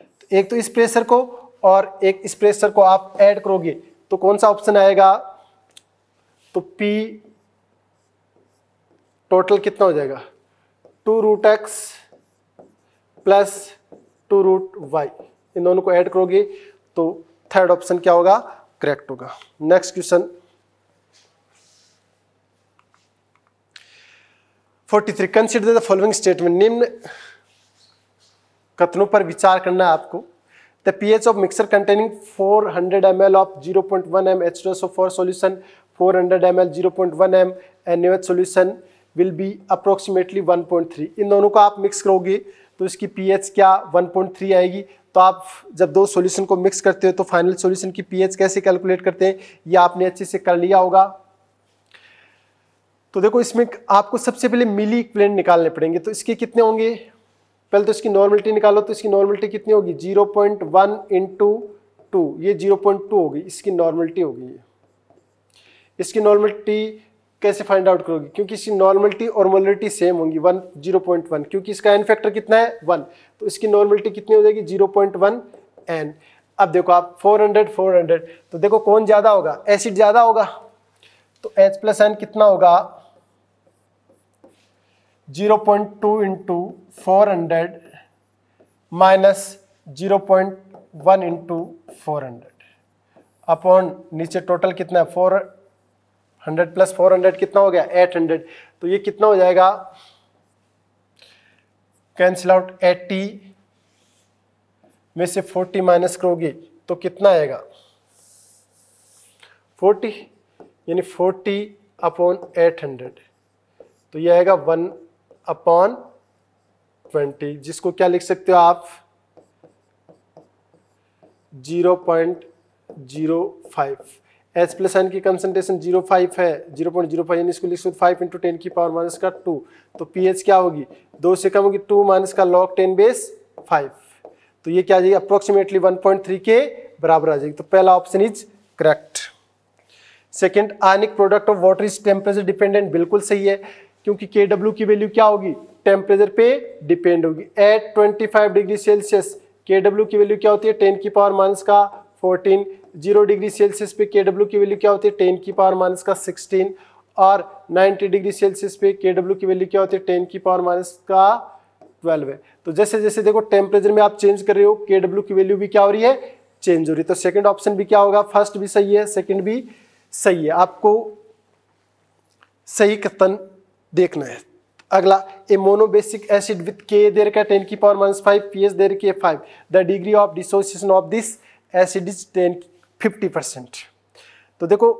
तो एक तो इस प्रेशर को और एक इस प्रेशर को आप ऐड करोगे तो कौन सा ऑप्शन आएगा, तो P टोटल कितना हो जाएगा 2√x प्लस 2√y, इन दोनों को ऐड करोगे तो थर्ड ऑप्शन क्या होगा, करेक्ट होगा। Next question 43, consider the following statement, निम्न कथनों पर विचार करना है आपको। The pH of mixture containing 400 ml of 0.1 m H2SO4 solution, 400 ml 0.1 m NaOH solution will be approximately 1.3। इन दोनों को आप मिक्स करोगे तो इसकी pH क्या 1.3 आएगी। तो आप जब दो सॉल्यूशन को मिक्स करते हो तो फाइनल सॉल्यूशन की pH कैसे कैलकुलेट करते हैं ये आपने अच्छे से कर लिया होगा। तो देखो इसमें आपको सबसे पहले मिली इक्विवेलेंट निकालने पड़ेंगे, तो इसके कितने होंगे, पहले तो इसकी नॉर्मलिटी निकालो, तो इसकी नॉर्मलिटी कितनी होगी 0.1 इंटू 2, ये 0.2 होगी इसकी नॉर्मलिटी होगी। इसकी नॉर्मलिटी कैसे फाइंड आउट करोगे, क्योंकि इसकी नॉर्मलिटी और मोलरिटी सेम होंगी 0.1, क्योंकि इसका एन फैक्टर कितना है 1, तो इसकी नॉर्मलिटी कितनी हो जाएगी 0.1 एन। अब देखो आप 400 तो देखो कौन ज़्यादा होगा, एसिड ज़्यादा होगा, तो एच प्लस एन कितना होगा 0.2 इंटू 400 माइनस 0.1 इंटू 400 अपॉन नीचे टोटल कितना है 400 प्लस 400 कितना हो गया 800, तो ये कितना हो जाएगा कैंसिल आउट, 80 में से 40 माइनस करोगे तो कितना आएगा 40, यानी 40 अपॉन 800, तो ये आएगा 1/20, जिसको क्या लिख सकते हो आप 0.05। एच प्लस एन की कंसनट्रेशन 0.5 है, 0.05 यानी इसको लिख सकते 5 × 10⁻², तो पीएच क्या होगी 2 से कम होगी, 2 - log 10⁻5, तो ये क्या आ जाएगी अप्रोक्सीमेटली 1.3 के बराबर आ जाएगी। तो पहला option is correct. Second, ionic product of water is temperature dependent, बिल्कुल सही है, क्योंकि Kw की वैल्यू क्या होगी टेम्परेचर पे डिपेंड होगी। एट 25 डिग्री सेल्सियस Kw की वैल्यू क्या होती है 10⁻-14, 0 डिग्री सेल्सियस पे Kw की वैल्यू क्या होती है 10⁻-16, और 90 डिग्री सेल्सियस पे Kw की वैल्यू क्या होती है 10⁻-12 है। तो जैसे जैसे देखो टेम्परेचर में आप चेंज कर रहे हो Kw की वैल्यू भी क्या हो रही है चेंज हो रही है। तो सेकेंड ऑप्शन भी क्या होगा, फर्स्ट भी सही है सेकेंड भी सही है, आपको सही कथन देखना है। अगला, ए मोनोबेसिक एसिड विथ के दे रखा है 10⁻-5, पीएच दे रखी है 5, the degree of dissociation of this acid is 50%। तो देखो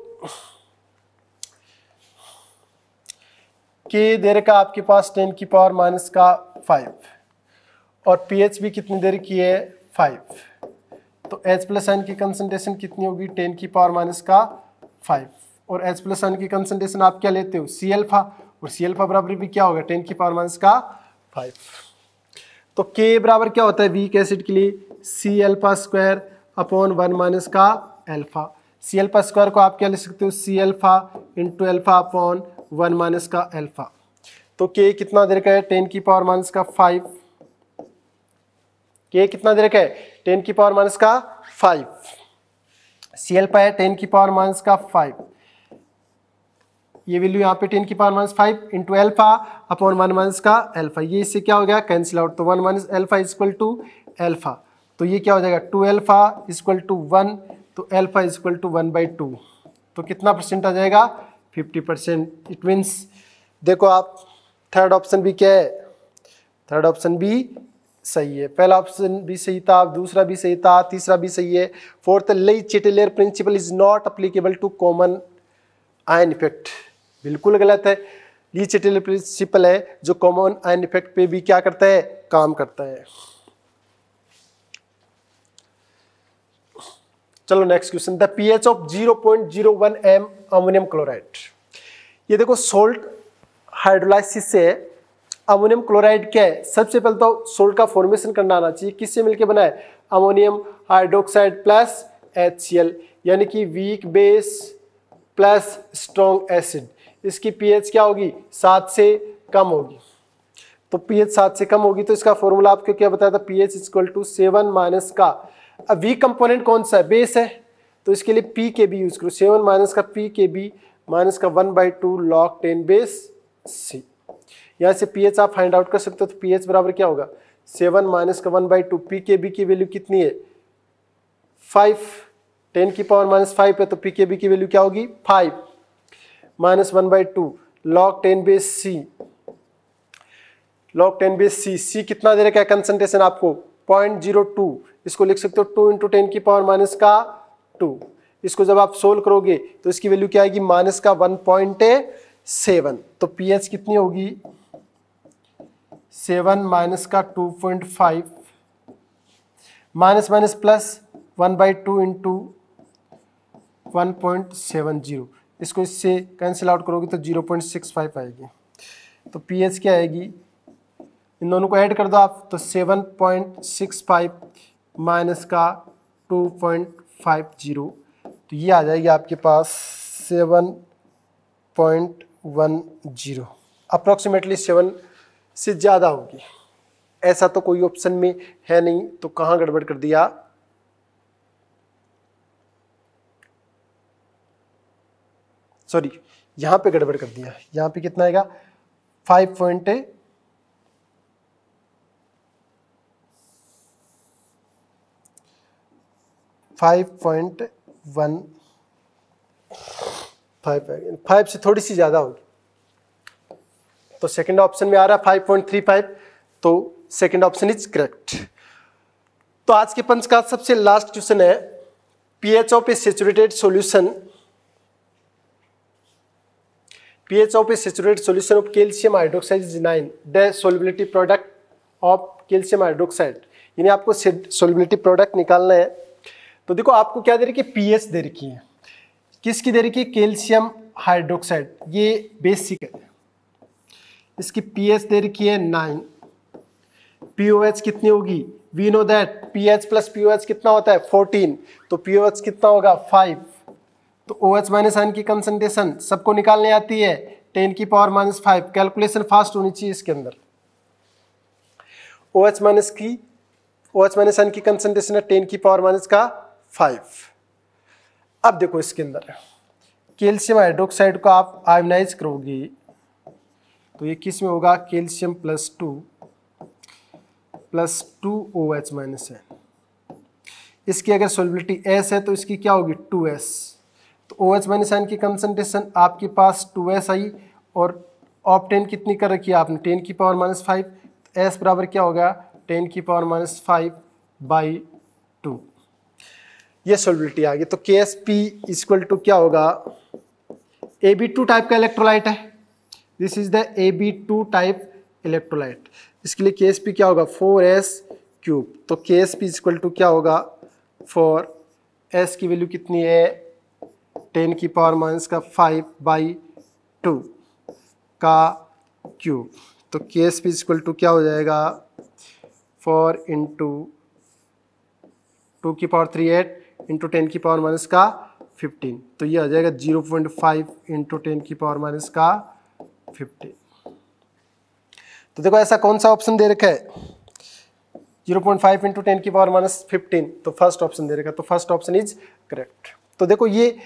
के दे रखा आपके पास 10⁻-5 और पीएच भी कितनी दे रखी है 5, तो एच प्लस एन की कंसनट्रेशन कितनी होगी 10⁻-5, और एच प्लस एन की कंसनट्रेशन आप क्या लेते हो सी एल्फा, और सी एल्फा बराबर भी क्या होगा 10⁻-5। तो के बराबर क्या होता है वीक एसिड के लिए C alpha square upon 1 - alpha, C alpha square को आप क्या लिख सकते हो C alpha into alpha upon 1 - alpha. तो के कितना दे रखा है 10⁻-5, के कितना दे रखा है 10⁻-5, सी एल्फा है 10⁻-5, ये वैल्यू यहाँ पे 10⁻-5 इंटू एल्फा अपॉन 1 - अल्फा, ये इससे क्या हो गया कैंसिल आउट, तो 1 - अल्फा इक्वल टू एल्फा, तो ये क्या हो जाएगा 2α = 1, तो एल्फा इक्वल टू 1/2, तो कितना परसेंट आ जाएगा 50%। इट मीन्स देखो आप थर्ड ऑप्शन भी क्या है, थर्ड ऑप्शन भी सही है, पहला ऑप्शन भी सही था, दूसरा भी सही था, तीसरा भी सही है। Fourth, Le Chatelier principle is not applicable to common ion effect, बिल्कुल गलत है, ली चेटेलियर प्रिंसिपल है जो कॉमन आयन इफेक्ट पे भी क्या करता है काम करता है। चलो next question, the pH of 0.01 M ammonium chloride. ये देखो सोल्ट हाइड्रोलाइसिस से अमोनियम क्लोराइड क्या है, सबसे पहले तो सोल्ट का फॉर्मेशन करना आना चाहिए। किससे मिलकर बना है, अमोनियम हाइड्रोक्साइड प्लस HCl, यानी कि weak base plus strong acid. इसकी पीएच क्या होगी, 7 से कम होगी। तो पीएच 7 से कम होगी तो इसका फॉर्मूला आपको क्या बताया था, पीएच इक्वल टू 7 माइनस का, अब वीक कंपोनेंट कौन सा है, बेस है, तो इसके लिए पी के बी यूज करो, 7 माइनस का पी के बी माइनस का 1/2 log 10 बेस सी। यहाँ से पीएच आप फाइंड आउट कर सकते हो, तो पीएच बराबर क्या होगा, 7 माइनस का 1/2, पी के बी की वैल्यू कितनी है 5, 10⁻⁵ है तो पी के बी की वैल्यू क्या होगी 5 minus 1/2 log 10 base C, log 10 base C. C कितना दे रखा है कंसनट्रेशन आपको 0.02, इसको लिख सकते हो 2 × 10⁻⁂ इसको जब आप सोल्व करोगे तो इसकी वैल्यू क्या आएगी माइनस का 1.7। तो पीएच कितनी होगी 7 माइनस का 2.5 माइनस माइनस प्लस 1/2 × 1.70, इसको इससे कैंसिल आउट करोगे तो 0.65 आएगी। तो पीएच क्या आएगी, इन दोनों को ऐड कर दो आप, तो 7.65 माइनस का 2.50, तो ये आ जाएगी आपके पास 7.10 अप्रोक्सीमेटली, 7 से ज़्यादा होगी। ऐसा तो कोई ऑप्शन में है नहीं, तो कहाँ गड़बड़ कर दिया। सॉरी, यहाँ पे गड़बड़ कर दिया, यहाँ पे कितना आएगा 5.15 से थोड़ी सी ज़्यादा होगी। तो सेकंड ऑप्शन में आ रहा है 5.35, तो सेकंड ऑप्शन इज करेक्ट। तो आज के पंच का सबसे लास्ट क्वेश्चन है, pH of a saturated solution, pH of a saturated solution of calcium hydroxide is 9, the solubility product of calcium hydroxide, यानी आपको सोल्युबिलिटी प्रोडक्ट निकालना है। तो देखो आपको क्या दे रखी है, पीएच दे रखी है, किसकी दे रखी है, कैल्शियम हाइड्रोक्साइड, ये बेसिक है, इसकी पीएच दे रखी है 9, पीओएच कितनी होगी, we know that pH plus pOH कितना होता है 14, तो पीओएच कितना होगा 5, तो ओएच माइनस आयन की कंसंट्रेशन सबको निकालने आती है 10⁻⁵। कैलकुलेशन फास्ट होनी चाहिए इसके अंदर। ओएच माइनस आयन की कंसंट्रेशन है 10⁻⁵। अब देखो इसके अंदर कैल्शियम हाइड्रोक्साइड को आप आयोनाइज करोगे तो ये किस में होगा, calcium plus two OH minus है। इसकी अगर सोल्युबिलिटी S है तो इसकी क्या होगी 2S, तो OH माइनस आयन की कंसंट्रेशन आपके पास 2S आई और ऑप्टेन कितनी कर रखी है आपने 10⁻⁵, तो S बराबर क्या होगा 10⁻⁵/2, ये सोल्युबिलिटी आ गई। तो KSP इक्वल टू क्या होगा, AB2 टाइप का इलेक्ट्रोलाइट है, this is the AB2 type electrolyte, इसके लिए KSP क्या होगा 4S³। तो KSP इक्वल टू क्या होगा 4S की वैल्यू कितनी है 10⁻⁵/2 का क्यूब, तो KSP इक्वल टू क्या हो जाएगा 4 × 2⁵ इंटू 10⁻⁻⁵ तो ये आ जाएगा 0.5 इंटू 10⁻⁻⁵। तो देखो ऐसा कौन सा ऑप्शन दे रखा है 0.5 इंटू 10⁻⁵, तो फर्स्ट ऑप्शन दे रखा है, तो फर्स्ट ऑप्शन इज करेक्ट। तो देखो ये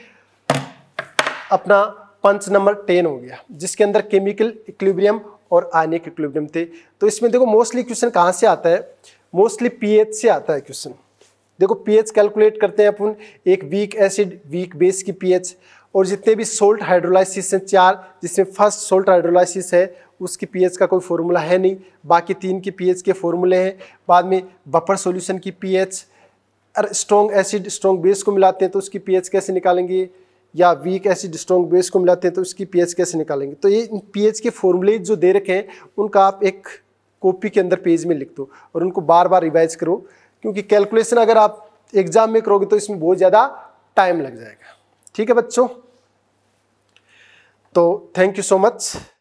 अपना पंच नंबर 10 हो गया, जिसके अंदर केमिकल इक्विलिब्रियम और आयनिक इक्विलिब्रियम थे। तो इसमें देखो मोस्टली क्वेश्चन कहाँ से आता है, मोस्टली पीएच से आता है क्वेश्चन। देखो पीएच कैलकुलेट करते हैं अपन, एक वीक एसिड वीक बेस की पीएच, और जितने भी सोल्ट हाइड्रोलाइसिस हैं 4, जिसमें फर्स्ट सोल्ट हाइड्रोलाइसिस है उसकी पीएच का कोई फॉर्मूला है नहीं, बाकी 3 की पीएच के फॉर्मूले हैं। बाद में बफर सॉल्यूशन की पीएच, और स्ट्रॉन्ग एसिड स्ट्रॉन्ग बेस को मिलाते हैं तो उसकी पीएच कैसे निकालेंगे, या वीक एसिड स्ट्रॉन्ग बेस को मिलाते हैं तो उसकी पीएच कैसे निकालेंगे। तो ये पीएच के फॉर्मूले जो दे रखे हैं उनका आप एक कॉपी के अंदर पेज में लिख दो और उनको बार बार रिवाइज करो, क्योंकि कैलकुलेशन अगर आप एग्जाम में करोगे तो इसमें बहुत ज़्यादा टाइम लग जाएगा। ठीक है बच्चों, तो थैंक यू सो मच।